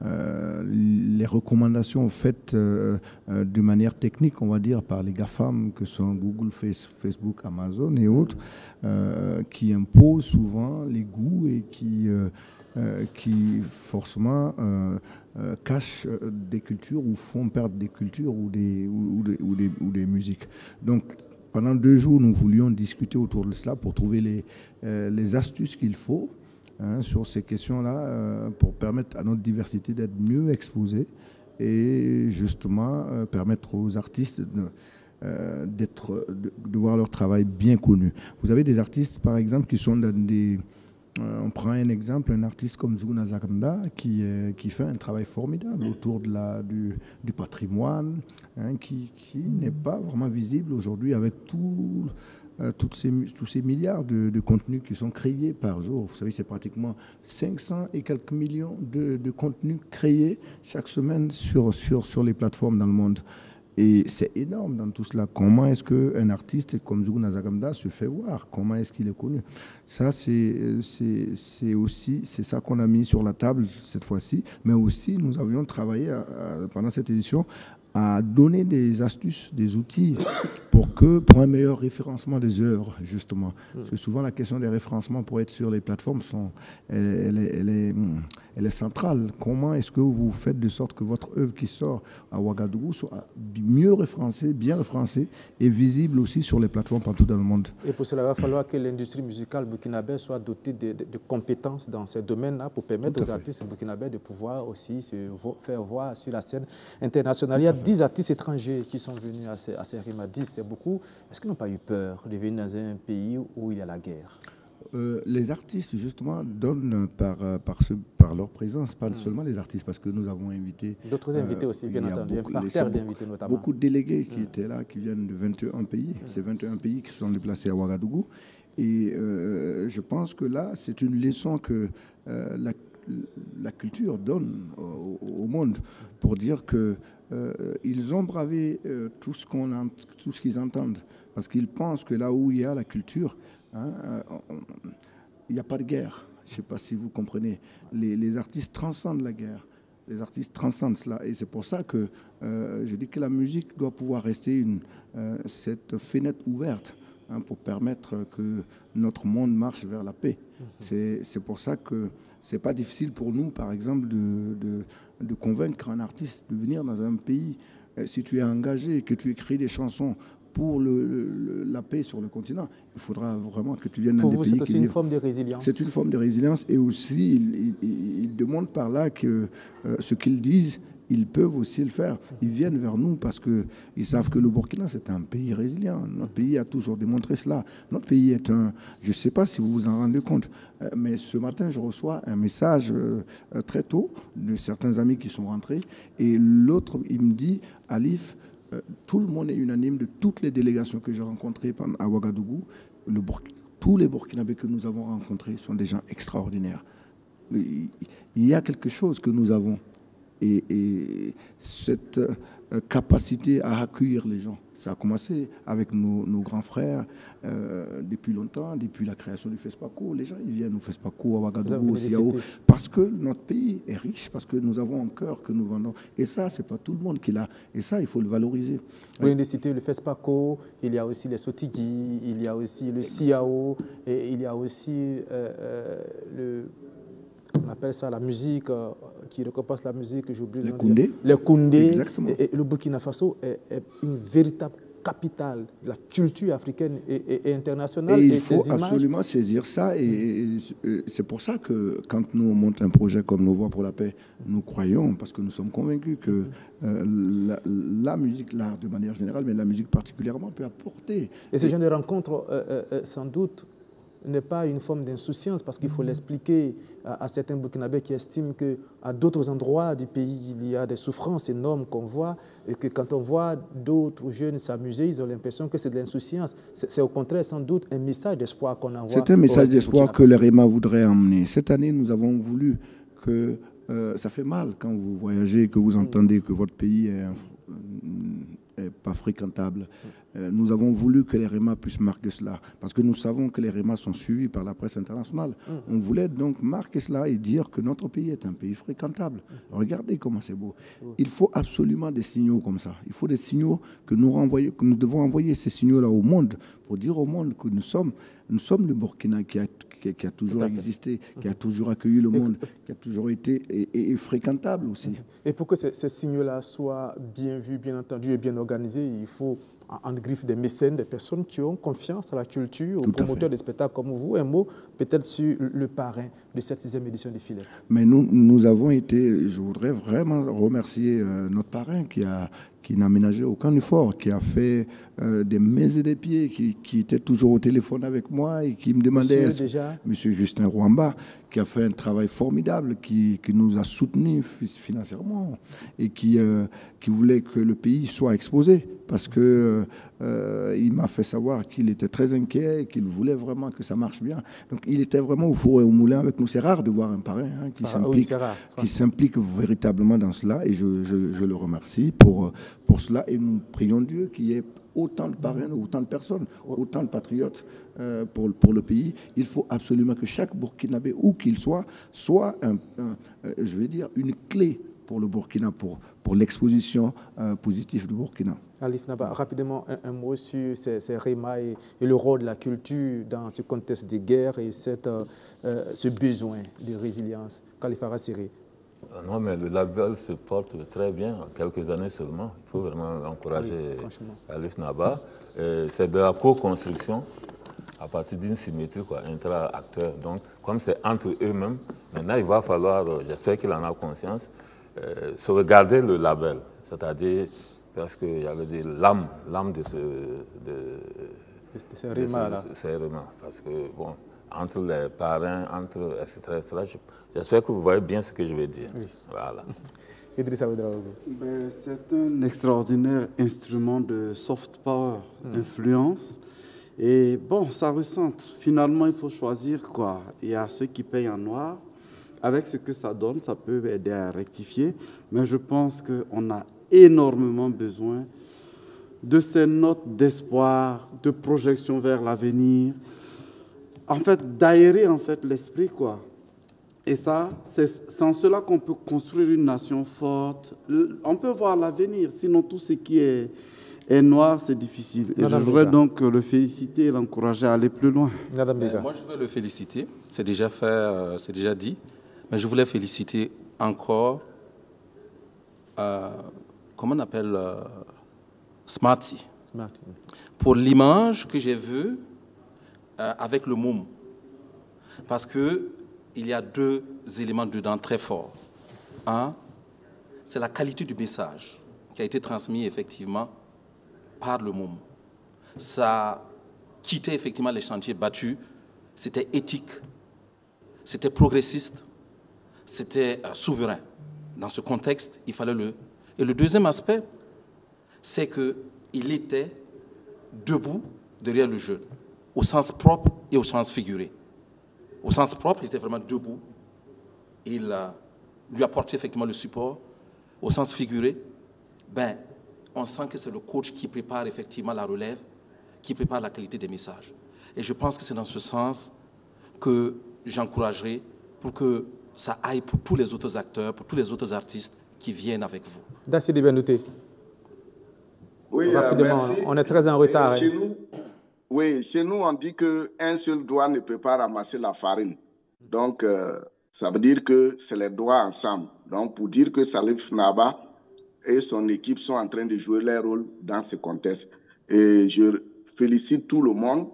Euh, les recommandations faites euh, euh, de manière technique, on va dire, par les GAFAM, que sont Google, Face, Facebook, Amazon et autres, euh, qui imposent souvent les goûts et qui... Euh, Euh, qui forcément euh, euh, cachent des cultures ou font perdre des cultures ou des, ou, ou des, ou des, ou des musiques. Donc pendant deux jours, nous voulions discuter autour de cela pour trouver les, euh, les astuces qu'il faut hein, sur ces questions-là euh, pour permettre à notre diversité d'être mieux exposée et justement euh, permettre aux artistes de, euh, d'être, de, de voir leur travail bien connu. Vous avez des artistes, par exemple, qui sont dans des... Euh, on prend un exemple, un artiste comme Zuguna Zakanda qui, euh, qui fait un travail formidable autour de la, du, du patrimoine, hein, qui, qui n'est pas vraiment visible aujourd'hui avec tout... Euh, toutes ces, tous ces milliards de, de contenus qui sont créés par jour. Vous savez, c'est pratiquement cinq cents et quelques millions de, de contenus créés chaque semaine sur, sur, sur les plateformes dans le monde. Et c'est énorme dans tout cela. Comment est-ce qu'un artiste comme Zuguna Zakanda se fait voir? Comment est-ce qu'il est connu? Ça, c'est aussi, c'est ça qu'on a mis sur la table cette fois-ci. Mais aussi, nous avions travaillé à, à, pendant cette édition à donner des astuces, des outils pour, que, pour un meilleur référencement des œuvres, justement. Parce que souvent, la question des référencements pour être sur les plateformes, sont, elle, elle, elle, est, elle est centrale. Comment est-ce que vous faites de sorte que votre œuvre qui sort à Ouagadougou soit mieux référencée, bien référencée et visible aussi sur les plateformes partout dans le monde? Et pour cela, il va falloir que l'industrie musicale burkinabé soit dotée de, de, de compétences dans ces domaines-là pour permettre aux fait. artistes burkinabés de pouvoir aussi se faire voir sur la scène internationale. Il y a dix artistes étrangers qui sont venus à ces, à ces REMA, dix, c'est beaucoup. Est-ce qu'ils n'ont pas eu peur de venir dans un pays où il y a la guerre? Euh, les artistes, justement, donnent par, par, ce, par leur présence, pas mmh. seulement les artistes, parce que nous avons invité... D'autres euh, invités aussi, bien entendu, beaucoup, les, beaucoup, notamment. beaucoup de délégués qui mmh. étaient là, qui viennent de vingt et un pays. Mmh. C'est vingt et un pays qui se sont déplacés à Ouagadougou. Et euh, je pense que là, c'est une leçon que euh, la, la culture donne au, au monde pour dire que Euh, ils ont bravé euh, tout ce qu'on ent tout ce qu'ils entendent, parce qu'ils pensent que là où il y a la culture, hein, euh, on, il n'y a pas de guerre. Je ne sais pas si vous comprenez. Les, les artistes transcendent la guerre. Les artistes transcendent cela. Et c'est pour ça que euh, je dis que la musique doit pouvoir rester une, euh, cette fenêtre ouverte, hein, pour permettre que notre monde marche vers la paix. Mm-hmm. C'est pour ça que ce n'est pas difficile pour nous, par exemple, de... de de convaincre un artiste de venir dans un pays. Si tu es engagé, que tu écris des chansons pour le, le, la paix sur le continent, il faudra vraiment que tu viennes dans des pays qui... Pour vous, c'est une forme de résilience. C'est une forme de résilience, et aussi, ils il, il, il demandent par là que euh, ce qu'ils disent, ils peuvent aussi le faire. Ils viennent vers nous parce qu'ils savent que le Burkina, c'est un pays résilient. Notre pays a toujours démontré cela. Notre pays est un... Je ne sais pas si vous vous en rendez compte, mais ce matin, je reçois un message très tôt de certains amis qui sont rentrés. Et l'autre, il me dit, Alif, tout le monde est unanime de toutes les délégations que j'ai rencontrées à Ouagadougou. Le Burkina, tous les Burkinabés que nous avons rencontrés sont des gens extraordinaires. Il y a quelque chose que nous avons. Et, et cette euh, capacité à accueillir les gens, ça a commencé avec nos, nos grands frères euh, depuis longtemps, depuis la création du FESPACO. Les gens, ils viennent au FESPACO, à Ouagadougou, au S I A O, parce que notre pays est riche, parce que nous avons un cœur que nous vendons. Et ça, ce n'est pas tout le monde qui l'a. Et ça, il faut le valoriser. Vous venez de citer le FESPACO, il y a aussi les Sotigui, il y a aussi le S I A O, et il y a aussi euh, euh, le... On appelle ça la musique, euh, qui récompense la musique, j'oublie le nom. Koundé. Le Koundé. Exactement. Et, et le Burkina Faso est, est une véritable capitale de la culture africaine et, et, et internationale. Et il et faut absolument images. saisir ça. Et, et, et c'est pour ça que quand nous on monte un projet comme Nos Voix pour la Paix, nous croyons, parce que nous sommes convaincus que euh, la, la musique, l'art de manière générale, mais la musique particulièrement, peut apporter. Et ce genre de rencontre, euh, euh, sans doute, n'est pas une forme d'insouciance, parce qu'il faut l'expliquer à, à certains Burkinabés qui estiment qu'à d'autres endroits du pays, il y a des souffrances énormes qu'on voit, et que quand on voit d'autres jeunes s'amuser, ils ont l'impression que c'est de l'insouciance. C'est au contraire, sans doute, un message d'espoir qu'on envoie. C'est un message d'espoir que le REMA voudrait emmener. Cette année, nous avons voulu que... Euh, ça fait mal quand vous voyagez, que vous entendez que votre pays est... Un... n'est pas fréquentable. Euh, nous avons voulu que les REMA puissent marquer cela, parce que nous savons que les REMA sont suivis par la presse internationale. On voulait donc marquer cela et dire que notre pays est un pays fréquentable. Regardez comment c'est beau. Il faut absolument des signaux comme ça. Il faut des signaux que nous, renvoyer, que nous devons envoyer ces signaux-là au monde, pour dire au monde que nous sommes, nous sommes le Burkina qui a qui a toujours existé, qui a toujours accueilli le monde, qui a toujours été et, et, et fréquentable aussi. Et pour que ces, ces signaux-là soient bien vus, bien entendus et bien organisés, il faut en, en griffe des mécènes, des personnes qui ont confiance à la culture, aux promoteurs des spectacles comme vous. Un mot peut-être sur le parrain de cette sixième édition des Filets. Mais nous, nous avons été, je voudrais vraiment remercier euh, notre parrain qui a... qui n'a ménagé aucun effort, qui a fait euh, des mains et des pieds, qui, qui était toujours au téléphone avec moi et qui me demandait... Monsieur, déjà Monsieur Justin Rouamba, qui a fait un travail formidable, qui, qui nous a soutenus financièrement et qui, euh, qui voulait que le pays soit exposé parce qu'il euh, m'a fait savoir qu'il était très inquiet et qu'il voulait vraiment que ça marche bien. Donc il était vraiment au four et au moulin avec nous. C'est rare de voir un parrain hein, qui s'implique ah, oui, véritablement dans cela et je, je, je le remercie pour... pour cela, et nous prions Dieu qu'il y ait autant de parrains, autant de personnes, autant de patriotes euh, pour, pour le pays. Il faut absolument que chaque Burkinabé, où qu'il soit, soit un, un, euh, je vais dire, une clé pour le Burkina, pour, pour l'exposition euh, positive du Burkina. Alif Naba, rapidement, un, un mot sur ces, ces REMA et, et le rôle de la culture dans ce contexte de guerre et cette, euh, euh, ce besoin de résilience. Khalifa Rassiri. Non, mais le label se porte très bien, quelques années seulement. Il faut vraiment encourager oui, Alif Naba. C'est de la co-construction à partir d'une symétrie intra-acteur. Donc, comme c'est entre eux-mêmes, maintenant il va falloir, j'espère qu'il en a conscience, euh, sauvegarder le label. C'est-à-dire, parce qu'il y avait l'âme, l'âme de ce. de, de, de ce REMA. Parce que, bon. Entre les parrains, entre, et cetera, et cetera. J'espère que vous voyez bien ce que je vais dire. Oui. Voilà. Idrissa Ouédraogo. Ben, c'est un extraordinaire instrument de soft power, mm. influence. Et bon, ça ressente. Finalement, il faut choisir quoi. Il y a ceux qui payent en noir. Avec ce que ça donne, ça peut aider à rectifier. Mais je pense qu'on a énormément besoin de ces notes d'espoir, de projection vers l'avenir. En fait, d'aérer en fait, l'esprit, quoi. Et ça, c'est sans cela qu'on peut construire une nation forte. On peut voir l'avenir, sinon tout ce qui est, est noir, c'est difficile. Et Madame je voudrais Béga. donc le féliciter et l'encourager à aller plus loin. Madame Béga. Moi, je veux le féliciter, c'est déjà fait, c'est déjà dit, mais je voulais féliciter encore, euh, comment on appelle, euh, Smarty, Smarty, pour l'image que j'ai vue Euh, avec le moum, parce qu'il y a deux éléments dedans très forts. Un, c'est la qualité du message qui a été transmis effectivement par le moum. Ça quittait effectivement les chantiers battus, c'était éthique, c'était progressiste, c'était euh, souverain. Dans ce contexte, il fallait le... Et le deuxième aspect, c'est qu'il était debout derrière le jeune. Au sens propre et au sens figuré. Au sens propre, il était vraiment debout. Il euh, lui apportait effectivement le support. Au sens figuré, ben, on sent que c'est le coach qui prépare effectivement la relève, qui prépare la qualité des messages. Et je pense que c'est dans ce sens que j'encouragerai pour que ça aille pour tous les autres acteurs, pour tous les autres artistes qui viennent avec vous. Dacier de Bendouté. Oui, rapidement, euh, on est très en retard. Oui, chez nous, on dit qu'un seul doigt ne peut pas ramasser la farine. Donc, euh, ça veut dire que c'est les doigts ensemble. Donc, pour dire que Salif Naba et son équipe sont en train de jouer leur rôle dans ce contexte. Et je félicite tout le monde.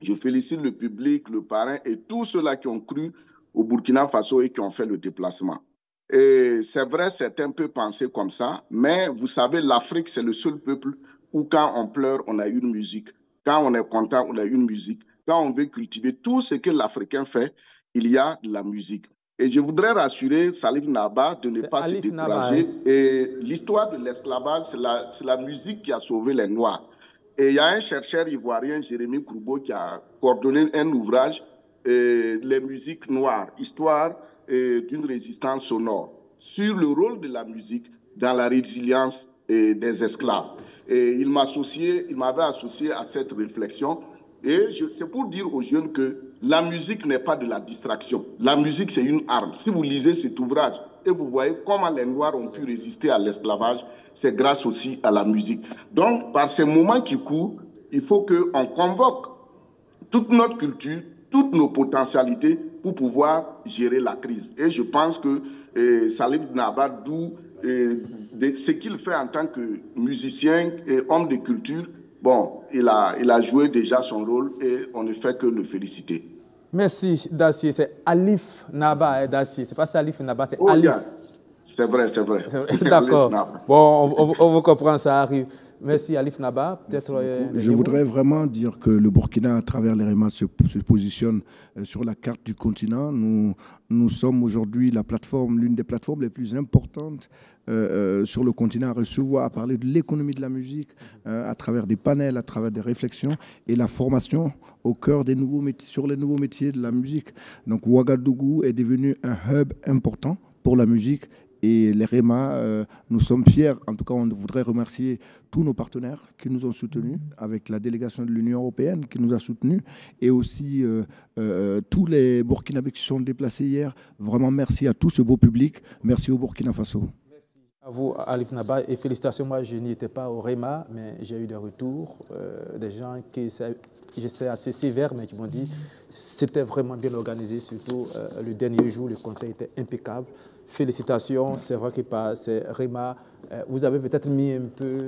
Je félicite le public, le parrain et tous ceux-là qui ont cru au Burkina Faso et qui ont fait le déplacement. Et c'est vrai, certains peuvent penser comme ça, mais vous savez, l'Afrique, c'est le seul peuple où quand on pleure, on a une musique. Quand on est content, on a une musique. Quand on veut cultiver tout ce que l'Africain fait, il y a de la musique. Et je voudrais rassurer Salif Naba de ne pas Alif se décourager. Naba, hein. Et l'histoire de l'esclavage, c'est la, la musique qui a sauvé les Noirs. Et il y a un chercheur ivoirien, Jérémy Kroubo, qui a coordonné un ouvrage, euh, Les musiques noires, histoire euh, d'une résistance sonore, sur le rôle de la musique dans la résilience euh, des esclaves. Et il m'avait associé à cette réflexion. Et c'est pour dire aux jeunes que la musique n'est pas de la distraction. La musique, c'est une arme. Si vous lisez cet ouvrage et vous voyez comment les Noirs ont pu résister à l'esclavage, c'est grâce aussi à la musique. Donc, par ces moments qui courent, il faut qu'on convoque toute notre culture, toutes nos potentialités pour pouvoir gérer la crise. Et je pense que eh, Salif Naba, d'où... Et de ce qu'il fait en tant que musicien et homme de culture, bon, il a, il a joué déjà son rôle et on ne fait que le féliciter. Merci, Dacier. C'est Alif Naba, hein, Dacier. C'est pas Salif Naba, c'est oh, Alif. C'est vrai, c'est vrai. D'accord. Bon, on, on vous comprend, ça arrive. Merci, Alif Naba. Peut-être. Je voudrais vraiment dire que le Burkina, à travers les REMA, se, se positionne sur la carte du continent. Nous, nous sommes aujourd'hui la plateforme, l'une des plateformes les plus importantes Euh, euh, sur le continent à recevoir, à parler de l'économie de la musique, euh, à travers des panels, à travers des réflexions et la formation au cœur des nouveaux métiers, sur les nouveaux métiers de la musique. Donc Ouagadougou est devenu un hub important pour la musique et les REMA, euh, nous sommes fiers. En tout cas, on voudrait remercier tous nos partenaires qui nous ont soutenus, avec la délégation de l'Union européenne qui nous a soutenus, et aussi euh, euh, tous les Burkinabés qui se sont déplacés hier. Vraiment merci à tout ce beau public. Merci au Burkina Faso. À vous, Alif Naba, et félicitations. Moi, je n'y étais pas au REMA, mais j'ai eu des retours, euh, des gens qui, j'étais assez sévère, mais qui m'ont dit c'était vraiment bien organisé, surtout euh, le dernier jour, le conseil était impeccable. Félicitations, c'est vrai que c'est REMA. Euh, vous avez peut-être mis un peu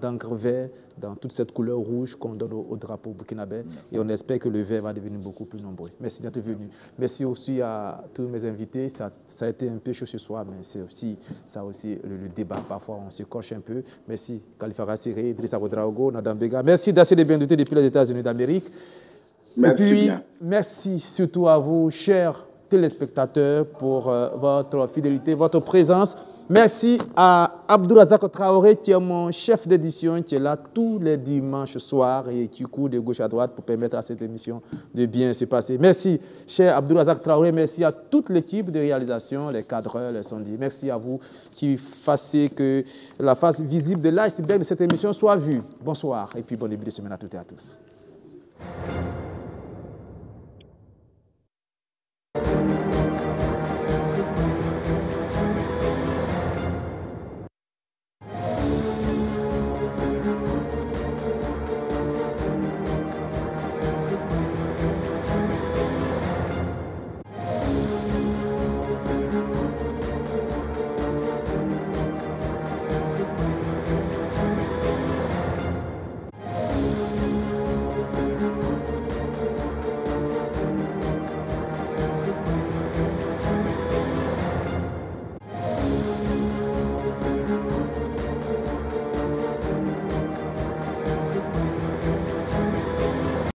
d'engrais dans, dans toute cette couleur rouge qu'on donne au, au drapeau burkinabé. Merci. Et on espère que le vert va devenir beaucoup plus nombreux. Merci d'être venu. Merci. Merci aussi à tous mes invités. Ça, ça a été un peu chaud ce soir, mais c'est aussi ça aussi le, le débat. Parfois, on se coche un peu. Merci Khalifa Rassiri, Idrissa Ouédraogo, Nadambiga. Merci Dacier de Bendouté depuis les États-Unis d'Amérique. Merci. Et puis, bien. Merci surtout à vous, chers téléspectateurs, pour euh, votre fidélité, votre présence. Merci à Abdoulaye Traoré, qui est mon chef d'édition, qui est là tous les dimanches soirs et qui court de gauche à droite pour permettre à cette émission de bien se passer. Merci, cher Abdoulaye Traoré. Merci à toute l'équipe de réalisation, les cadreurs, les sondiers. Merci à vous qui fassiez que la face visible de l'iceberg de cette émission soit vue. Bonsoir et puis bon début de semaine à toutes et à tous.